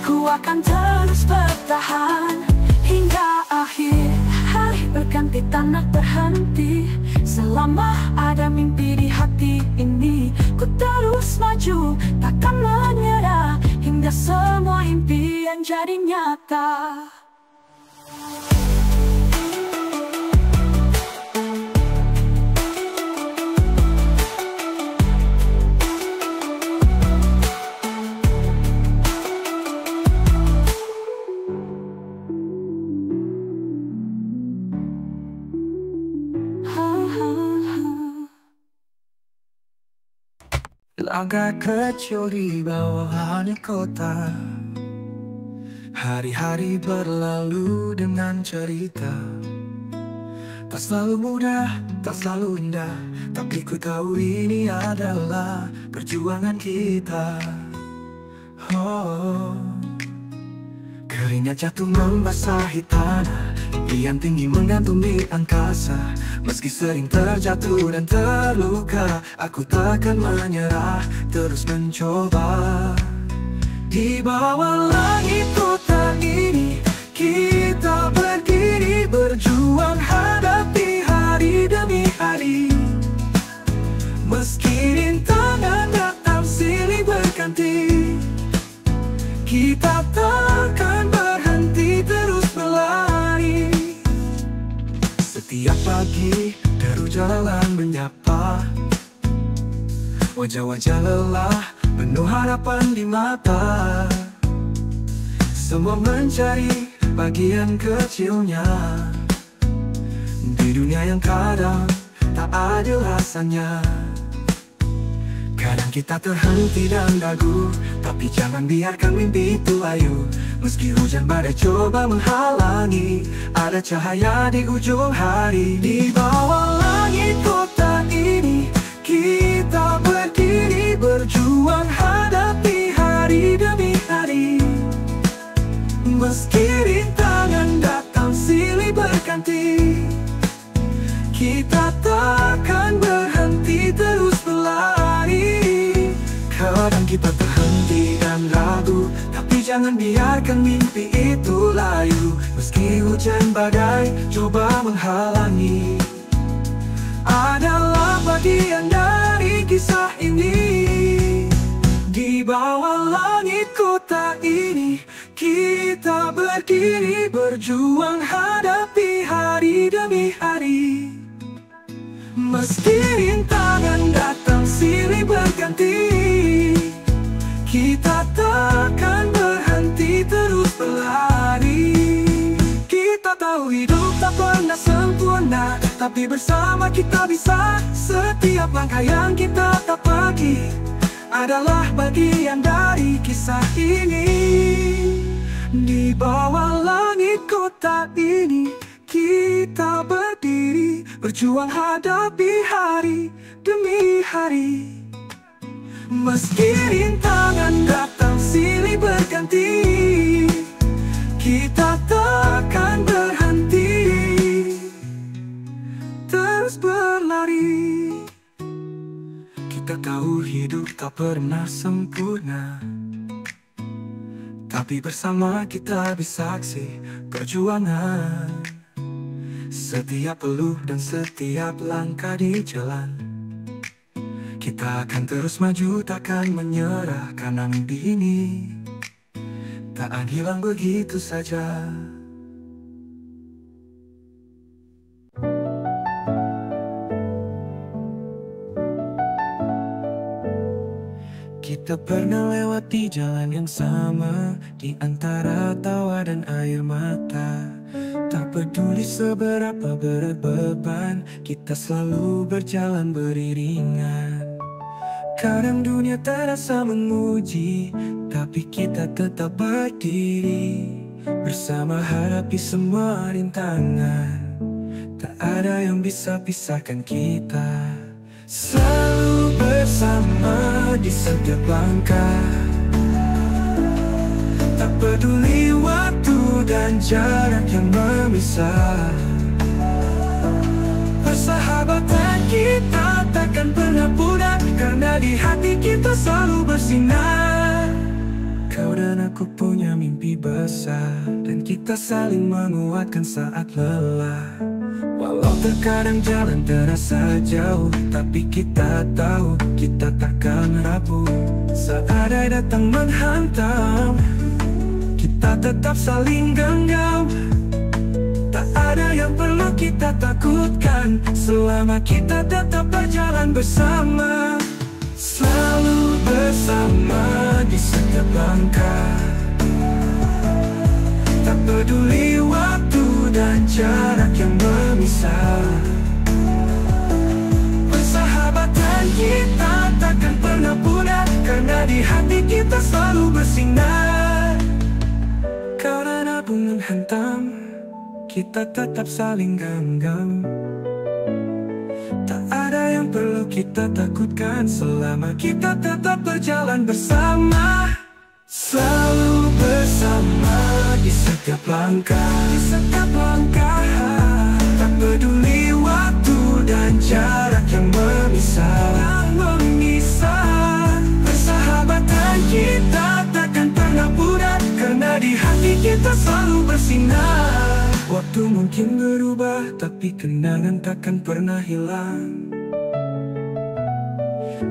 ku akan terus bertahan hingga akhir. Hari berganti, tanah berhenti, selama ada mimpi di hati ini, ku terus maju, takkan menyerah, hingga semua impian jadi nyata. Langkah kecil di bawahan kota, hari-hari berlalu dengan cerita. Tak selalu mudah, tak selalu indah, tapi ku tahu ini adalah perjuangan kita. Oh, keringat jatuh membasahi tanah, impian tinggi menggantung di angkasa. Meski sering terjatuh dan terluka, aku takkan menyerah, terus mencoba. Di bawah langit kota ini, kita berdiri, berjuang hadapi hari demi hari. Meski rintangan datang silih berganti, kita takkan berhenti, terus berlari. Setiap pagi deru jalan menyapa, wajah-wajah lelah penuh harapan di mata. Semua mencari bagian kecilnya di dunia yang kadang tak adil rasanya. Kadang kita terhenti dan ragu, tapi jangan biarkan mimpi itu layu. Meski hujan badai coba menghalangi, ada cahaya di ujung hari. Di bawah langit kota ini, kita berdiri, berjuang hadapi hari demi hari. Meski rintangan datang silih berganti, kita takkan berhenti, terus berlari. Kadang kita terhenti dan ragu, tapi jangan biarkan mimpi itu layu. Meski hujan badai coba menghalangi, adalah bagian dari kisah ini. Di bawah langit kota ini, kita berdiri, berjuang hadapi hari demi hari. Meski rintangan datang silih berganti, kita takkan berhenti, terus berlari. Kita tahu hidup tak pernah sempurna, tapi bersama kita bisa. Setiap langkah yang kita tapaki adalah bagian dari kisah ini. Di bawah langit kota ini, kita berdiri, berjuang hadapi hari demi hari. Meski rintangan datang silih berganti, kita takkan berhenti, terus berlari. Kita tahu hidup tak pernah sempurna, tapi bersama kita bisa aksi perjuangan. Setiap peluk dan setiap langkah di jalan, kita akan terus maju, takkan menyerah, karena mimpi ini tak akan hilang begitu saja. Kita pernah lewati jalan yang sama, di antara tawa dan air mata. Tak peduli seberapa berat beban, kita selalu berjalan beriringan. Kadang dunia terasa menguji, tapi kita tetap berdiri, bersama hadapi semua rintangan. Tak ada yang bisa pisahkan kita, selalu bersama di setiap langkah. Tak peduli waktu dan jarak yang memisah. Persahabatan kita takkan pernah pudar, karena di hati kita selalu bersinar. Kau dan aku punya mimpi besar, dan kita saling menguatkan saat lelah. Walau terkadang jalan terasa jauh, tapi kita tahu kita takkan rapuh. Seadai datang menghantam, kita tetap saling genggam. Tak ada yang perlu kita takutkan, selama kita tetap berjalan bersama. Selalu bersama di setiap langkah, tak peduli waktu dan jarak yang memisah. Persahabatan kita takkan pernah pudar, karena di hati kita selalu bersinar. Kau dan aku menghantam, kita tetap saling genggam. Tak ada yang perlu kita takutkan, selama kita tetap berjalan bersama. Selalu bersama di setiap langkah, di setiap langkah. Tak peduli waktu dan jarak yang memisah, memisah. Persahabatan kita takkan pernah pudar, karena di hati kita selalu bersinar. Waktu mungkin berubah, tapi kenangan takkan pernah hilang.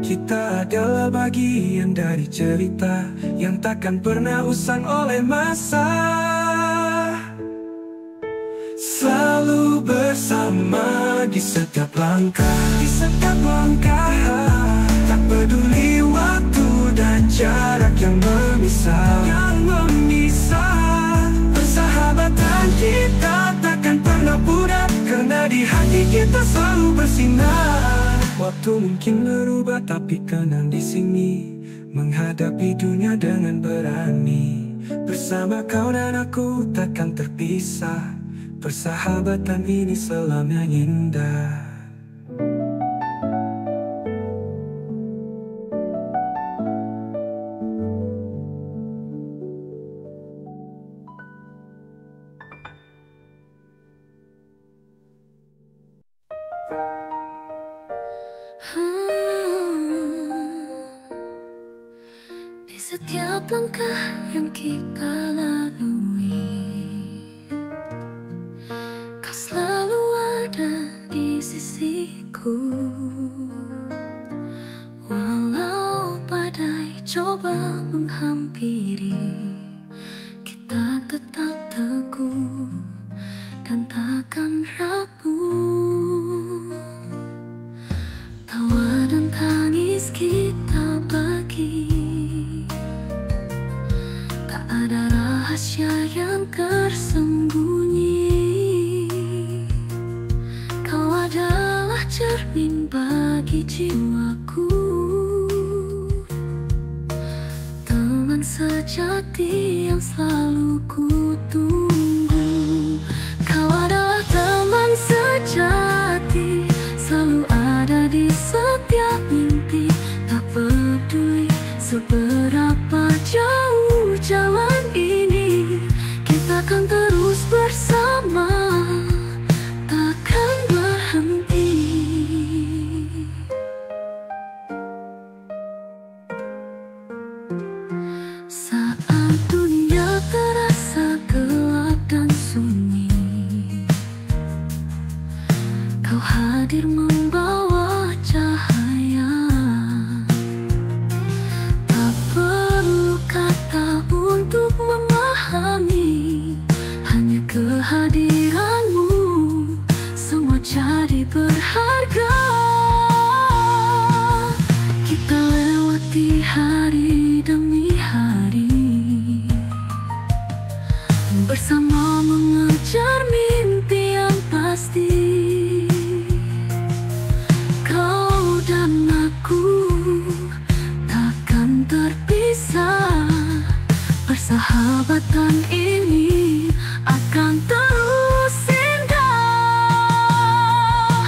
Kita adalah bagian dari cerita yang takkan pernah usang oleh masa. Selalu bersama di setiap langkah, di setiap langkah. Tak peduli waktu dan jarak yang memisah, yang memisah. Persahabatan kita takkan pernah pudar, karena di hati kita selalu bersinar. Waktu mungkin berubah, tapi kenang di sini menghadapi dunia dengan berani. Bersama kau dan aku takkan terpisah, persahabatan ini selamanya indah. Di setiap langkah yang kita lalui, kau selalu ada di sisiku. Walau badai coba menghampiri, kita tetap teguh dan takkan rapuh. Tawa dan tangis kita bagi, tak ada rahasia yang tersembunyi. Kau adalah cermin bagi jiwaku, teman sejati yang selalu kutunggu. Kau adalah teman sejati, selalu ada di setiap mimpi. Tak peduli seberapa jauh jalan ini, kita akan terus bersama, takkan berhenti. Saat dunia terasa gelap dan sunyi, kau hadir membawa cahaya. Tak perlu kata untuk memahami, hanya kehadiranmu semua jadi berharga. Kita lewati hari demi hari, bersama mengejar mimpi yang pasti. Persahabatan ini akan terus indah.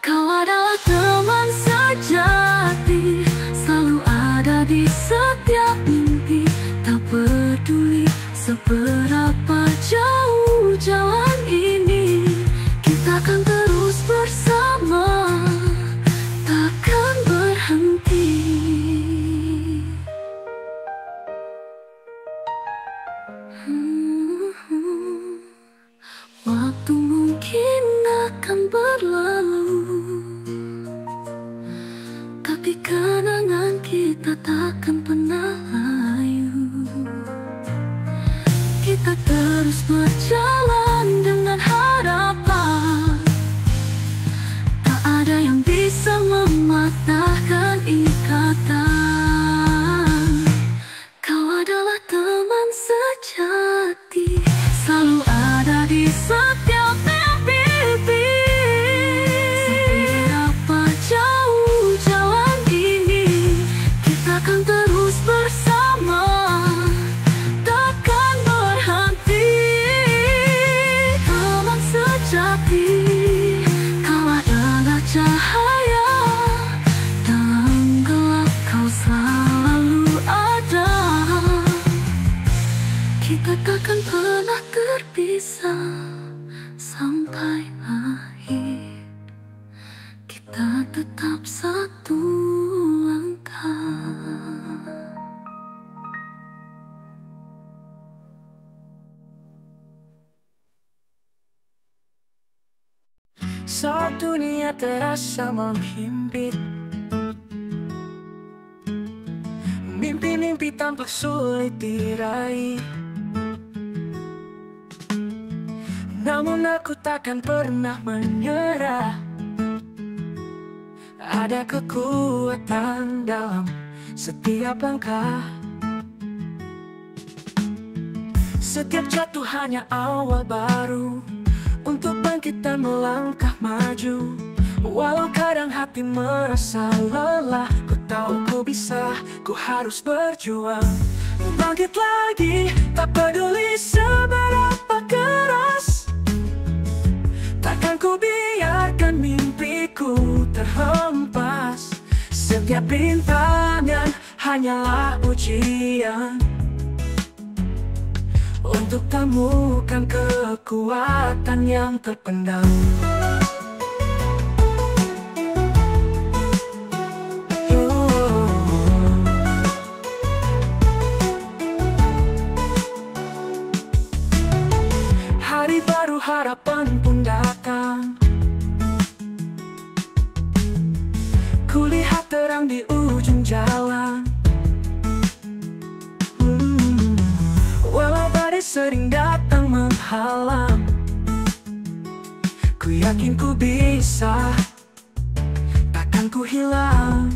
Kau adalah teman sejati, selalu ada di setiap mimpi. Tak peduli seberapa jauh waktu mungkin akan berlalu, tapi kenangan kita takkan pernah layu. Kita terus berjalan dengan harapan, tak ada yang bisa mematahkan ikatan. Kau adalah teman sejati, selalu ada di setiap mimpi. Seberapa jauh jalan ini, kita akan terus bersama, takkan berhenti. Teman sejati, kau adalah cahaya dalam gelap, kau selalu ada. Kita takkan pernah terpisah sampai akhir. Kita tetap satu langkah. Saat dunia terasa menghimpit, mimpi-mimpi tampak sulit diraih. Namun aku takkan pernah menyerah, ada kekuatan dalam setiap langkah. Setiap jatuh hanya awal baru, untuk bangkitan melangkah maju. Walau kadang hati merasa lelah, ku tahu ku bisa, ku harus berjuang. Bangkit lagi, tak peduli seberapa keras. Takkan ku biarkan mimpiku terhempas. Setiap bintangan hanyalah ujian untuk temukan kekuatan yang terpendam. Hari baru harapan pun datang, kulihat terang di ujung jalan. Walau badai sering datang menghalang, ku yakin ku bisa, takkan ku hilang.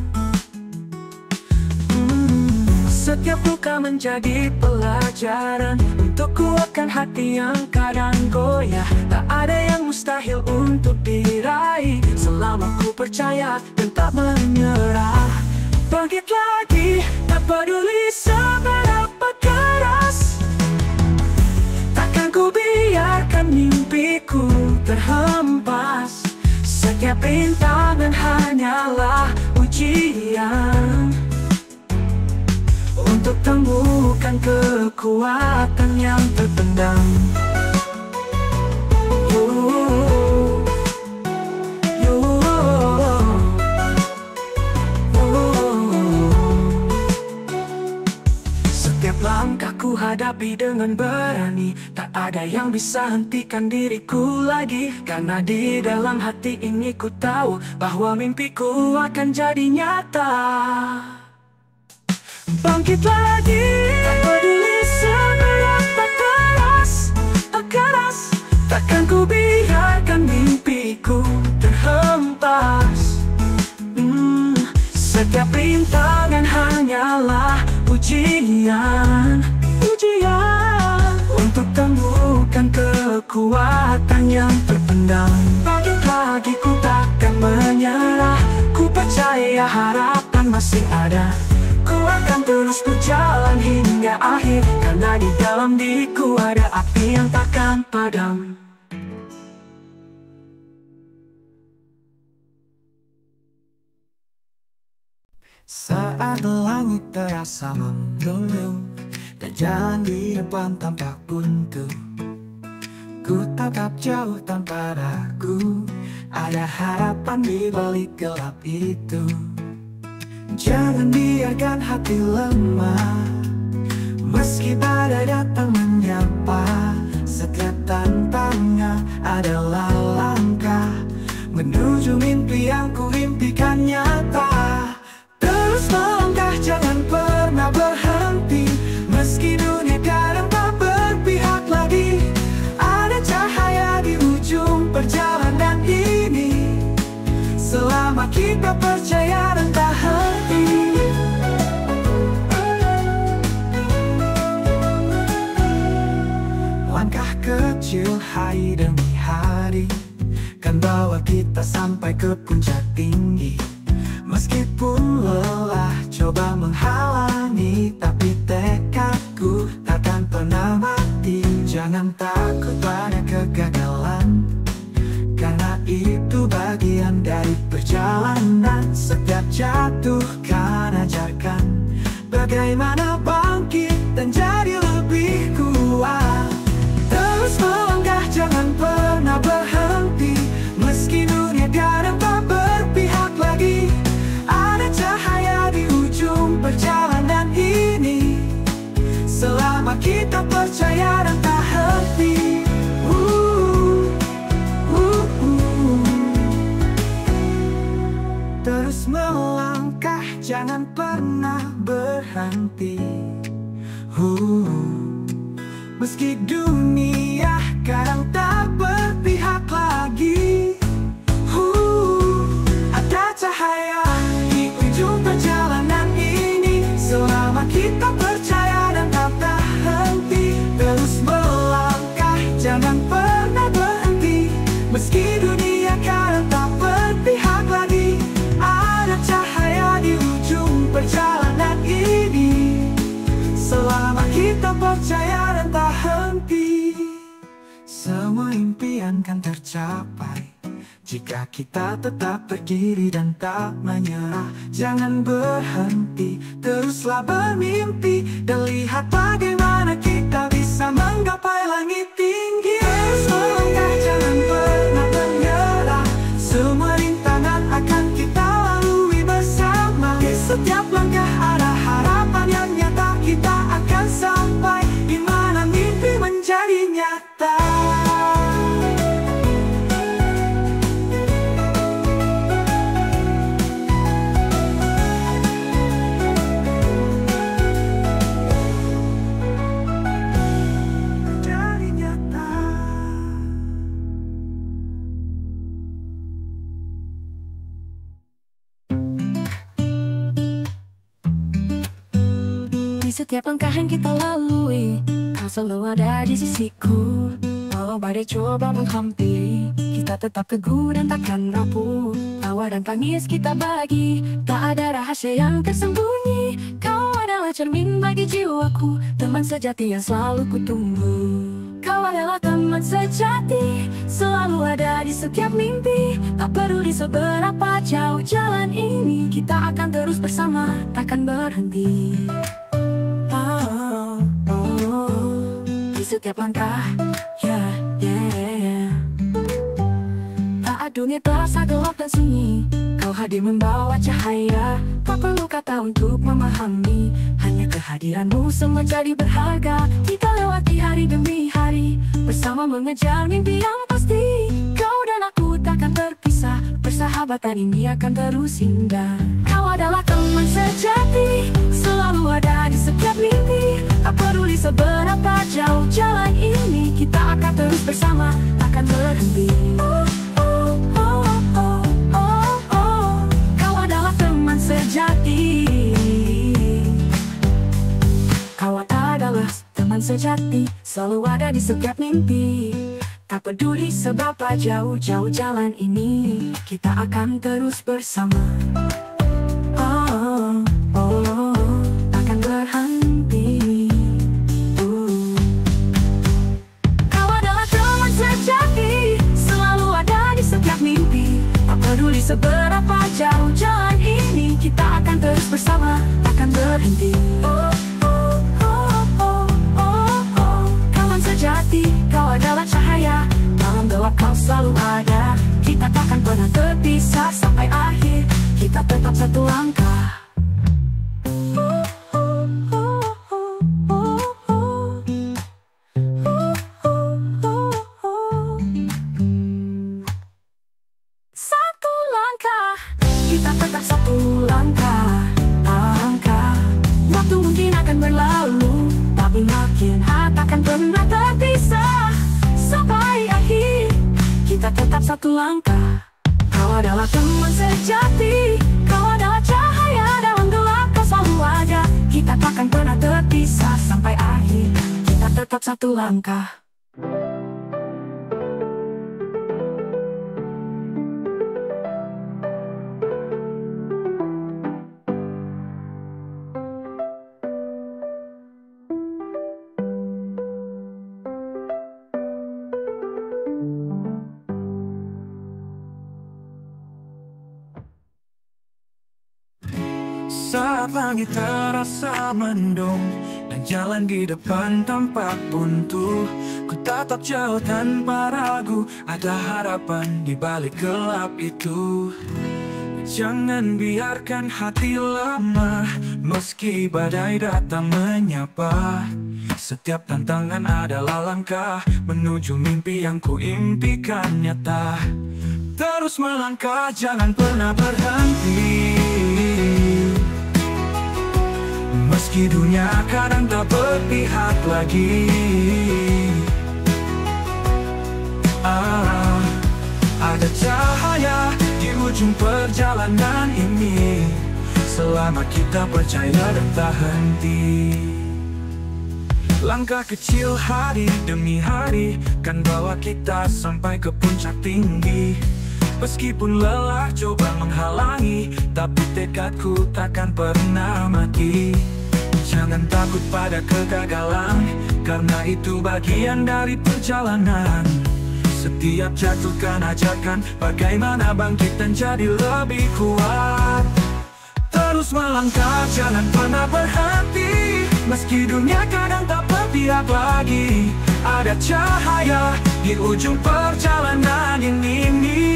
Setiap luka menjadi pelajaran, untuk kuatkan hati yang kadang goyah. Tak ada yang mustahil untuk diraih, selama ku percaya dan tak menyerah. Bangkit lagi, tak peduli seberapa keras. Takkan ku biarkan mimpiku terhempas. Setiap rintangan hanyalah ujian untuk temukan kekuatan yang terpendam. Setiap langkah ku hadapi dengan berani, tak ada yang bisa hentikan diriku lagi. Karena di dalam hati ini ku tahu bahwa mimpiku akan jadi nyata. Bangkit lagi, tak peduli seberapa keras. Takkan ku biarkan mimpiku terhempas. Setiap rintangan hanyalah ujian, ujian untuk temukan kekuatan yang terpendam. Bangkit lagi, ku takkan menyerah. Ku percaya harapan masih ada. Ku akan terus berjalan hingga akhir, karena di dalam diriku ada api yang takkan padam. Saat langit terasa mendung dan jalan di depan tampak buntu, ku tatap jauh tanpa ragu, ada harapan di balik gelap itu. Jangan biarkan hati lemah, meski badai datang menyapa. Setiap tantangan percaya rendah hati. Langkah kecil hari demi hari kan bawa kita sampai ke puncak tinggi. Meskipun lelah coba menghalangi, tapi tekadku takkan pernah mati. Jangan takut pada kegagalan, karena itu bagian dari perjalanan. Setiap jatuh kan ajarkan bagaimana bangkit dan jadi lebih kuat. Terus melangkah, jangan pernah berhenti. Meski dunia kadang tak berpihak lagi, ada cahaya di ujung perjalanan ini. Selama kita percaya dan tak henti. Terus melangkah, jangan pernah berhenti. Meski dunia kadang tak berpihak lagi, ada cahaya di ujung perjalanan ini. Selama kita percaya dan tak berhenti, terus melangkah, jangan pernah berhenti. Meski dunia kadang tak berpihak lagi, ada cahaya di ujung perjalanan ini. Selama kita percaya dan tak henti, semua impian kan tercapai jika kita tetap berdiri dan tak menyerah. Jangan berhenti, teruslah bermimpi, dan lihat bagaimana kita bisa menggapai langit tinggi. Terus melangkah, jangan pernah menyerah. Semua rintangan akan kita lalui bersama. Di setiap langkah ada harapan yang nyata. Kita akan sampai di mana mimpi menjadi nyata. Setiap langkah yang kita lalui, kau selalu ada di sisiku. Walau badai coba menghampiri, kita tetap teguh dan takkan rapuh. Tawa dan tangis kita bagi, tak ada rahasia yang tersembunyi. Kau adalah cermin bagi jiwaku, teman sejati yang selalu kutunggu. Kau adalah teman sejati, selalu ada di setiap mimpi. Tak peduli seberapa jauh jalan ini, kita akan terus bersama, takkan berhenti. Setiap langkah, saat dunia terasa gelap dan sunyi, kau hadir membawa cahaya. Tak perlu kata untuk memahami, hanya kehadiranmu semua jadi berharga. Kita lewati hari demi hari, bersama mengejar mimpi yang pasti. Kau dan aku takkan terpisah, persahabatan ini akan terus indah. Kau adalah teman sejati, selalu ada di setiap mimpi. Tak peduli seberapa jauh jalan ini, kita akan terus bersama, takkan berhenti. Kau adalah teman sejati. Kau adalah teman sejati, selalu ada di setiap mimpi. Tak peduli seberapa jauh jalan ini, kita akan terus bersama. Takkan berhenti. Peduli seberapa jauh jalan ini, kita akan terus bersama, takkan berhenti. Kawan sejati, kau adalah cahaya. Dalam gelap kau selalu ada. Kita takkan pernah terpisah sampai akhir. Kita tetap satu langkah. adalah teman sejati. Kau adalah cahaya dalam gelap, kau selalu ada. Kita takkan pernah terpisah sampai akhir. Kita tetap satu langkah. Saat langit terasa mendung dan jalan di depan tampak buntu, ku tatap jauh tanpa ragu, ada harapan di balik gelap itu. Jangan biarkan hati lemah, meski badai datang menyapa. Setiap tantangan adalah langkah menuju mimpi yang ku impikan nyata. Terus melangkah, jangan pernah berhenti. Meski dunia kadang tak berpihak lagi, ada cahaya di ujung perjalanan ini. Selama kita percaya dan tak henti, langkah kecil hari demi hari kan bawa kita sampai ke puncak tinggi. Meskipun lelah coba menghalangi, tapi tekadku takkan pernah mati. Jangan takut pada kegagalan, karena itu bagian dari perjalanan. Setiap jatuh kan ajarkan bagaimana bangkit dan jadi lebih kuat. Terus melangkah, jangan pernah berhenti. Meski dunia kadang tak berpihak lagi, ada cahaya di ujung perjalanan ini.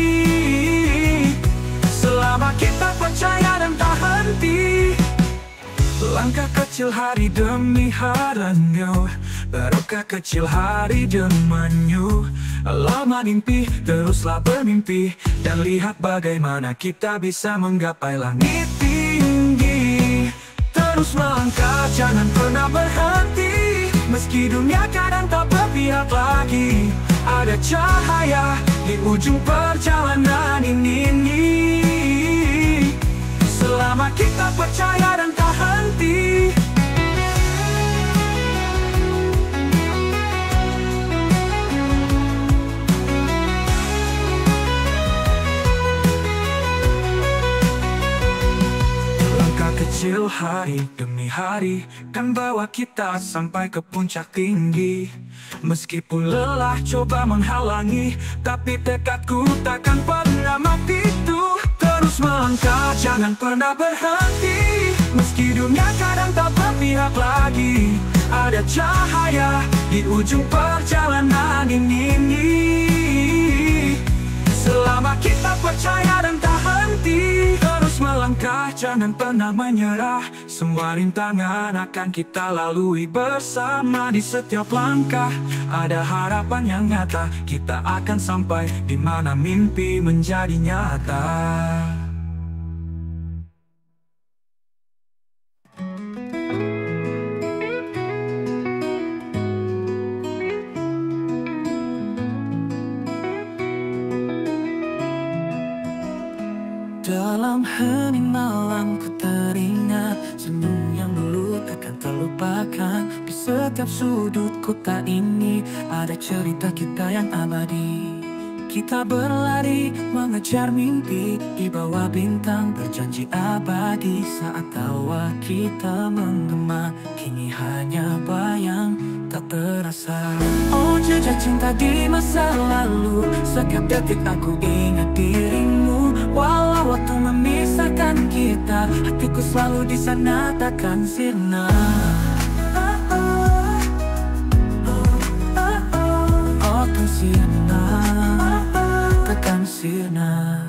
Selama kita percaya dan tak henti, langkah kecil hari demi haranyu, barokah kecil hari demanyu. Lama mimpi, teruslah bermimpi, dan lihat bagaimana kita bisa menggapai langit tinggi. Terus melangkah, jangan pernah berhenti. Meski dunia kadang tak berpihak lagi, ada cahaya di ujung perjalanan ini. Selama kita percaya dan tak henti. Langkah kecil hari demi hari kan bawa kita sampai ke puncak tinggi. Meskipun lelah coba menghalangi, tapi tekadku takkan pernah mati itu. Terus melangkah, jangan pernah berhenti. Meski dunia kadang tak berpihak lagi, ada cahaya di ujung perjalanan ini. Selama kita percaya dan tak henti, terus melangkah, jangan pernah menyerah. Semua rintangan akan kita lalui bersama. Di setiap langkah ada harapan yang nyata. Kita akan sampai di mana mimpi menjadi nyata. Dalam hening malam ku teringat senyum yang dulu takkan terlupakan. Di setiap sudut kota ini ada cerita kita yang abadi. Kita berlari mengejar mimpi di bawah bintang berjanji abadi. Saat tawa kita menggema, kini hanya bayang tak terasa. Oh jejak cinta di masa lalu, setiap detik aku ingat dirimu. Walau waktu memisahkan kita, hatiku selalu di sana takkan sirna. Oh takkan sirna.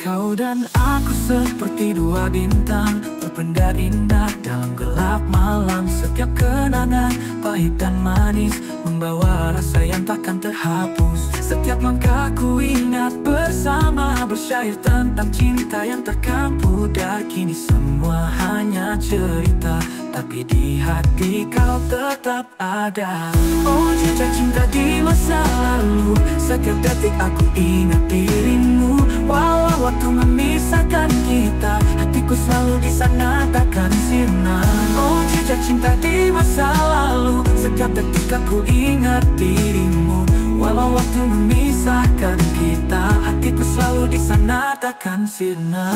Kau dan aku seperti dua bintang, berpendar indah dalam gelap malam. Setiap kenangan pahit dan manis, membawa rasa yang takkan terhapus. Setiap langkah ku ingat bersama, bersyair tentang cinta yang takkan pudar. Kini semua hanya cerita, tapi di hati kau tetap ada. Oh jejak cinta di masa lalu, setiap detik aku ingat dirimu. Walau waktu memisahkan kita, hatiku selalu di sana takkan sirna. Oh, jejak cinta di masa lalu, setiap detik aku ingat dirimu. Walau waktu memisahkan kita, hatiku selalu di sana takkan sirna.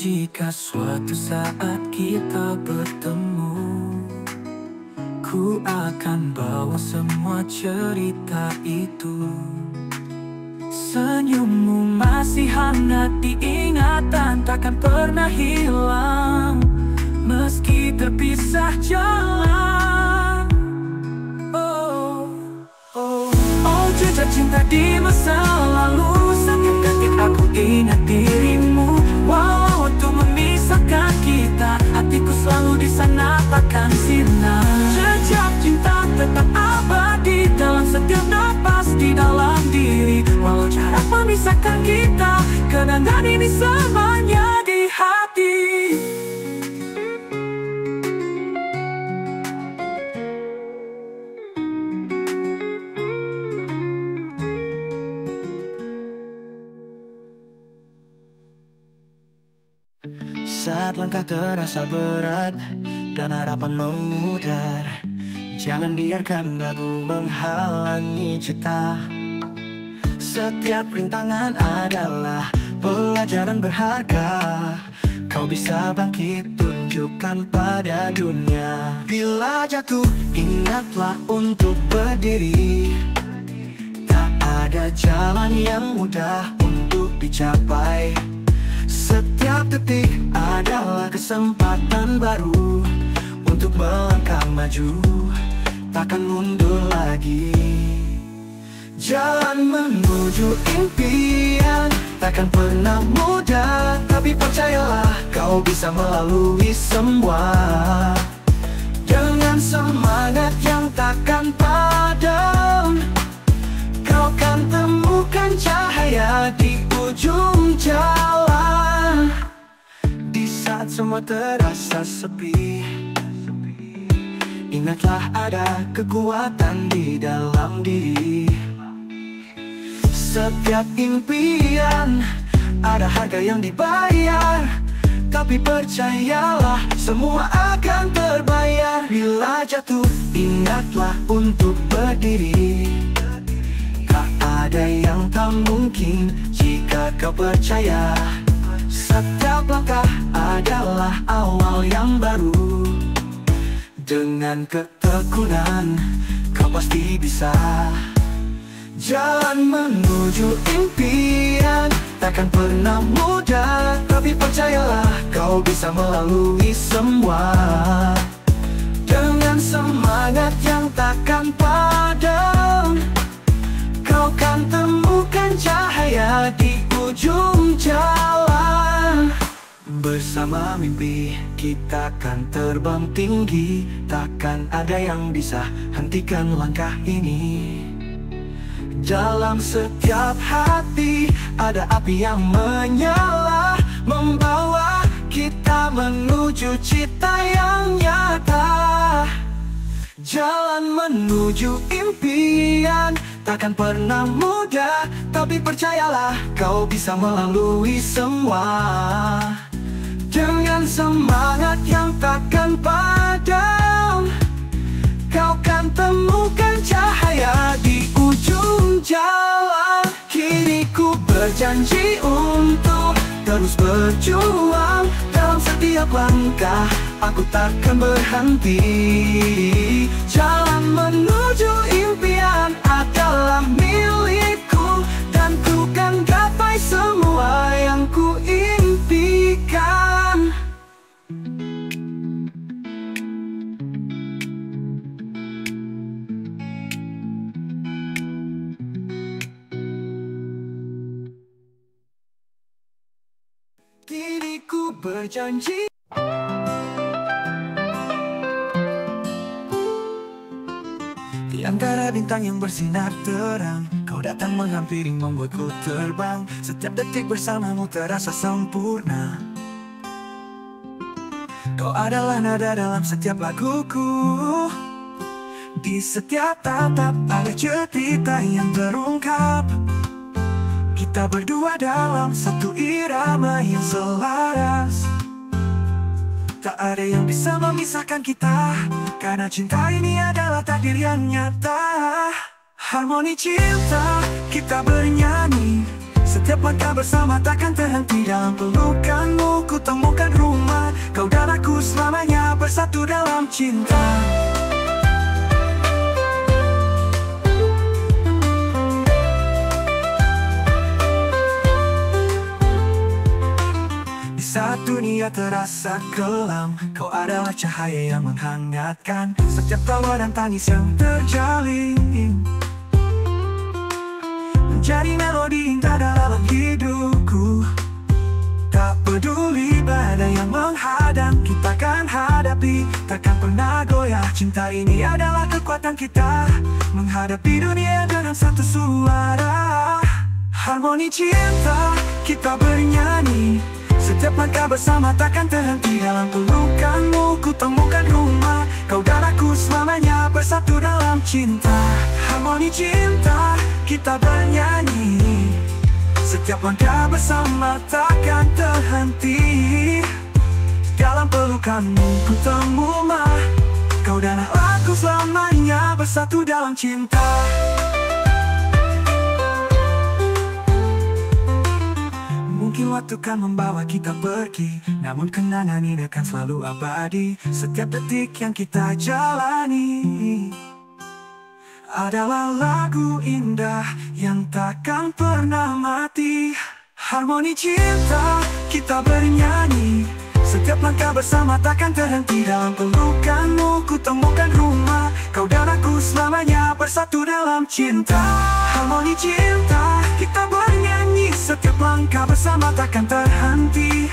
Jika suatu saat kita bertemu, ku akan bawa semua cerita itu. Senyummu masih hangat di ingatan, takkan pernah hilang meski terpisah jalan. Oh, oh, oh, jejak cinta di masa lalu, setiap detik aku ingat dirimu. Wow, memisahkan kita, hatiku selalu di sana takkan sirna. Jejak cinta tetap abadi dalam setiap napas di dalam diri. Walau jarak memisahkan kita, kenangan ini semuanya di hati. Saat langkah terasa berat dan harapan memudar, jangan biarkan ragu menghalangi cita. Setiap rintangan adalah pelajaran berharga. Kau bisa bangkit, tunjukkan pada dunia. Bila jatuh, ingatlah untuk berdiri. Tak ada jalan yang mudah untuk dicapai. Setiap detik adalah kesempatan baru untuk melangkah maju, takkan mundur lagi. Jalan menuju impian takkan pernah mudah, tapi percayalah kau bisa melalui semua. Dengan semangat yang takkan padam, kau kan temukan cahaya di ujung jalan. Saat semua terasa sepi, ingatlah ada kekuatan di dalam diri. Setiap impian ada harga yang dibayar, tapi percayalah semua akan terbayar. Bila jatuh, ingatlah untuk berdiri. Tak ada yang tak mungkin jika kau percaya. Setiap langkah adalah awal yang baru. Dengan ketekunan kau pasti bisa. Jalan menuju impian takkan pernah mudah, tapi percayalah kau bisa melalui semua. Dengan semangat yang takkan padam, kau kan temukan cahaya di ujung jalan. Bersama mimpi kita kan terbang tinggi, takkan ada yang bisa hentikan langkah ini. Dalam setiap hati ada api yang menyala, membawa kita menuju cita yang nyata. Jalan menuju impian takkan pernah mudah, tapi percayalah kau bisa melalui semua. Dengan semangat yang takkan padam, kau kan temukan cahaya di ujung jalan. Kini ku berjanji untuk terus berjuang. Dalam setiap langkah aku takkan berhenti. Jalan menuju impian adalah milikku, dan ku kan gapai semua yang ku impikan. Diriku berjanji. Di antara bintang yang bersinar terang, kau datang menghampiri membuatku terbang. Setiap detik bersamamu terasa sempurna. Doa adalah nada dalam setiap laguku. Di setiap tatap ada cerita yang terungkap. Kita berdua dalam satu irama yang selaras. Tak ada yang bisa memisahkan kita, karena cinta ini adalah takdir yang nyata. Harmoni cinta, kita bernyanyi. Setiap langkah bersama takkan terhenti. Dalam pelukanmu ku temukan rumah. Kau dan aku selamanya bersatu dalam cinta. Di saat dunia terasa kelam, kau adalah cahaya yang menghangatkan setiap tawa dan tangis yang terjalin. Jadi melodi indah dalam hidupku. Tak peduli badai yang menghadang, kita akan hadapi, takkan pernah goyah. Cinta ini adalah kekuatan kita, menghadapi dunia dengan satu suara. Harmoni cinta, kita bernyanyi. Setiap langkah bersama takkan terhenti. Dalam pelukanmu ku temukan rumah. Kau dan aku selamanya bersatu dalam cinta. Harmoni cinta, kita bernyanyi. Setiap langkah bersama takkan terhenti. Dalam pelukanmu ku temu mah. Kau dan aku selamanya bersatu dalam cinta. Mungkin waktu kan membawa kita pergi, namun kenangan ini akan selalu abadi. Setiap detik yang kita jalani adalah lagu indah yang takkan pernah mati. Harmoni cinta, kita bernyanyi. Setiap langkah bersama takkan terhenti. Dalam pelukanmu ku temukan rumah. Kau dan aku selamanya bersatu dalam cinta. Harmoni cinta, kita bernyanyi. Setiap langkah bersama takkan terhenti.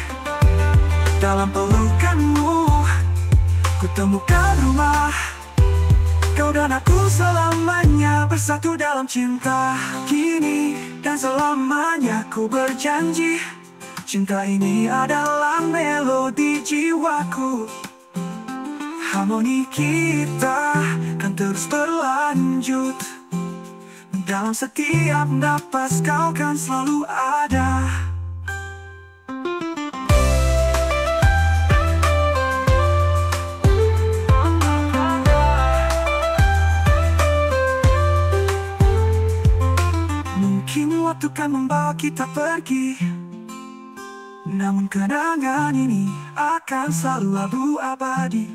Dalam pelukanmu ku temukan rumah. Kau dan aku selamanya bersatu dalam cinta. Kini dan selamanya ku berjanji, cinta ini adalah melodi jiwaku. Harmoni kita kan terus berlanjut. Dalam setiap napas kau kan selalu ada. Waktu kan membawa kita pergi, namun kenangan ini akan selalu abadi.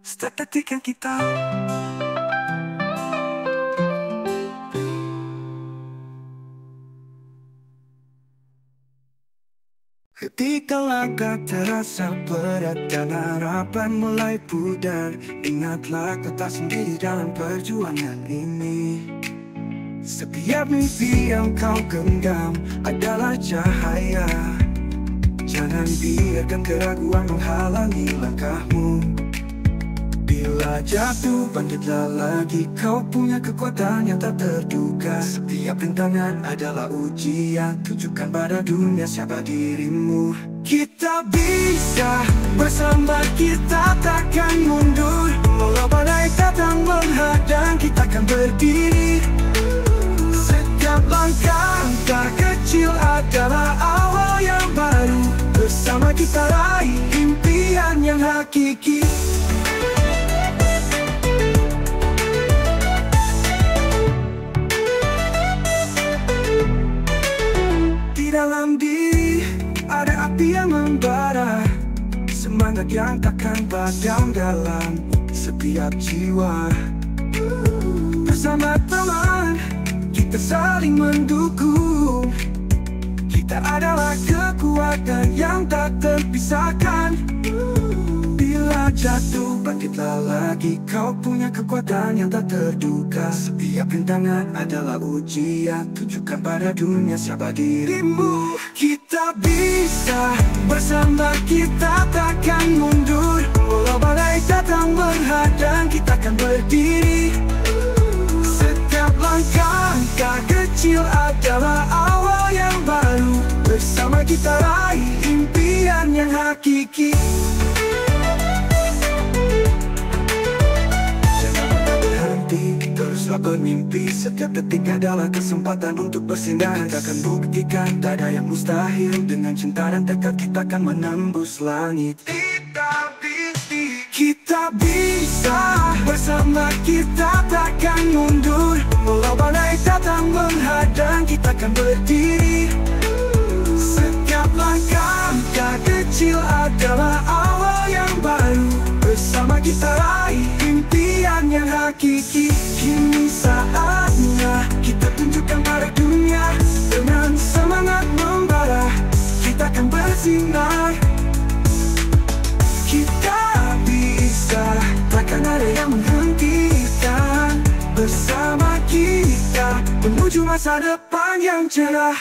Setiap detik yang kita ketika langkah terasa berat dan harapan mulai pudar, ingatlah kau tak sendiri dalam perjuangan ini. Setiap mimpi yang kau genggam adalah cahaya. Jangan biarkan keraguan menghalangi langkahmu. Bila jatuh, bangkitlah lagi. Kau punya kekuatan yang tak terduga. Setiap rintangan adalah ujian. Tunjukkan pada dunia siapa dirimu. Kita bisa bersama, kita takkan mundur. Walau badai datang menghadang, kita akan berdiri. Setiap langkah kecil adalah awal yang baru. Bersama kita raih impian yang hakiki. Dalam diri ada api yang membara, semangat yang takkan padam dalam setiap jiwa. Bersama teman, kita saling mendukung. Kita adalah kekuatan yang tak terpisahkan. Bila jatuh, bangkitlah lagi. Kau punya kekuatan yang tak terduga. Setiap rintangan adalah ujian. Tunjukkan pada dunia siapa dirimu. Kita bisa bersama, kita takkan mundur. Walau badai datang menghadang, kita akan berdiri. Setiap langkah kecil adalah awal yang baru. Bersama kita raih memiliki. Jangan berhenti, teruslah bermimpi. Setiap detik adalah kesempatan untuk bersinar. Kita akan buktikan tak ada yang mustahil. Dengan cinta dan tekad kita akan menembus langit. Kita bisa, bersama kita takkan mundur. Melompat naik datang menghadang, kita akan berdiri. Setiap langkah kecil adalah awal yang baru. Bersama kita raih impian yang hakiki. Kini saatnya kita tunjukkan pada dunia. Dengan semangat membara, kita akan bersinar. Takkan ada yang menghentikan. Bersama kita menuju masa depan yang cerah.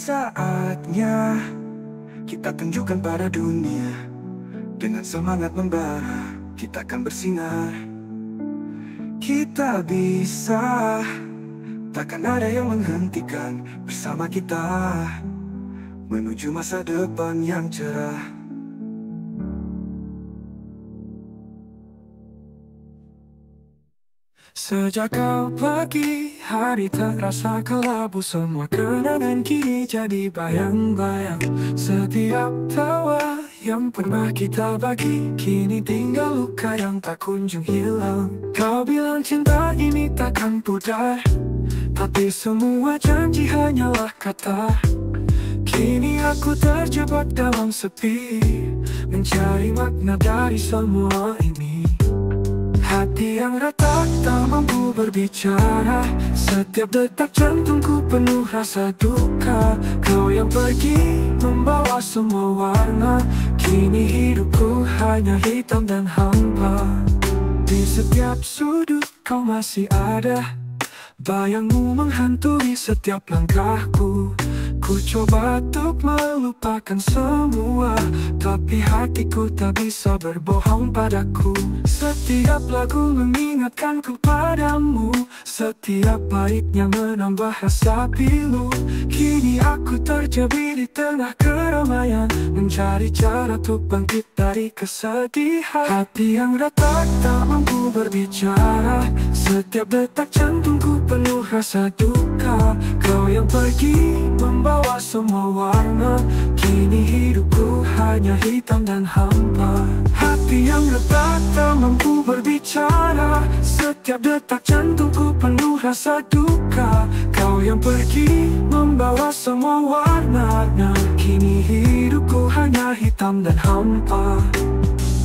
Saatnya kita tunjukkan pada dunia. Dengan semangat membara, kita akan bersinar. Kita bisa, takkan ada yang menghentikan. Bersama kita menuju masa depan yang cerah. Sejak kau pergi, hari terasa kelabu. Semua kenangan kini jadi bayang-bayang. Setiap tawa yang pernah kita bagi, kini tinggal luka yang tak kunjung hilang. Kau bilang cinta ini takkan pudar, tapi semua janji hanyalah kata. Kini aku terjebak dalam sepi, mencari makna dari semua ini. Hati yang retak tak mampu berbicara. Setiap detak jantungku penuh rasa duka. Kau yang pergi membawa semua warna. Kini hidupku hanya hitam dan hampa. Di setiap sudut kau masih ada. Bayangmu menghantui setiap langkahku. Ku coba untuk melupakan semua, tapi hatiku tak bisa berbohong padaku. Setiap lagu mengingatkanku padamu. Setiap baiknya menambah rasa pilu. Kini aku terjebak di tengah keramaian, mencari cara untuk bangkit dari kesedihan. Hati yang retak tak mampu berbicara. Setiap detak jantungku penuh rasa duka. Kau yang pergi membawa semua warna. Kini hidupku hanya hitam dan hampa. Hati yang retak tak mampu berbicara. Setiap detak jantungku penuh rasa duka. Kau yang pergi membawa semua warna. Kini hidupku hanya hitam dan hampa.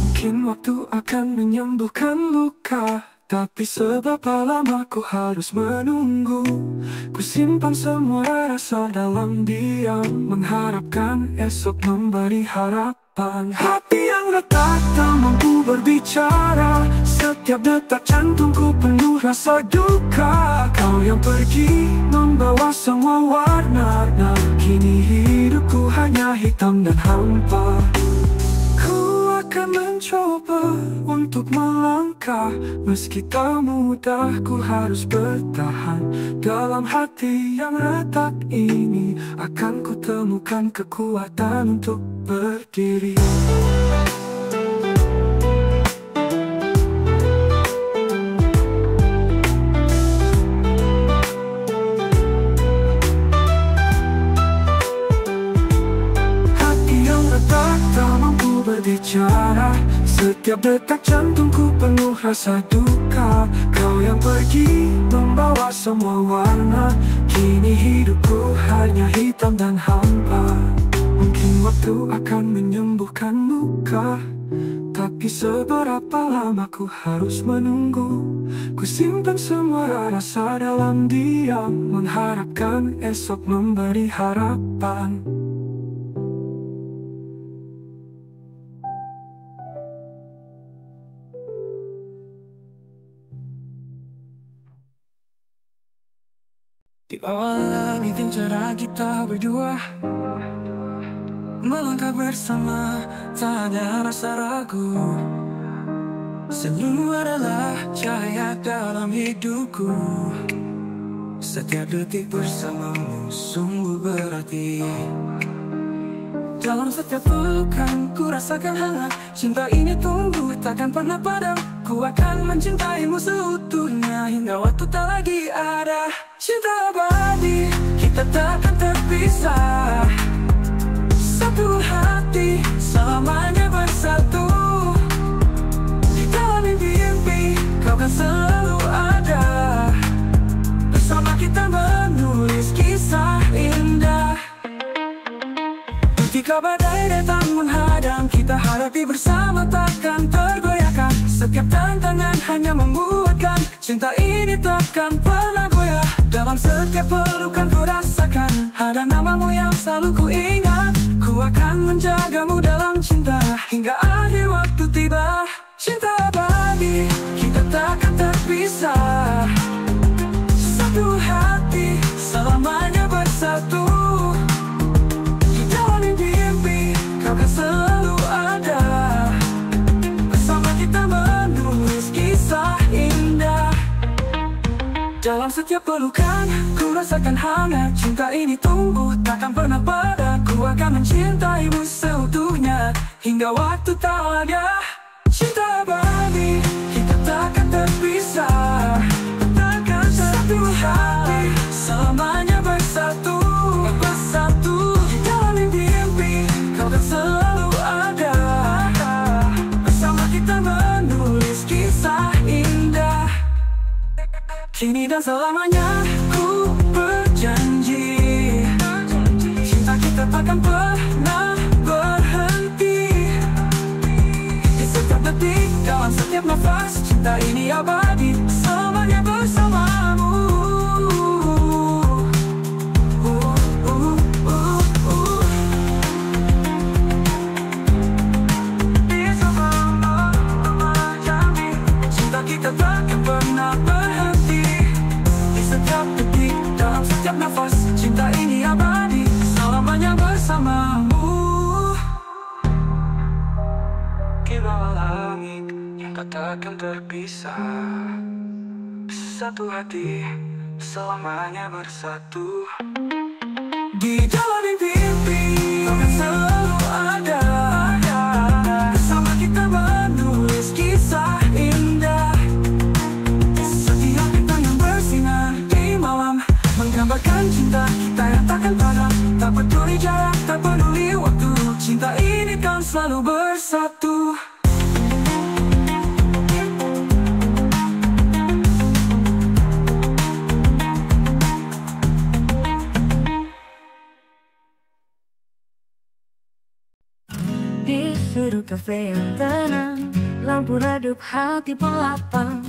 Mungkin waktu akan menyembuhkan luka, tapi seberapa lama ku harus menunggu. Ku simpan semua rasa dalam diam, mengharapkan esok memberi harapan. Hati yang retak tak mampu berbicara. Setiap detak jantungku penuh rasa duka. Kau yang pergi membawa semua warna. Kini hidupku hanya hitam dan hampa. Ku akan mencoba untuk melangkah, meski tak mudah ku harus bertahan. Dalam hati yang retak ini, akan ku temukan kekuatan untuk berdiri. Hati yang retak tak mampu berbicara. Setiap detak jantungku penuh rasa duka. Kau yang pergi membawa semua warna. Kini hidupku hanya hitam dan hampa. Mungkin waktu akan menyembuhkan luka, Tapi seberapa lama ku harus menunggu? Ku simpan semua rasa dalam diam, mengharapkan esok memberi harapan. Di awal langit yang cerah kita berdua, melangkah bersama, tak ada rasa ragu. Senyum adalah cahaya dalam hidupku. Setiap detik bersamamu sungguh berarti. Dalam setiap pelukan ku rasakan hangat. Cinta ini tumbuh takkan pernah padam. Ku akan mencintaimu seutuhnya hingga waktu tak lagi ada. Cinta abadi, kita takkan terpisah. Satu hati, selamanya bersatu. Di dalam mimpi-mimpi, kau kan selalu ada. Bersama kita menulis kisah indah. Ketika badai datang menghadang, kita hadapi bersama takkan tergoyahkan. Setiap tantangan hanya membuatkan cinta ini takkan pernah goyah. Dalam setiap pelukan ku rasakan ada namamu yang selalu ku ingat. Ku akan menjagamu dalam cinta hingga akhir waktu tiba. Cinta abadi, kita takkan terpisah. Satu hati, selamanya bersatu. Selalu ada. Bersama kita menulis kisah indah. Dalam setiap pelukan ku rasakan hangat. Cinta ini tumbuh takkan pernah padam. Ku akan mencintaimu seutuhnya hingga waktu tak ada. Cinta abadi, kita takkan terpisah. Takkan satu hati, selamanya bersatu. Bersatu di dalam mimpi-mimpi kau kan selalu. Kini dan selamanya ku berjanji, cinta kita takkan pernah berhenti. Di setiap detik, dalam setiap nafas, cinta ini abadi, selamanya bersamamu. Cinta kita takkan pernah berhenti. Setiap detik, dalam setiap nafas, cinta ini abadi, selamanya bersamamu. Di bawah langit yang takkan terpisah. Satu hati, selamanya bersatu. Di dalam mimpi-mimpi, kau kan selalu ada. Bersama kita menulis kisah indah. Bahkan cinta kita yang takkan padam. Tak peduli jarak, tak peduli waktu. Cinta ini kan selalu bersatu. Di sudut kafe yang tenang, lampu redup hati pelapang.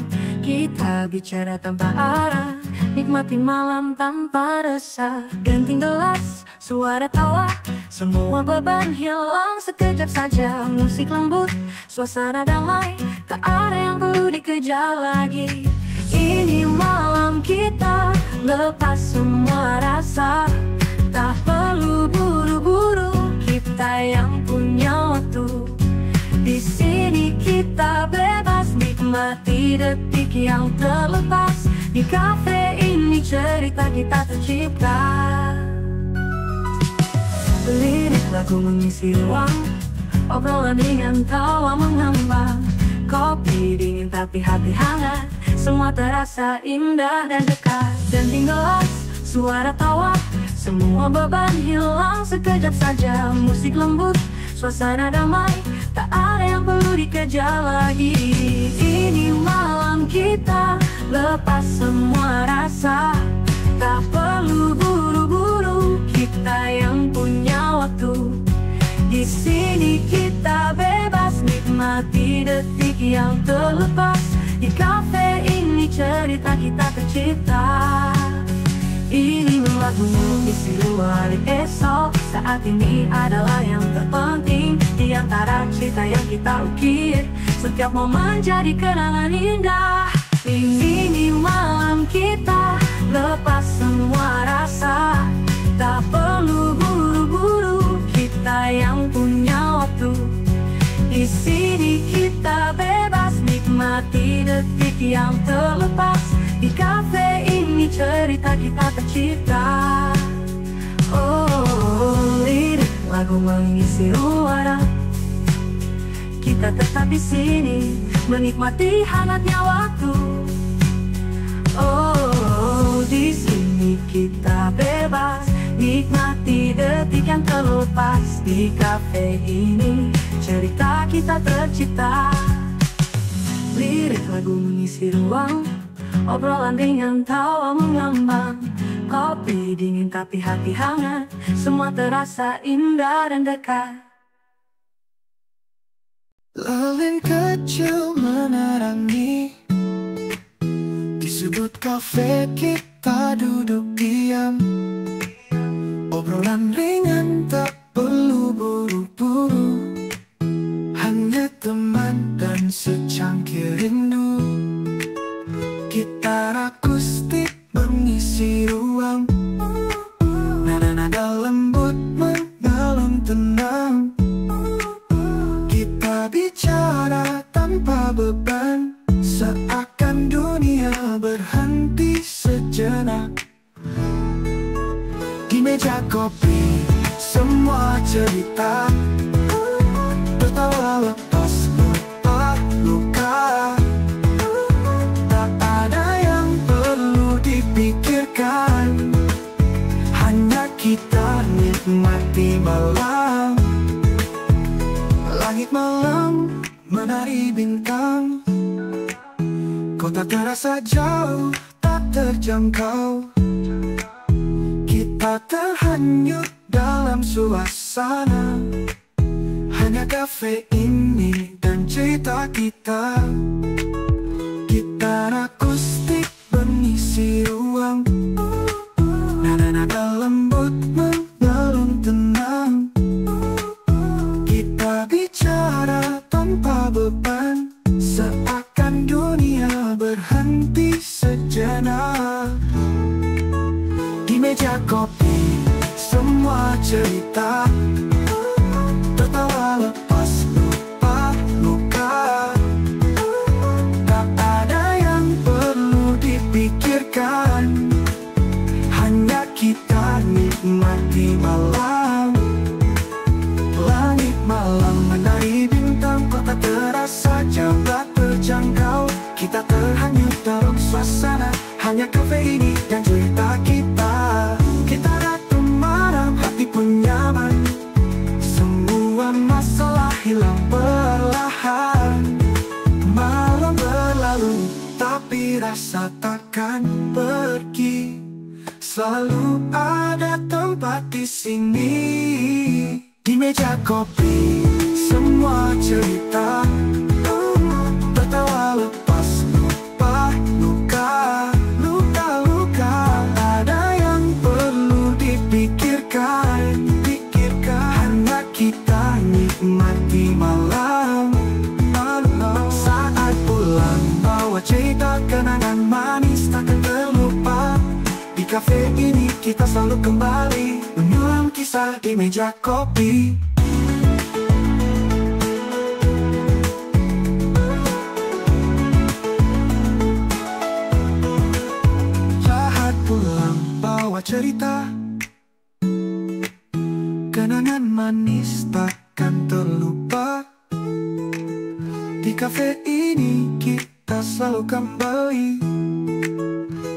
Kita bicara tanpa arah, nikmati malam tanpa resah. Ganti gelas, suara tawa, semua beban hilang sekejap saja. Musik lembut, suasana damai, tak ada yang perlu dikejar lagi. Ini malam kita, lepas semua rasa. Tak perlu buru-buru, kita yang punya waktu. Di sini kita bebas, nikmati detik yang terlepas. Di kafe ini cerita kita tercipta. Lirik lagu mengisi ruang, obrolan dengan tawa mengembang. Kopi dingin tapi hati hangat, semua terasa indah dan dekat. Dan tinggal suara tawa, semua beban hilang sekejap saja. Musik lembut, suasana damai, tak ada yang perlu dikejar lagi. Ini malam kita, lepas semua rasa. Tak perlu buru-buru, kita yang punya waktu. Di sini kita bebas nikmat. menikmati detik yang terlepas. Di kafe ini cerita kita tercipta. Inilah lagu isi luar esok. Saat ini adalah yang terpenting di antara cerita yang kita ukir. Setiap momen jadi kenangan indah. Ini malam kita lepas semua rasa. Tak perlu buru-buru, kita yang punya waktu. Di sini kita bebas nikmati detik yang terlepas. Di kafe ini cerita kita tercipta. Oh, lirik lagu mengisi udara. Kita tetap di sini menikmati hangatnya waktu. Oh, di sini kita bebas nikmati detik yang terlepas. Di kafe ini cerita kita tercipta. Lirik lagu mengisi ruang, obrolan ringan tawa mengambang. Kopi dingin tapi hati hangat, semua terasa indah dan dekat. Lilin kecil menerangi di sudut kafe, kita duduk diam. Obrolan ringan tak perlu buru-buru, hanya teman dan secangkir rindu. Gitar akustik mengisi ruang, nada-nada lembut menggalum tenang. Kita bicara tanpa beban, seakan dunia berhenti sejenak. Di meja kopi, semua cerita tertawa lepas lupa luka. Tak ada yang perlu dipikirkan, hanya kita nikmati malam. Langit malam menari bintang, kota terasa jauh tak terjangkau. Kita terhanyut dalam suasana, hanya kafe ini dan cerita kita. Gitar akustik mengisi ruang, nada-nada lembut menggalum tenang. Kita bicara tanpa beban, seakan dunia berhenti sejenak. Di meja kopi, semua cerita tertawa lepas lupa luka. Tak ada yang perlu dipikirkan, hanya kita nikmati malam. Langit malam menari bintang, kota terasa jauh tak terjangkau. Kita terhanyut dalam suasana, hanya kafe ini dan cerita kita. Kita datang malam, hati pun nyaman, masalah hilang perlahan. Malam berlalu tapi rasa takkan pergi, selalu ada tempat di sini. Di meja kopi semua cerita tertawa lepas lupa luka. Luka-luka ada yang perlu dipikirkan. Kita nikmati malam, malam. Saat pulang bawa cerita kenangan manis takkan terlupa. Di kafe ini kita selalu kembali menyulam kisah di meja kopi. Saat pulang bawa cerita kenangan manis takkan terlupa. Di kafe ini kita selalu kembali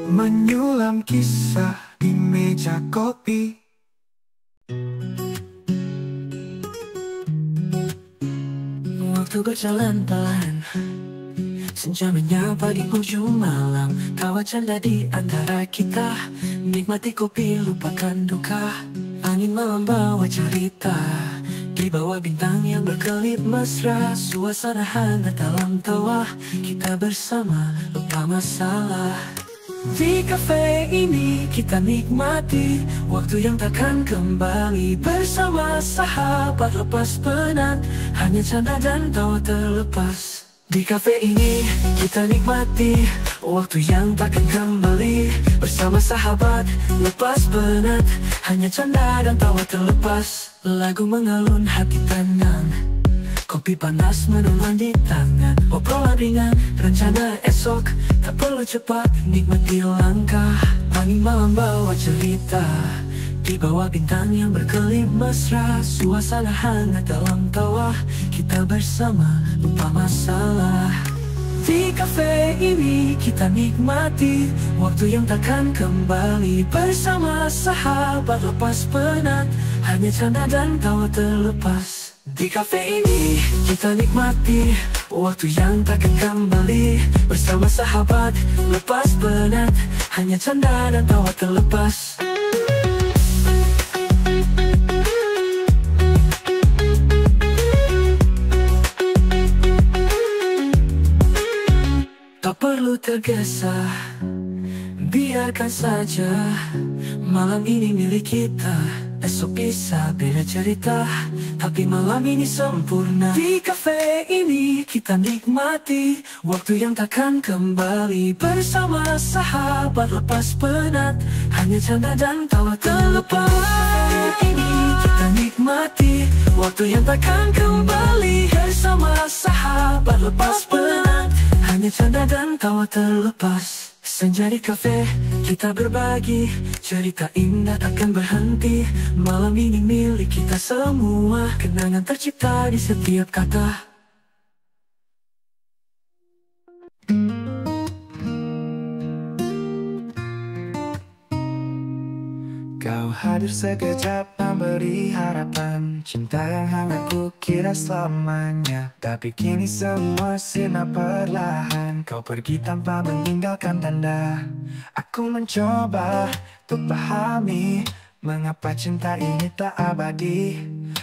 menyulam kisah di meja kopi. Waktu berjalan pelan, senja menyapa di ujung malam. Tawa canda di antara kita, nikmati kopi lupakan duka. Angin malam bawa cerita, Di bawah bintang yang berkelip mesra, suasana hangat dalam tawa, kita bersama lupa masalah. Di kafe ini kita nikmati waktu yang takkan kembali, bersama sahabat lepas penat, hanya canda dan tawa terlepas. Di kafe ini kita nikmati waktu yang takkan kembali, bersama sahabat lepas penat, hanya canda dan tawa terlepas. Lagu mengalun hati tenang, kopi panas menemani tangan, obrolan ringan, rencana esok, tak perlu cepat, nikmati langkah. Angin malam bawa cerita, di bawah bintang yang berkelip mesra, suasana hangat dalam tawa, kita bersama lupa masalah. Di kafe ini kita nikmati waktu yang takkan kembali, bersama sahabat lepas penat, hanya canda dan tawa terlepas. Di kafe ini kita nikmati waktu yang takkan kembali, bersama sahabat lepas penat, hanya canda dan tawa terlepas. Perlu tergesa, biarkan saja, malam ini milik kita, esok bisa beda cerita, tapi malam ini sempurna. Di kafe ini kita nikmati waktu yang takkan kembali, bersama sahabat lepas penat, hanya canda dan tawa terlepas. Ini kita nikmati waktu yang takkan kembali, bersama sahabat lepas penat, hanya canda dan tawa terlepas. Senja di kafe kita berbagi, cerita indah takkan berhenti, malam ini milik kita semua, kenangan tercipta di setiap kata. Kau hadir sekejap memberi harapan, cinta yang hangat ku kira selamanya, tapi kini semua sirna perlahan, kau pergi tanpa meninggalkan tanda. Aku mencoba untuk pahami mengapa cinta ini tak abadi,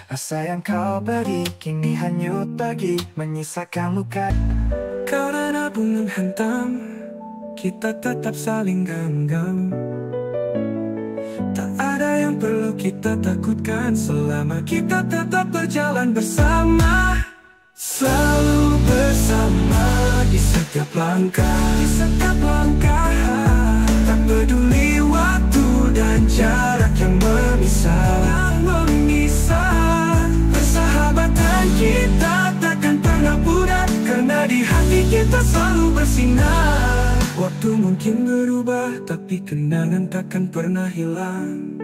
rasa yang kau beri kini hanyut pergi, menyisakan luka. Kau rana bunga hantam, kita tetap saling genggam, tak ada yang perlu kita takutkan selama kita tetap berjalan bersama, selalu bersama di setiap langkah, di setiap langkah. Tak peduli waktu dan jarak yang memisah, yang memisah. Persahabatan kita takkan pernah pudar, karena di hati kita selalu bersinar. Waktu mungkin berubah, tapi kenangan takkan pernah hilang.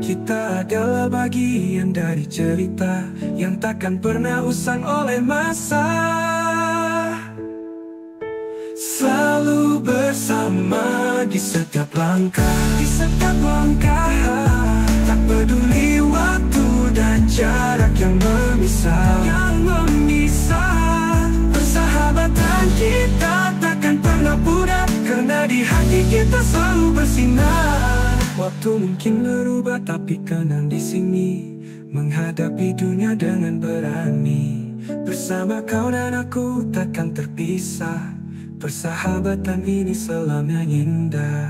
Kita adalah bagian dari cerita yang takkan pernah usang oleh masa. Selalu bersama di setiap langkah, di setiap langkah. Tak peduli waktu dan jarak yang memisah, yang memisah. Persahabatan kita pudar, karena di hati kita selalu bersinar. Waktu mungkin berubah, tapi kenang di sini, menghadapi dunia dengan berani. Bersama kau dan aku takkan terpisah, persahabatan ini selamanya indah.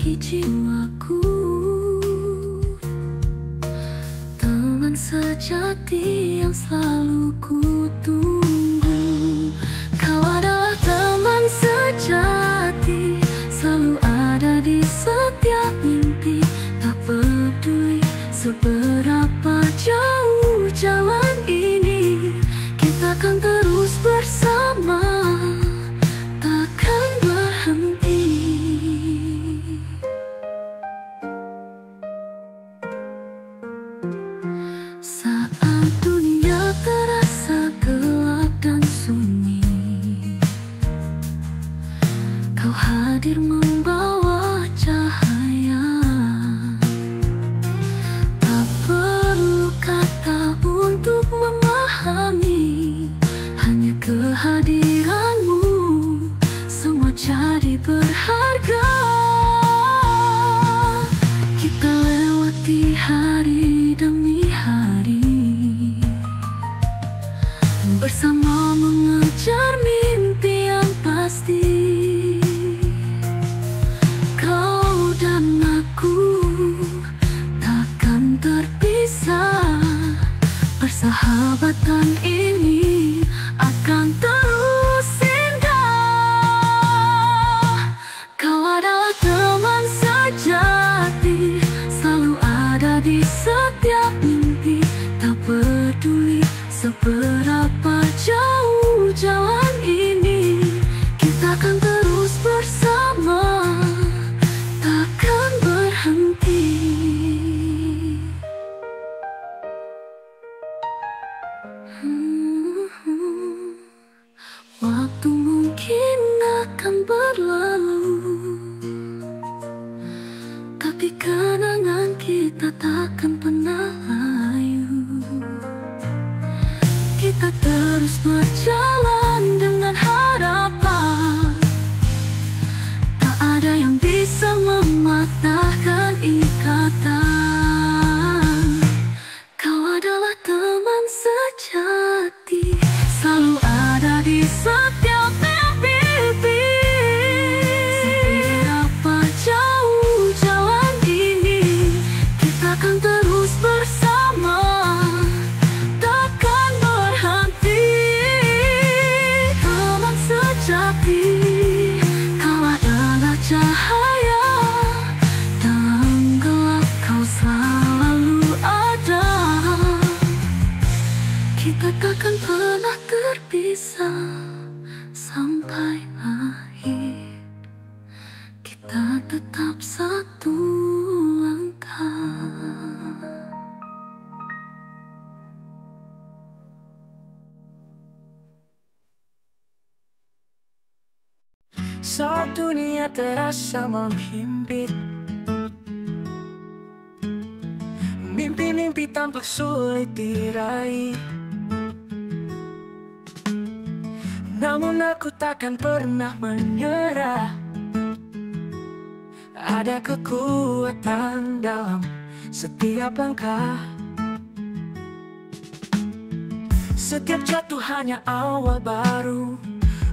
Bagi jiwaku, sejati yang selalu kutunggu. Kau adalah teman sejati, selalu ada di setiap mimpi. Tak peduli seberapa jauh jalan ini, kita akan terus bersama, takkan berhenti. Saat dunia terasa gelap dan sunyi, kau hadir membawa cahaya. Tak perlu kata untuk memahami, hanya kehadiranmu semua jadi berharga. Kita lewati hari demi hari, bersama mengejar mimpi yang pasti. Kau dan aku takkan terpisah, persahabatan ini akan terus indah. Kau adalah teman sejati, selalu ada di setiap mimpi. Tak peduli seberapa jauh jalan ini, kita akan terus bersama, takkan berhenti. Waktu mungkin akan berlalu, tapi kenangan kita takkan pernah layu. Kita terus berjalan dengan harapan, tak ada yang bisa mematahkan ikatan. Kau adalah teman sejati, selalu ada di setiap mimpi. Seberapa jauh jalan ini, kita akan terus bersama, takkan berhenti. Teman sejati, kau adalah cahaya dalam gelap, kau selalu ada. Kita takkan pernah terpisah sampai akhir, kita tetap satu langkah. Saat dunia terasa menghimpit, mimpi-mimpi tampak sulit diraih. Namun aku takkan pernah menyerah, ada kekuatan dalam setiap langkah. Setiap jatuh hanya awal baru,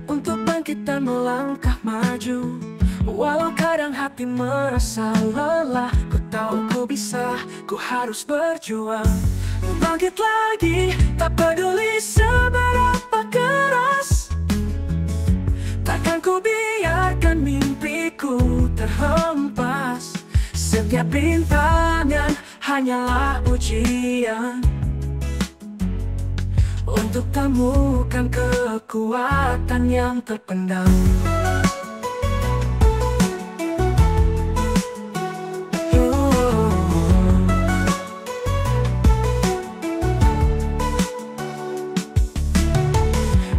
untuk bangkitan melangkah maju. Walau kadang hati merasa lelah, ku tahu ku bisa, ku harus berjuang. Bangkit lagi, tak peduli seberapa keras, takkan ku biarkan mimpiku terhempas. Setiap rintangan hanyalah ujian untuk temukan kekuatan yang terpendam.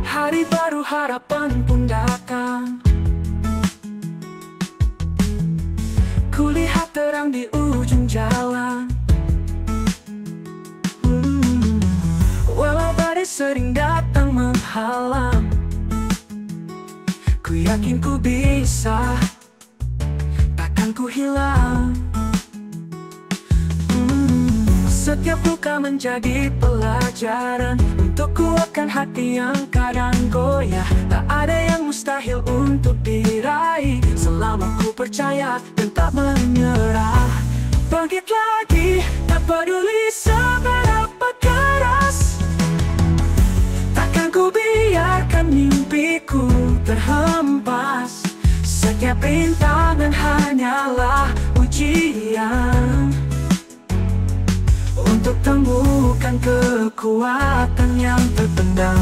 Hari baru harapan pun datang, kulihat terang di ujung jalan. Walau badai sering datang menghalang, ku yakin ku bisa, takkan ku hilang. Setiap luka menjadi pelajaran, untuk kuatkan hati yang kadang goyah. Tak ada yang mustahil untuk diraih, selama ku percaya dan tak menyerah. Bangkit lagi, tak peduli seberapa kali, Setiap rintangan hanyalah ujian untuk temukan kekuatan yang terpendam.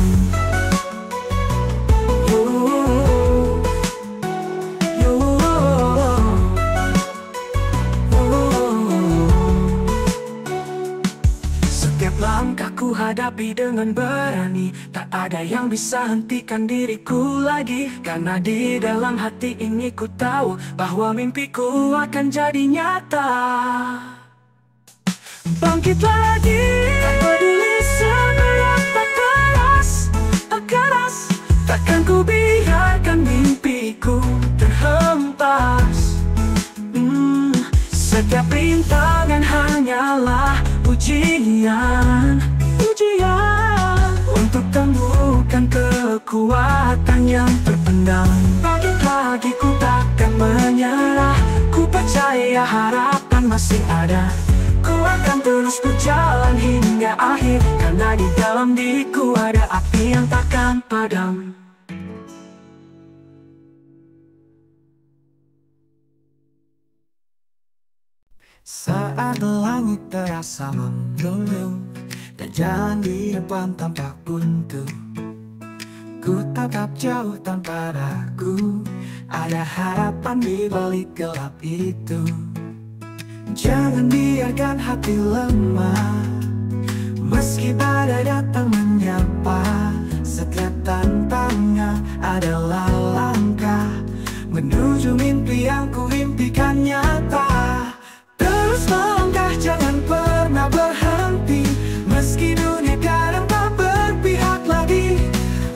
Setiap langkah ku hadapi dengan berani, tak ada yang bisa hentikan diriku lagi. Karena di dalam hati ini ku tahu bahwa mimpiku akan jadi nyata. Bangkit lagi, tak peduli seberapa keras, takkan ku biarkan mimpiku terhempas. Setiap rintangan hanyalah ujian untuk temukan kekuatan yang terpendam. Pagi-pagi ku takkan menyerah, ku percaya harapan masih ada. Ku akan terus berjalan hingga akhir, karena di dalam diriku ada api yang takkan padam. Saat langit terasa mendung dan jalan di depan tampak buntu, ku tatap jauh tanpa ragu, ada harapan di balik gelap itu. Jangan biarkan hati lemah, meski badai datang menyapa. Setiap tantangan adalah langkah menuju mimpi yang ku impikan nyata. Terus melangkah, jangan pernah berhenti, meski dunia kadang tak berpihak lagi.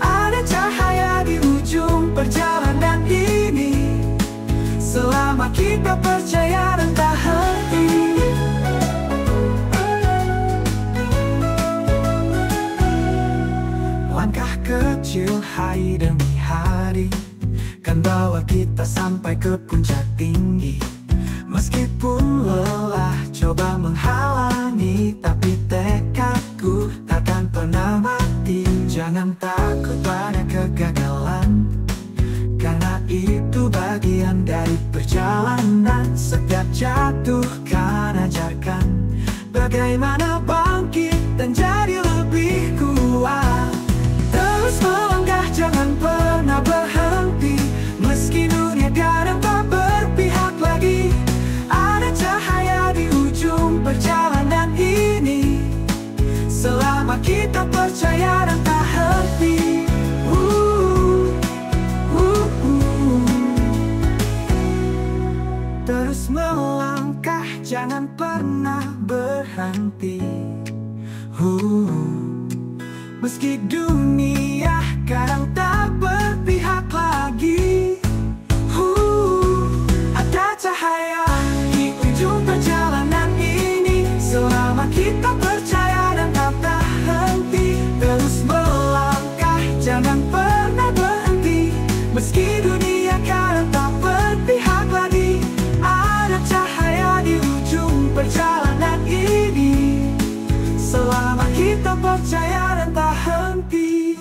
Ada cahaya di ujung perjalanan ini, selama kita percaya dan tak henti. Langkah kecil hari demi hari kan bawa kita sampai ke puncak tinggi. Meskipun lelah coba menghalangi, tapi tekadku takkan pernah mati. Jangan takut pada kegagalan, karena itu bagian dari perjalanan. Setiap jatuh kan ajarkan bagaimana bangkit dan jadi lebih kuat. Terus melangkah, jangan pernah berhenti, meski dunia kadang tak berpihak lagi. Cahaya di ujung perjalanan ini, selama kita percaya dan tak henti. Terus melangkah, jangan pernah berhenti. Meski dunia kadang tak berpihak lagi, ada cahaya perjalanan ini, selama kita percaya dan tak henti. Terus melangkah, jangan pernah berhenti, meski dunia kadang tak berpihak lagi. Ada cahaya di ujung perjalanan ini, selama kita percaya dan tak henti.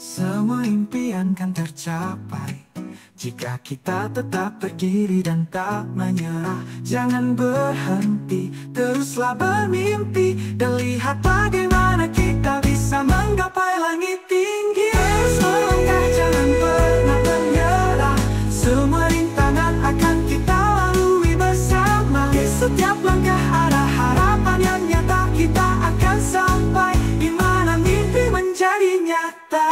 Semua impian kan tercapai jika kita tetap berdiri dan tak menyerah. Jangan berhenti, teruslah bermimpi, dan lihat bagaimana kita bisa menggapai langit tinggi. Terus melangkah, jangan pernah menyerah, semua rintangan akan kita lalui bersama. Di setiap langkah ada harapan yang nyata, kita akan sampai di mana mimpi menjadi nyata.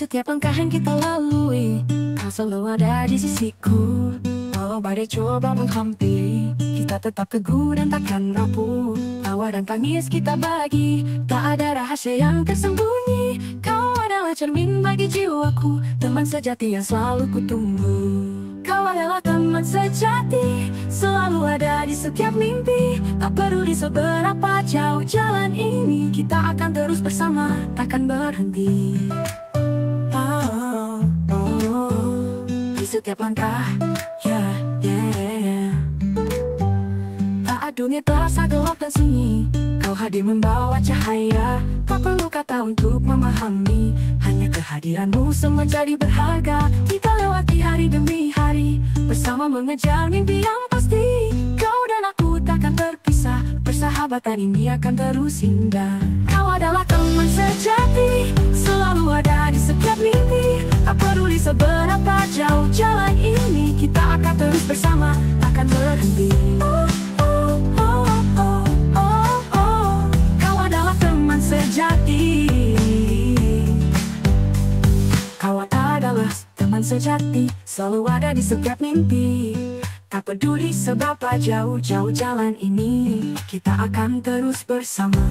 Setiap langkah yang kita lalui, kau selalu ada di sisiku. Walau badai coba menghampiri, kita tetap teguh dan takkan rapuh. Tawa dan tangis kita bagi, tak ada rahasia yang tersembunyi. Kau adalah cermin bagi jiwaku, teman sejati yang selalu kutunggu. Kau adalah teman teman sejati selalu ada di setiap mimpi. Tak peduli seberapa jauh jalan ini, kita akan terus bersama, takkan berhenti. Di setiap langkah, tak dunia terasa gelap dan sunyi, kau hadir membawa cahaya. Tak perlu kata untuk memahami, hanya kehadiranmu semua jadi berharga. Kita lewati hari demi hari, bersama mengejar mimpi yang pasti. Kau dan aku takkan terpisah, persahabatan ini akan terus indah. Kau adalah teman sejati, selalu ada di setiap mimpi. Tak peduli seberapa jauh jalan ini, kita akan terus bersama, takkan berhenti. Kau adalah teman sejati, kau adalah teman sejati, selalu ada di setiap mimpi. Tak peduli seberapa jauh jalan ini, kita akan terus bersama.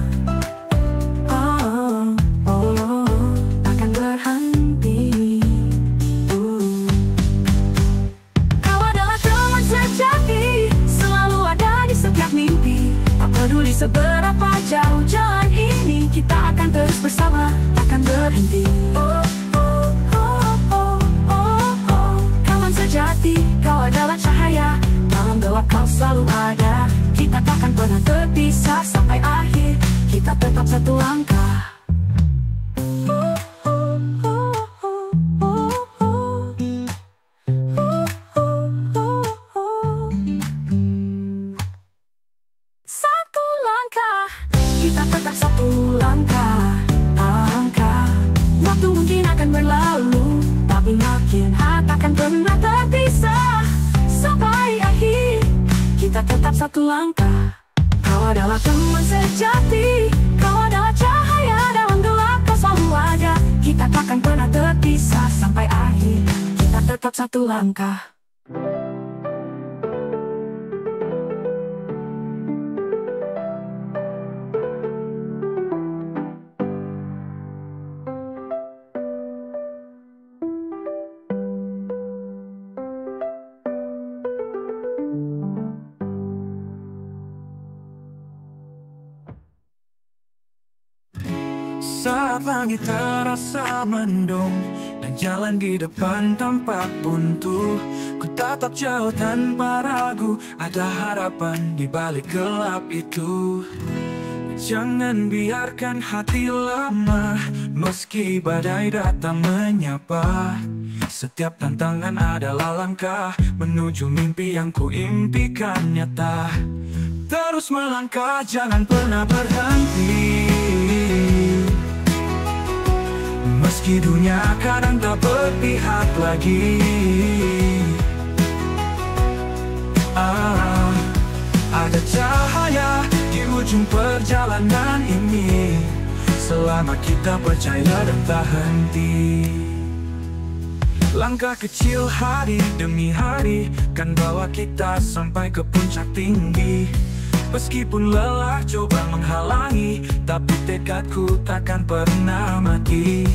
Peduli seberapa jauh jalan ini, kita akan terus bersama, takkan berhenti. Kawan sejati, kau adalah cahaya. Malam gelap kau selalu ada. Kita takkan pernah terpisah sampai akhir. Kita tetap satu langkah. Kita tetap satu langkah. Waktu mungkin akan berlalu, tapi makin takkan pernah terpisah sampai akhir. Kita tetap satu langkah. Kau adalah teman sejati, kau adalah cahaya dalam gelap, kau selalu ada. Kita takkan pernah terpisah sampai akhir. Kita tetap satu langkah. Saat langit terasa mendung dan jalan di depan tampak buntu, ku tatap jauh tanpa ragu, ada harapan di balik gelap itu. Jangan biarkan hati lemah, meski badai datang menyapa. Setiap tantangan adalah langkah menuju mimpi yang ku impikan nyata. Terus melangkah, jangan pernah berhenti. Meski dunia kadang tak berpihak lagi, ada cahaya di ujung perjalanan ini. Selama kita percaya dan tak henti, langkah kecil hari demi hari kan bawa kita sampai ke puncak tinggi. Meskipun lelah coba menghalangi, tapi tekadku takkan pernah mati.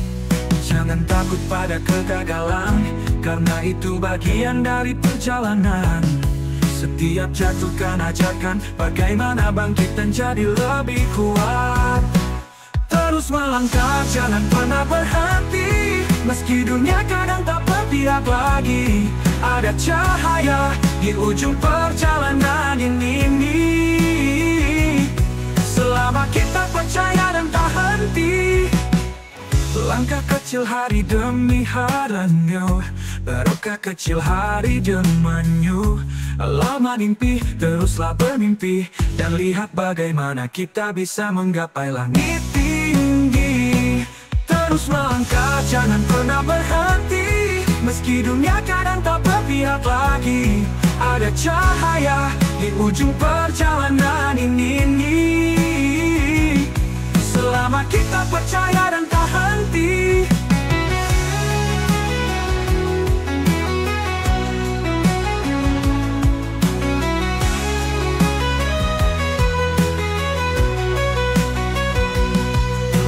Jangan takut pada kegagalan, karena itu bagian dari perjalanan. Setiap jatuh kan ajarkan bagaimana bangkit dan jadi lebih kuat. Terus melangkah, jangan pernah berhenti. Meski dunia kadang tak berpihak lagi, ada cahaya di ujung perjalanan ini. Selama kita percaya dan tak henti, langkah kecil hari demi haranyu, barokah kecil hari demanyu. Lama mimpi, teruslah bermimpi, dan lihat bagaimana kita bisa menggapai langit tinggi. Terus melangkah, jangan pernah berhenti. Meski dunia kadang tak berpihak lagi, ada cahaya di ujung perjalanan ini. Selama kita percaya dan tak henti.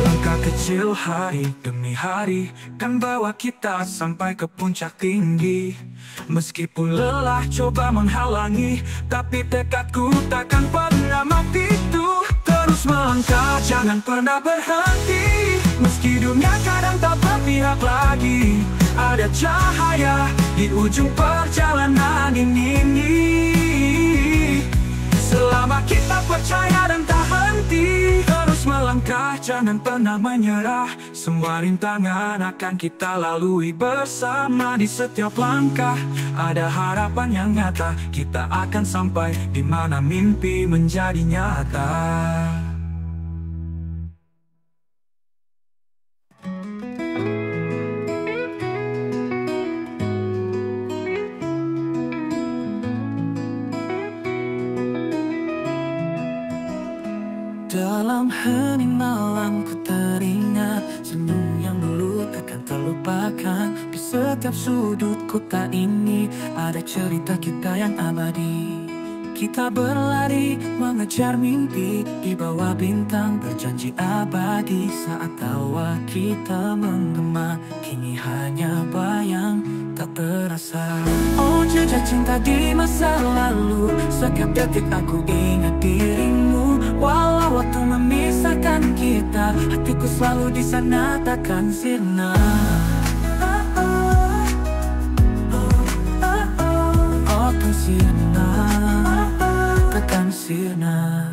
Langkah kecil hari demi hari kan bawa kita sampai ke puncak tinggi. Meskipun lelah coba menghalangi, tapi tekadku takkan pernah mati. Itu terus melangkah, jangan pernah berhenti. Meski dunia kadang tak berpihak lagi, ada cahaya di ujung perjalanan ini. Selama kita percaya dan tak henti, terus melangkah, jangan pernah menyerah. Semua rintangan akan kita lalui bersama. Di setiap langkah ada harapan yang nyata. Kita akan sampai di mana mimpi menjadi nyata. Dalam hening malam ku teringat senyum yang dulu takkan terlupakan. Di setiap sudut kota ini ada cerita kita yang abadi. Kita berlari mengejar mimpi di bawah bintang berjanji abadi. Saat tawa kita menggema, kini hanya bayang tak terasa. Oh jejak cinta di masa lalu, setiap detik aku ingat dirimu. Walau waktu memisahkan kita, hatiku selalu di sana takkan sirna. Oh takkan sirna, takkan sirna.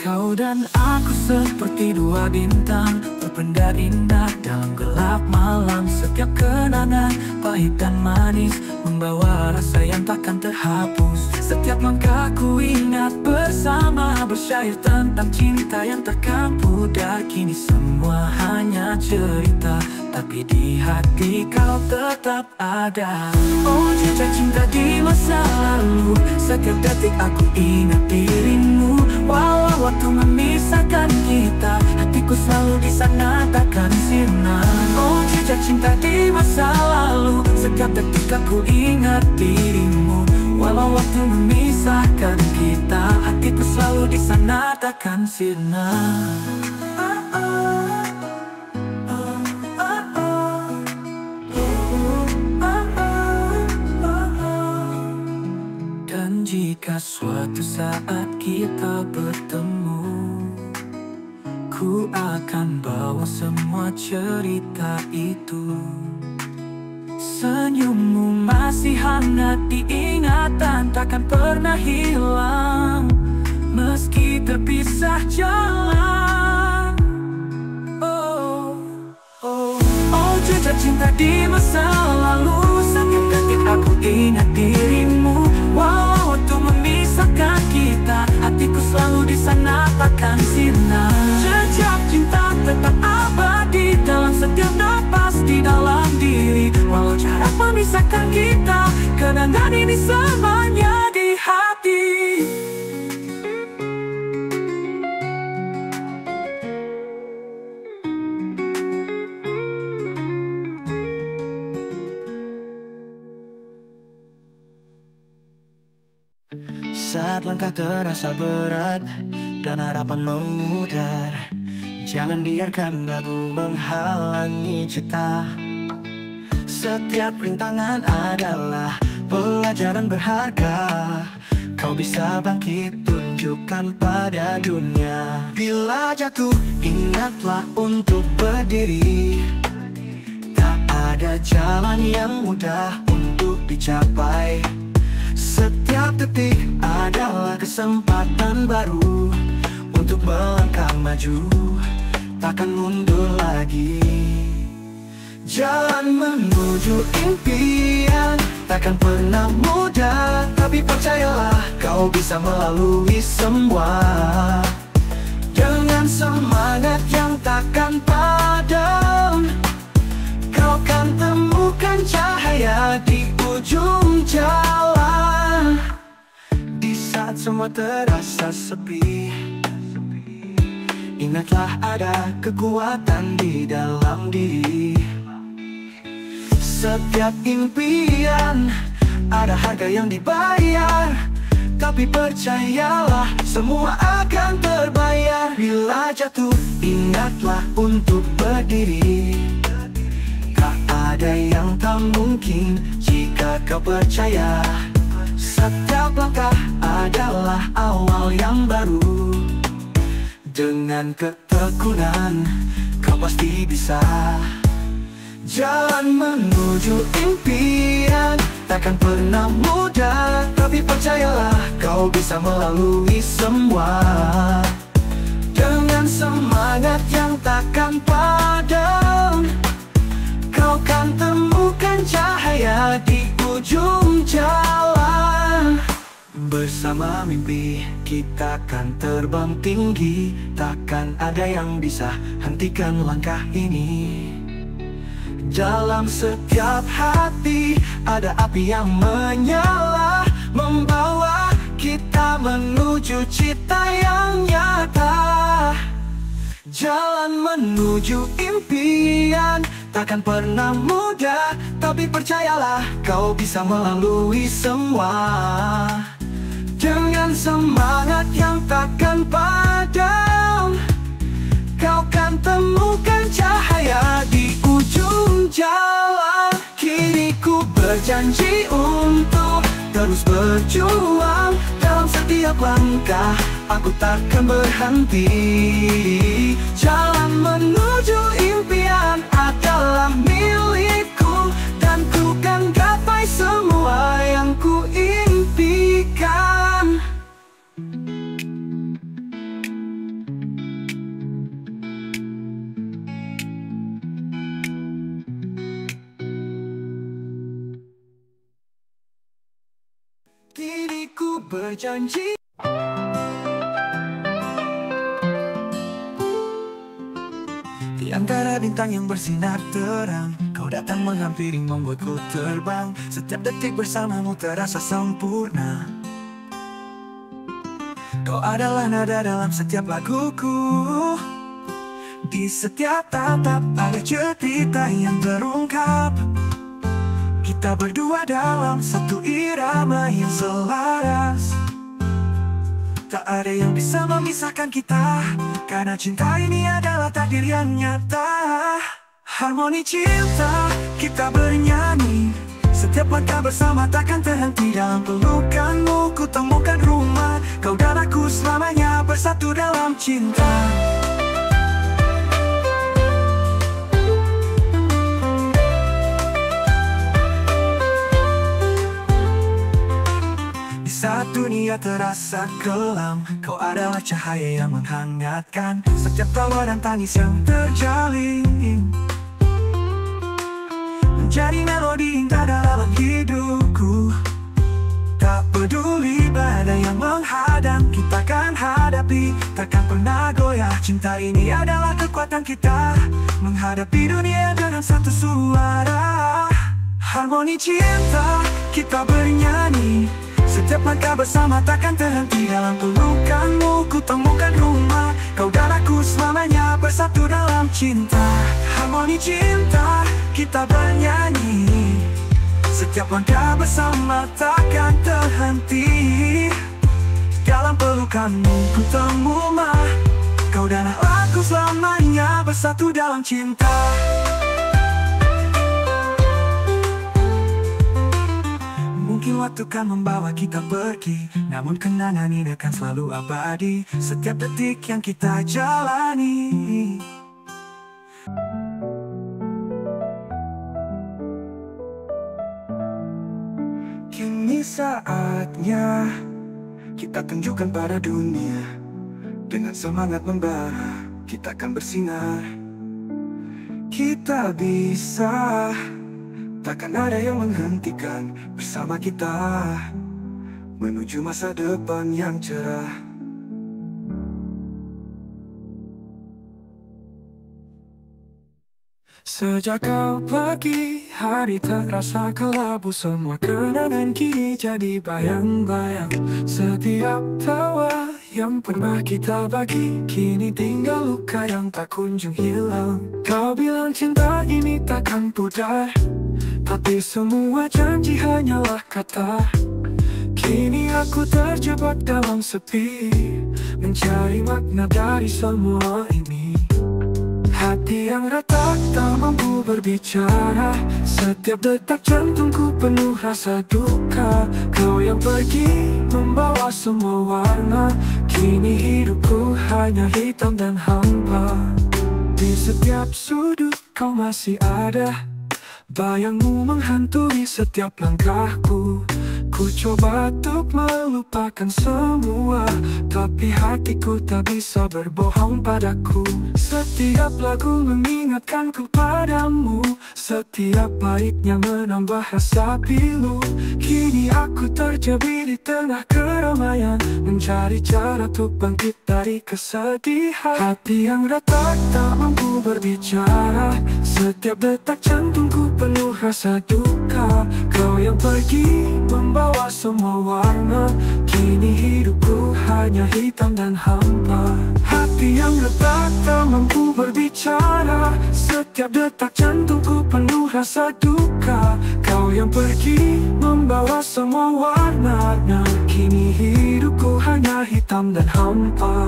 Kau dan aku seperti dua bintang, berpendar indah dalam gelap malam. Setiap kenangan pahit dan manis, membawa rasa yang takkan terhapus. Setiap langkahku ingat bersama, bersyair tentang cinta yang takkan pudar. Kini semua hanya cerita, tapi di hati kau tetap ada. Oh jejak cinta di masa lalu, setiap detik aku ingat dirimu. Walau waktu memisahkan kita, hatiku selalu di sana takkan sirna. Oh jejak cinta di masa lalu, setiap detik aku ingat dirimu. Walau waktu memisahkan kita, hatiku selalu di sana takkan sirna. Jika suatu saat kita bertemu, ku akan bawa semua cerita itu. Senyummu masih hangat di ingatan, takkan pernah hilang meski terpisah jalan. Oh, oh, oh jejak cinta di masa lalu, setiap detik aku ingat dirimu. Wow, memisahkan kita, hatiku selalu di sana takkan sirna. Jejak cinta tetap abadi dalam setiap napas di dalam diri. Walau jarak memisahkan kita, kenangan ini semuanya di hati. Saat langkah terasa berat dan harapan memudar, jangan biarkan ragu menghalangi cita. Setiap rintangan adalah pelajaran berharga. Kau bisa bangkit, tunjukkan pada dunia. Bila jatuh, ingatlah untuk berdiri. Tak ada jalan yang mudah untuk dicapai. Setiap detik adalah kesempatan baru untuk melangkah maju, takkan mundur lagi. Jalan menuju impian takkan pernah mudah, tapi percayalah kau bisa melalui semua. Dengan semangat yang takkan padam, kau kan temukan cahaya di ujung jalan. Saat semua terasa sepi, ingatlah ada kekuatan di dalam diri. Setiap impian ada harga yang dibayar, tapi percayalah semua akan terbayar. berlayar. Bila jatuh, ingatlah untuk berdiri. Tak ada yang tak mungkin jika kau percaya. Setiap langkah adalah awal yang baru. Dengan ketekunan, kau pasti bisa. Jalan menuju impian takkan pernah mudah, tapi percayalah kau bisa melalui semua. Dengan semangat yang takkan padam, kau kan temukan cahaya di ujung jalan. Bersama mimpi kita kan terbang tinggi, takkan ada yang bisa hentikan langkah ini. Dalam setiap hati ada api yang menyala, membawa kita menuju cita yang nyata. Jalan menuju impian takkan pernah mudah, tapi percayalah kau bisa melalui semua. Dengan semangat yang takkan padam, kau kan temukan cahaya di ujung jalan. Kini ku berjanji untuk terus berjuang. Dalam setiap langkah aku takkan berhenti. Jalan menuju impian adalah milikku, dan ku kan gapai semua yang ku impikan. Diriku berjanji. Di antara bintang yang bersinar terang, kau datang menghampiri membuatku terbang. Setiap detik bersamamu terasa sempurna. Kau adalah nada dalam setiap laguku. Di setiap tatap ada cerita yang terungkap. Kita berdua dalam satu irama yang selaras. Tak ada yang bisa memisahkan kita, karena cinta ini adalah takdir yang nyata. Harmoni cinta, kita bernyanyi. Setiap langkah bersama takkan terhenti. Dalam pelukanmu ku temukan rumah. Kau dan aku selamanya bersatu dalam cinta. Saat dunia terasa kelam, kau adalah cahaya yang menghangatkan setiap tawa dan tangis yang terjalin, menjadi melodi indah dalam hidupku. Tak peduli badai yang menghadang, kita kan hadapi, takkan pernah goyah. Cinta ini adalah kekuatan kita, menghadapi dunia dengan satu suara. Harmoni cinta, kita bernyanyi. Setiap langkah bersama takkan terhenti. Dalam pelukanmu ku temukan rumah. Kau dan aku selamanya bersatu dalam cinta. Harmoni cinta, kita bernyanyi. Setiap langkah bersama takkan terhenti. Dalam pelukanmu ku temu mah. Kau dan aku selamanya bersatu dalam cinta. Mungkin waktu kan membawa kita pergi, namun kenangan ini akan selalu abadi. Setiap detik yang kita jalani. Kini saatnya kita tunjukkan pada dunia. Dengan semangat membara, kita akan bersinar. Kita bisa, takkan ada yang menghentikan. Bersama kita menuju masa depan yang cerah. Sejak kau pergi, hari terasa kelabu. Semua kenangan kini jadi bayang-bayang. Setiap tawa yang pernah kita bagi, kini tinggal luka yang tak kunjung hilang. Kau bilang cinta ini takkan pudar, tapi semua janji hanyalah kata. Kini aku terjebak dalam sepi, mencari makna dari semua ini. Hati yang retak tak mampu berbicara, setiap detak jantungku penuh rasa duka. Kau yang pergi membawa semua warna, kini hidupku hanya hitam dan hampa. Di setiap sudut kau masih ada, bayangmu menghantui setiap langkahku. Ku coba untuk melupakan semua, tapi hatiku tak bisa berbohong padaku. Setiap lagu mengingatkanku padamu, setiap baitnya menambah rasa pilu. Kini aku terjebak di tengah keramaian, mencari cara untuk bangkit dari kesedihan. Hati yang retak tak mampu berbicara, setiap detak jantungku penuh rasa duka. Kau yang pergi membawa semua warna, kini hidupku hanya hitam dan hampa. Hati yang retak tak mampu berbicara, setiap detak jantungku penuh rasa duka. Kau yang pergi membawa semua warna, kini hidupku hanya hitam dan hampa.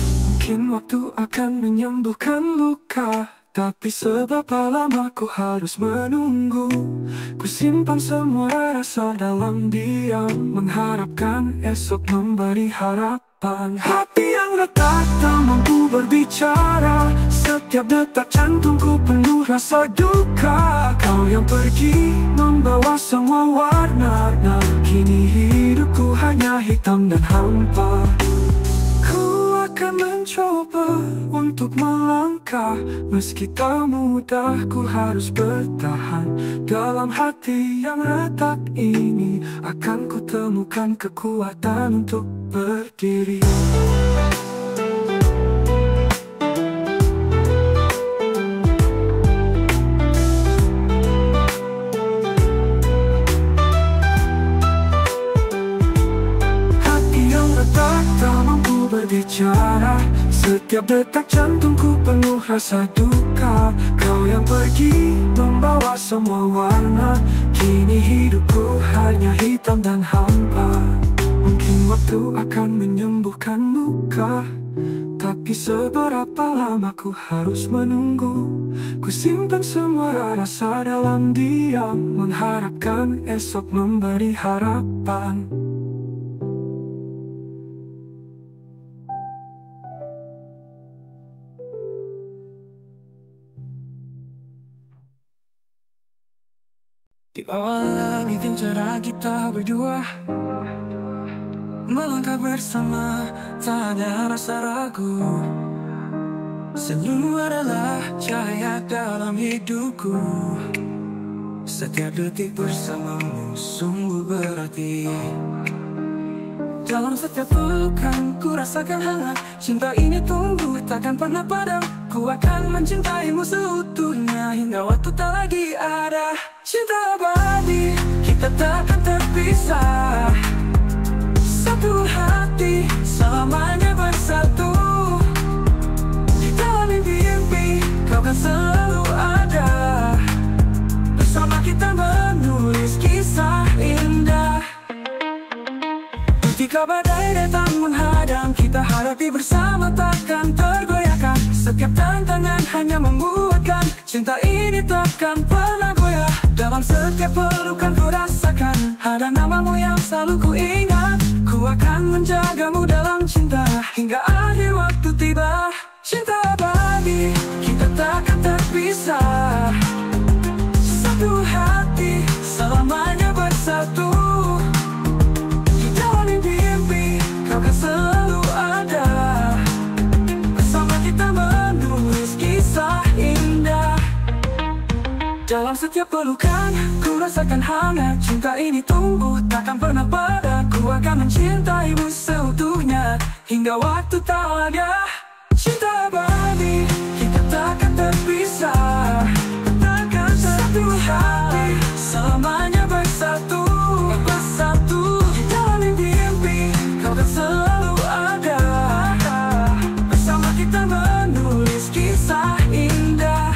Mungkin waktu akan menyembuhkan luka, tapi sebab lama ku harus menunggu. Ku simpan semua rasa dalam diam, mengharapkan esok memberi harapan. Hati yang retak tak mampu berbicara, setiap detak jantungku penuh rasa duka. Kau yang pergi membawa semua warna, kini hidupku hanya hitam dan hampa. Ku akan mencoba untuk melangkah, meski tak mudah ku harus bertahan. Dalam hati yang retak ini akan ku temukan kekuatan untuk berdiri. Hati yang retak tak mampu berbicara, setiap detak jantungku penuh rasa duka. Kau yang pergi membawa semua warna, kini hidupku hanya hitam dan hampa. Mungkin waktu akan menyembuhkan luka, tapi seberapa lama ku harus menunggu. Ku simpan semua rasa dalam diam, mengharapkan esok memberi harapan. Di bawah langit yang cerah kita berdua, melangkah bersama tak ada rasa ragu. Senyum adalah cahaya dalam hidupku, setiap detik bersamamu sungguh berarti. Dalam setiap pelukan ku rasakan hangat, cinta ini tumbuh takkan pernah padam. Ku akan mencintaimu seutuhnya hingga waktu tak lagi ada. Cinta abadi, kita takkan terpisah, satu hati selamanya bersatu. Dalam mimpi-mimpi kau kan selalu ada, bersama kita menulis kisah indah. Ketika badai datang menghadang, kita hadapi bersama takkan tergoyahkan. Setiap tantangan hanya menguatkan, cinta ini takkan pernah goyah. Dalam setiap pelukan ku rasakan, ada namamu yang selalu ku ingat. Ku akan menjagamu dalam cinta, hingga akhir waktu tiba. Cinta abadi, kita takkan terpisah, satu hati selamanya bersatu. Di dalam mimpi-mimpi kau kan selalu ada, bersama kita menulis kisah indah. Dalam setiap pelukan ku rasakan hangat, cinta ini tumbuh takkan pernah padam. Ku akan mencintaimu seutuhnya hingga waktu tak ada. Cinta abadi, kita takkan terpisah, takkan satu hati selamanya bersatu. Bersatu di dalam mimpi-mimpi kau kan selalu ada, bersama kita menulis kisah indah.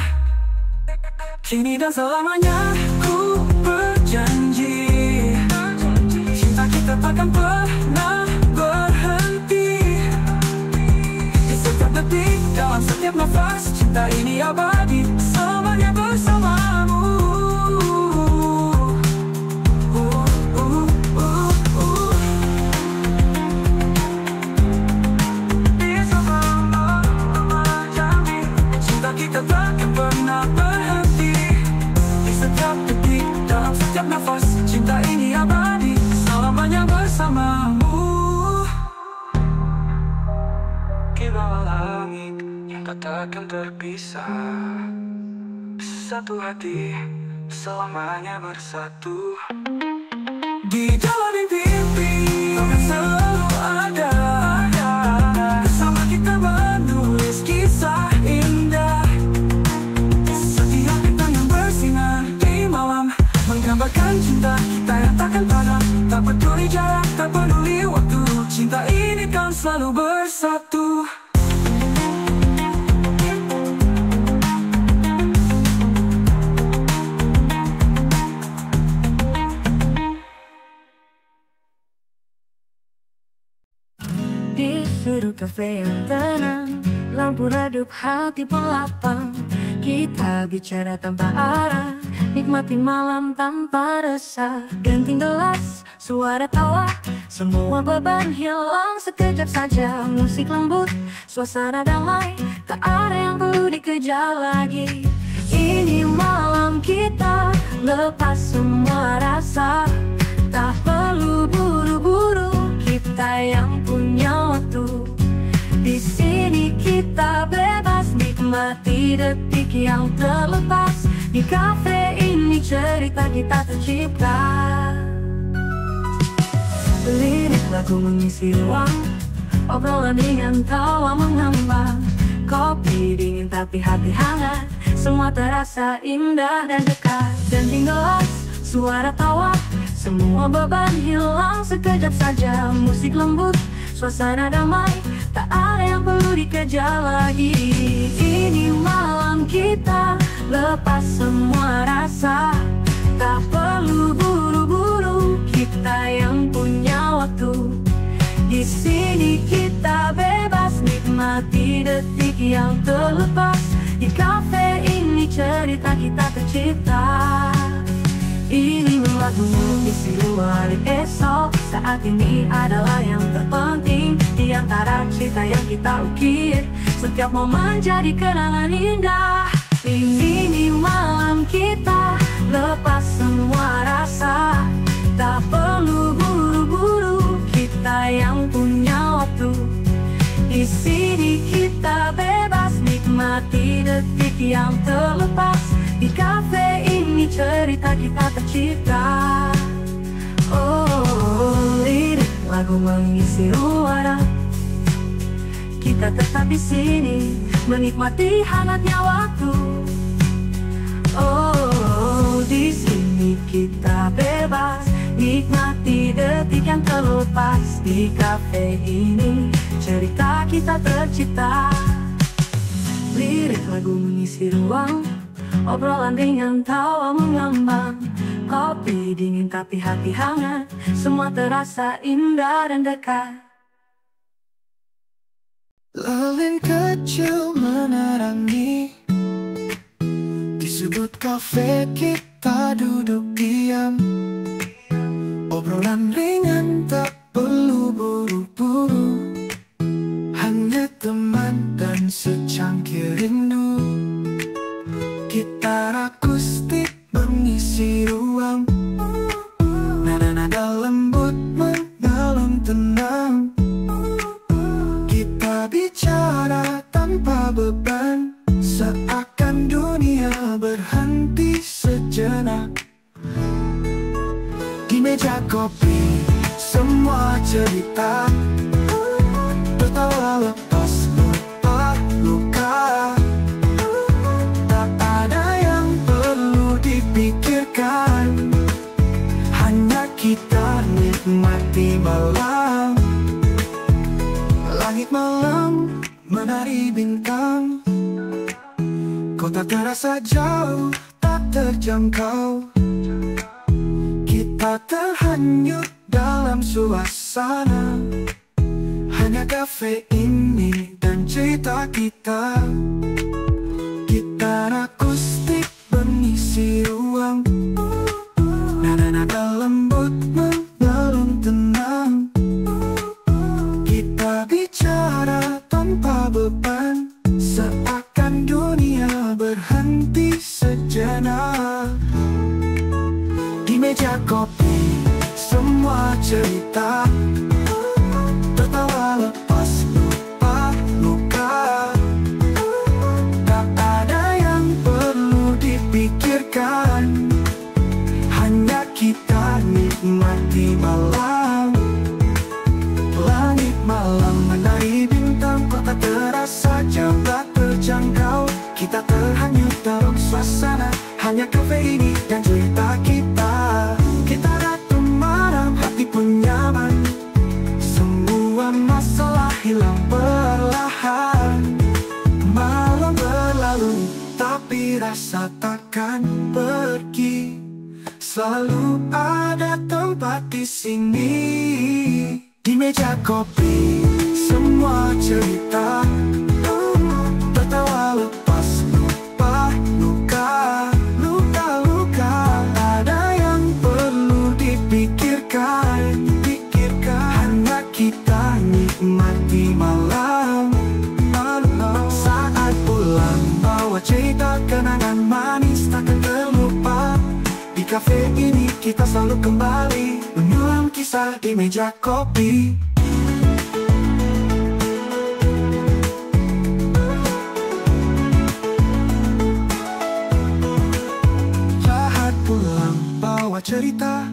Kini dan selamanya ku berjanji, cinta kita takkan pernah berhenti. jelas, cinta ini abadi, selamanya bersamamu. Kilau langit yang takkan terpisah, satu hati, selamanya bersatu. Di jalan mimpi, kau kan selalu ada. Bersama kita menulis kisah indah, setiap bintang yang bersinar di malam menggambarkan cinta kita yang takkan padam. Tak peduli jarak, tak peduli waktu, cinta ini kan selalu bersatu. Sudut kafe yang tenang, lampu redup hati pelapang. Kita bicara tanpa arah, nikmati malam tanpa resah. Genting gelas, suara tawa, semua beban hilang sekejap saja. Musik lembut, suasana damai, tak ada yang perlu dikejar lagi. Ini malam kita, lepas semua rasa. Tak perlu buru-buru, kita yang punya waktu. Di sini kita bebas, nikmati detik yang terlepas. Di kafe ini cerita kita tercipta. Lirik lagu mengisi ruang, obrolan dengan tawa mengembang. Kopi dingin tapi hati hangat, semua terasa indah dan dekat. Dan tinggal suara tawa, semua beban hilang sekejap saja. Musik lembut, suasana damai, tak ada yang perlu dikejar lagi. Ini malam kita, lepas semua rasa. Tak perlu buru-buru, kita yang punya waktu. Di sini kita bebas, nikmati detik yang terlepas. Di kafe ini cerita kita tercipta. Ini lagu isi luar esok, saat ini adalah yang terpenting. Di antara cerita yang kita ukir, setiap momen jadi kenangan indah. Ini malam kita, lepas semua rasa. Tak perlu buru-buru, kita yang punya waktu. Di sini kita bebas, nikmati detik yang terlepas. Di kafe ini cerita kita tercipta. Oh, lirik lagu mengisi ruang, kita tetap di sini menikmati hangatnya waktu. Oh, di sini kita bebas, nikmati detik yang terlepas. Di kafe ini cerita kita tercipta. Lirik lagu mengisi ruang, obrolan dengan tawa mengembang. Kopi dingin tapi hati hangat, semua terasa indah dan dekat. Lilin kecil menerangi di sudut kafe, kita duduk diam. Obrolan ringan tak perlu buru-buru, hanya teman dan secangkir rindu. Gitar akustik mengisi ruang, nada-nada lembut mendalam tenang. Kita bicara tanpa beban, seakan dunia berhenti sejenak. Di meja kopi semua cerita, tertawa lepas berpak luka. Hanya kita nikmati malam. Langit malam menari bintang, kota terasa jauh tak terjangkau. Kita terhanyut dalam suasana, hanya kafe ini dan cerita kita. Gitar akustik mengisi ruang, nada-nada lembut mendalam tenang. Kita bicara tanpa beban, seakan dunia berhenti sejenak. Di meja kopi kopi, semua cerita, tertawa lepas, lupa luka. Tak ada yang perlu dipikirkan, hanya kita nikmati malam. Langit malam menari bintang, kota terasa jauh tak terjangkau. Kita terhanyut dalam suasana, hanya kafe ini dan cerita kita. Kita ratu malam, hati pun nyaman, semua masalah hilang perlahan. Malam berlalu, tapi rasa takkan pergi, selalu ada tempat di sini. Di meja kopi, semua cerita, tertawa lepas, lupa luka. Luka-luka, ada yang perlu dipikirkan, hanya kita nikmati malam. Saat pulang, bawa cerita kenangan manis takkan terlupa. Di kafe ini kita selalu kembali, menyulam kisah di meja kopi. Saat pulang bawa cerita,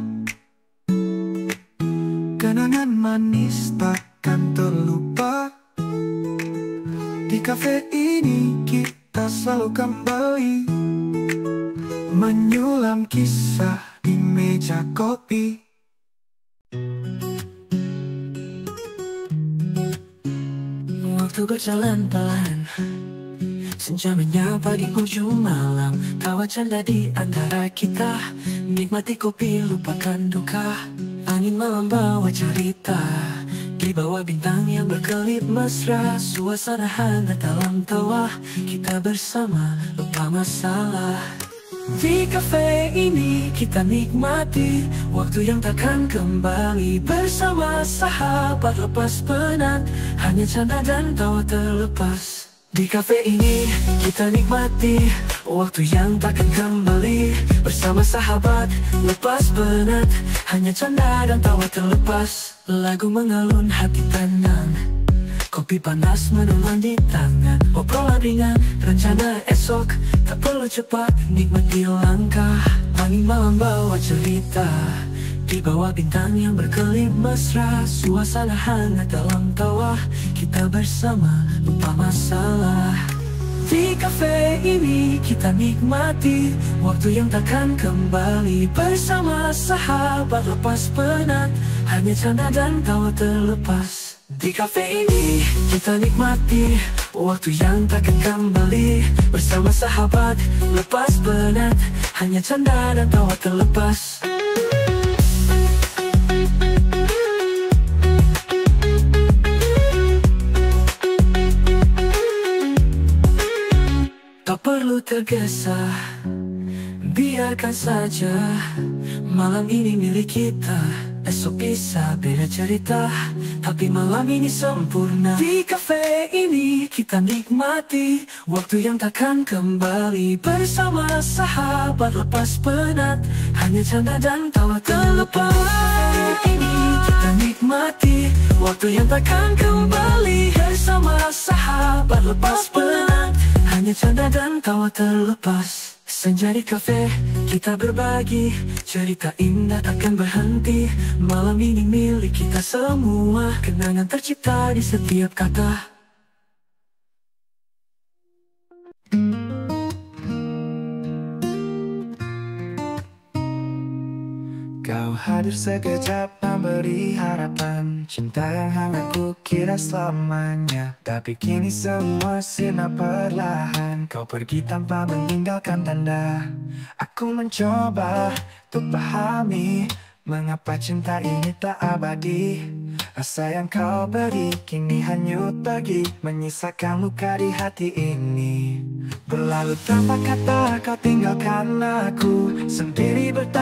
kenangan manis takkan terlupa. Di kafe ini kita selalu kembali, menyulam kisah di meja kopi. Waktu berjalan pelan, senja menyapa di ujung malam. Tawa canda di antara kita, nikmati kopi lupakan duka. Angin malam bawa cerita, di bawah bintang yang berkelip mesra. Suasana hangat dalam tawa, kita bersama lupa masalah. Di kafe ini kita nikmati waktu yang takkan kembali, bersama sahabat lepas penat, hanya canda dan tawa terlepas. Di kafe ini kita nikmati waktu yang takkan kembali, bersama sahabat lepas penat, hanya canda dan tawa terlepas. Lagu mengalun, hati tenang, kopi panas menelan di tangan, obrolan ringan, rencana esok tak perlu cepat, nikmati langkah. Angin malam bawa cerita, di bawah bintang yang berkelip mesra. Suasana hangat dalam tawa, kita bersama lupa masalah. Di kafe ini kita nikmati waktu yang takkan kembali, bersama sahabat lepas penat, hanya canda dan tawa terlepas. Di kafe ini kita nikmati waktu yang takkan kembali, bersama sahabat lepas penat, hanya canda dan tawa terlepas. Tak perlu tergesa, biarkan saja, malam ini milik kita. Esok bisa beda cerita, tapi malam ini sempurna. Di kafe ini kita nikmati waktu yang takkan kembali, bersama sahabat lepas penat, hanya canda dan tawa terlepas. Di kafe ini kita nikmati waktu yang takkan kembali, bersama sahabat lepas penat, hanya canda dan tawa terlepas. Senja di kafe, kita berbagi, cerita indah takkan berhenti. Malam ini milik kita semua, kenangan tercipta di setiap kata. Kau hadir sekejap memberi harapan, cinta yang hangat kukira selamanya. Tapi kini semua sirna perlahan, kau pergi tanpa meninggalkan tanda. Aku mencoba untuk pahami, mengapa cinta ini tak abadi. Rasa yang kau beri kini hanyut pergi, menyisakan luka di hati ini. Berlalu tanpa kata, kau tinggalkan aku sendiri bertanya.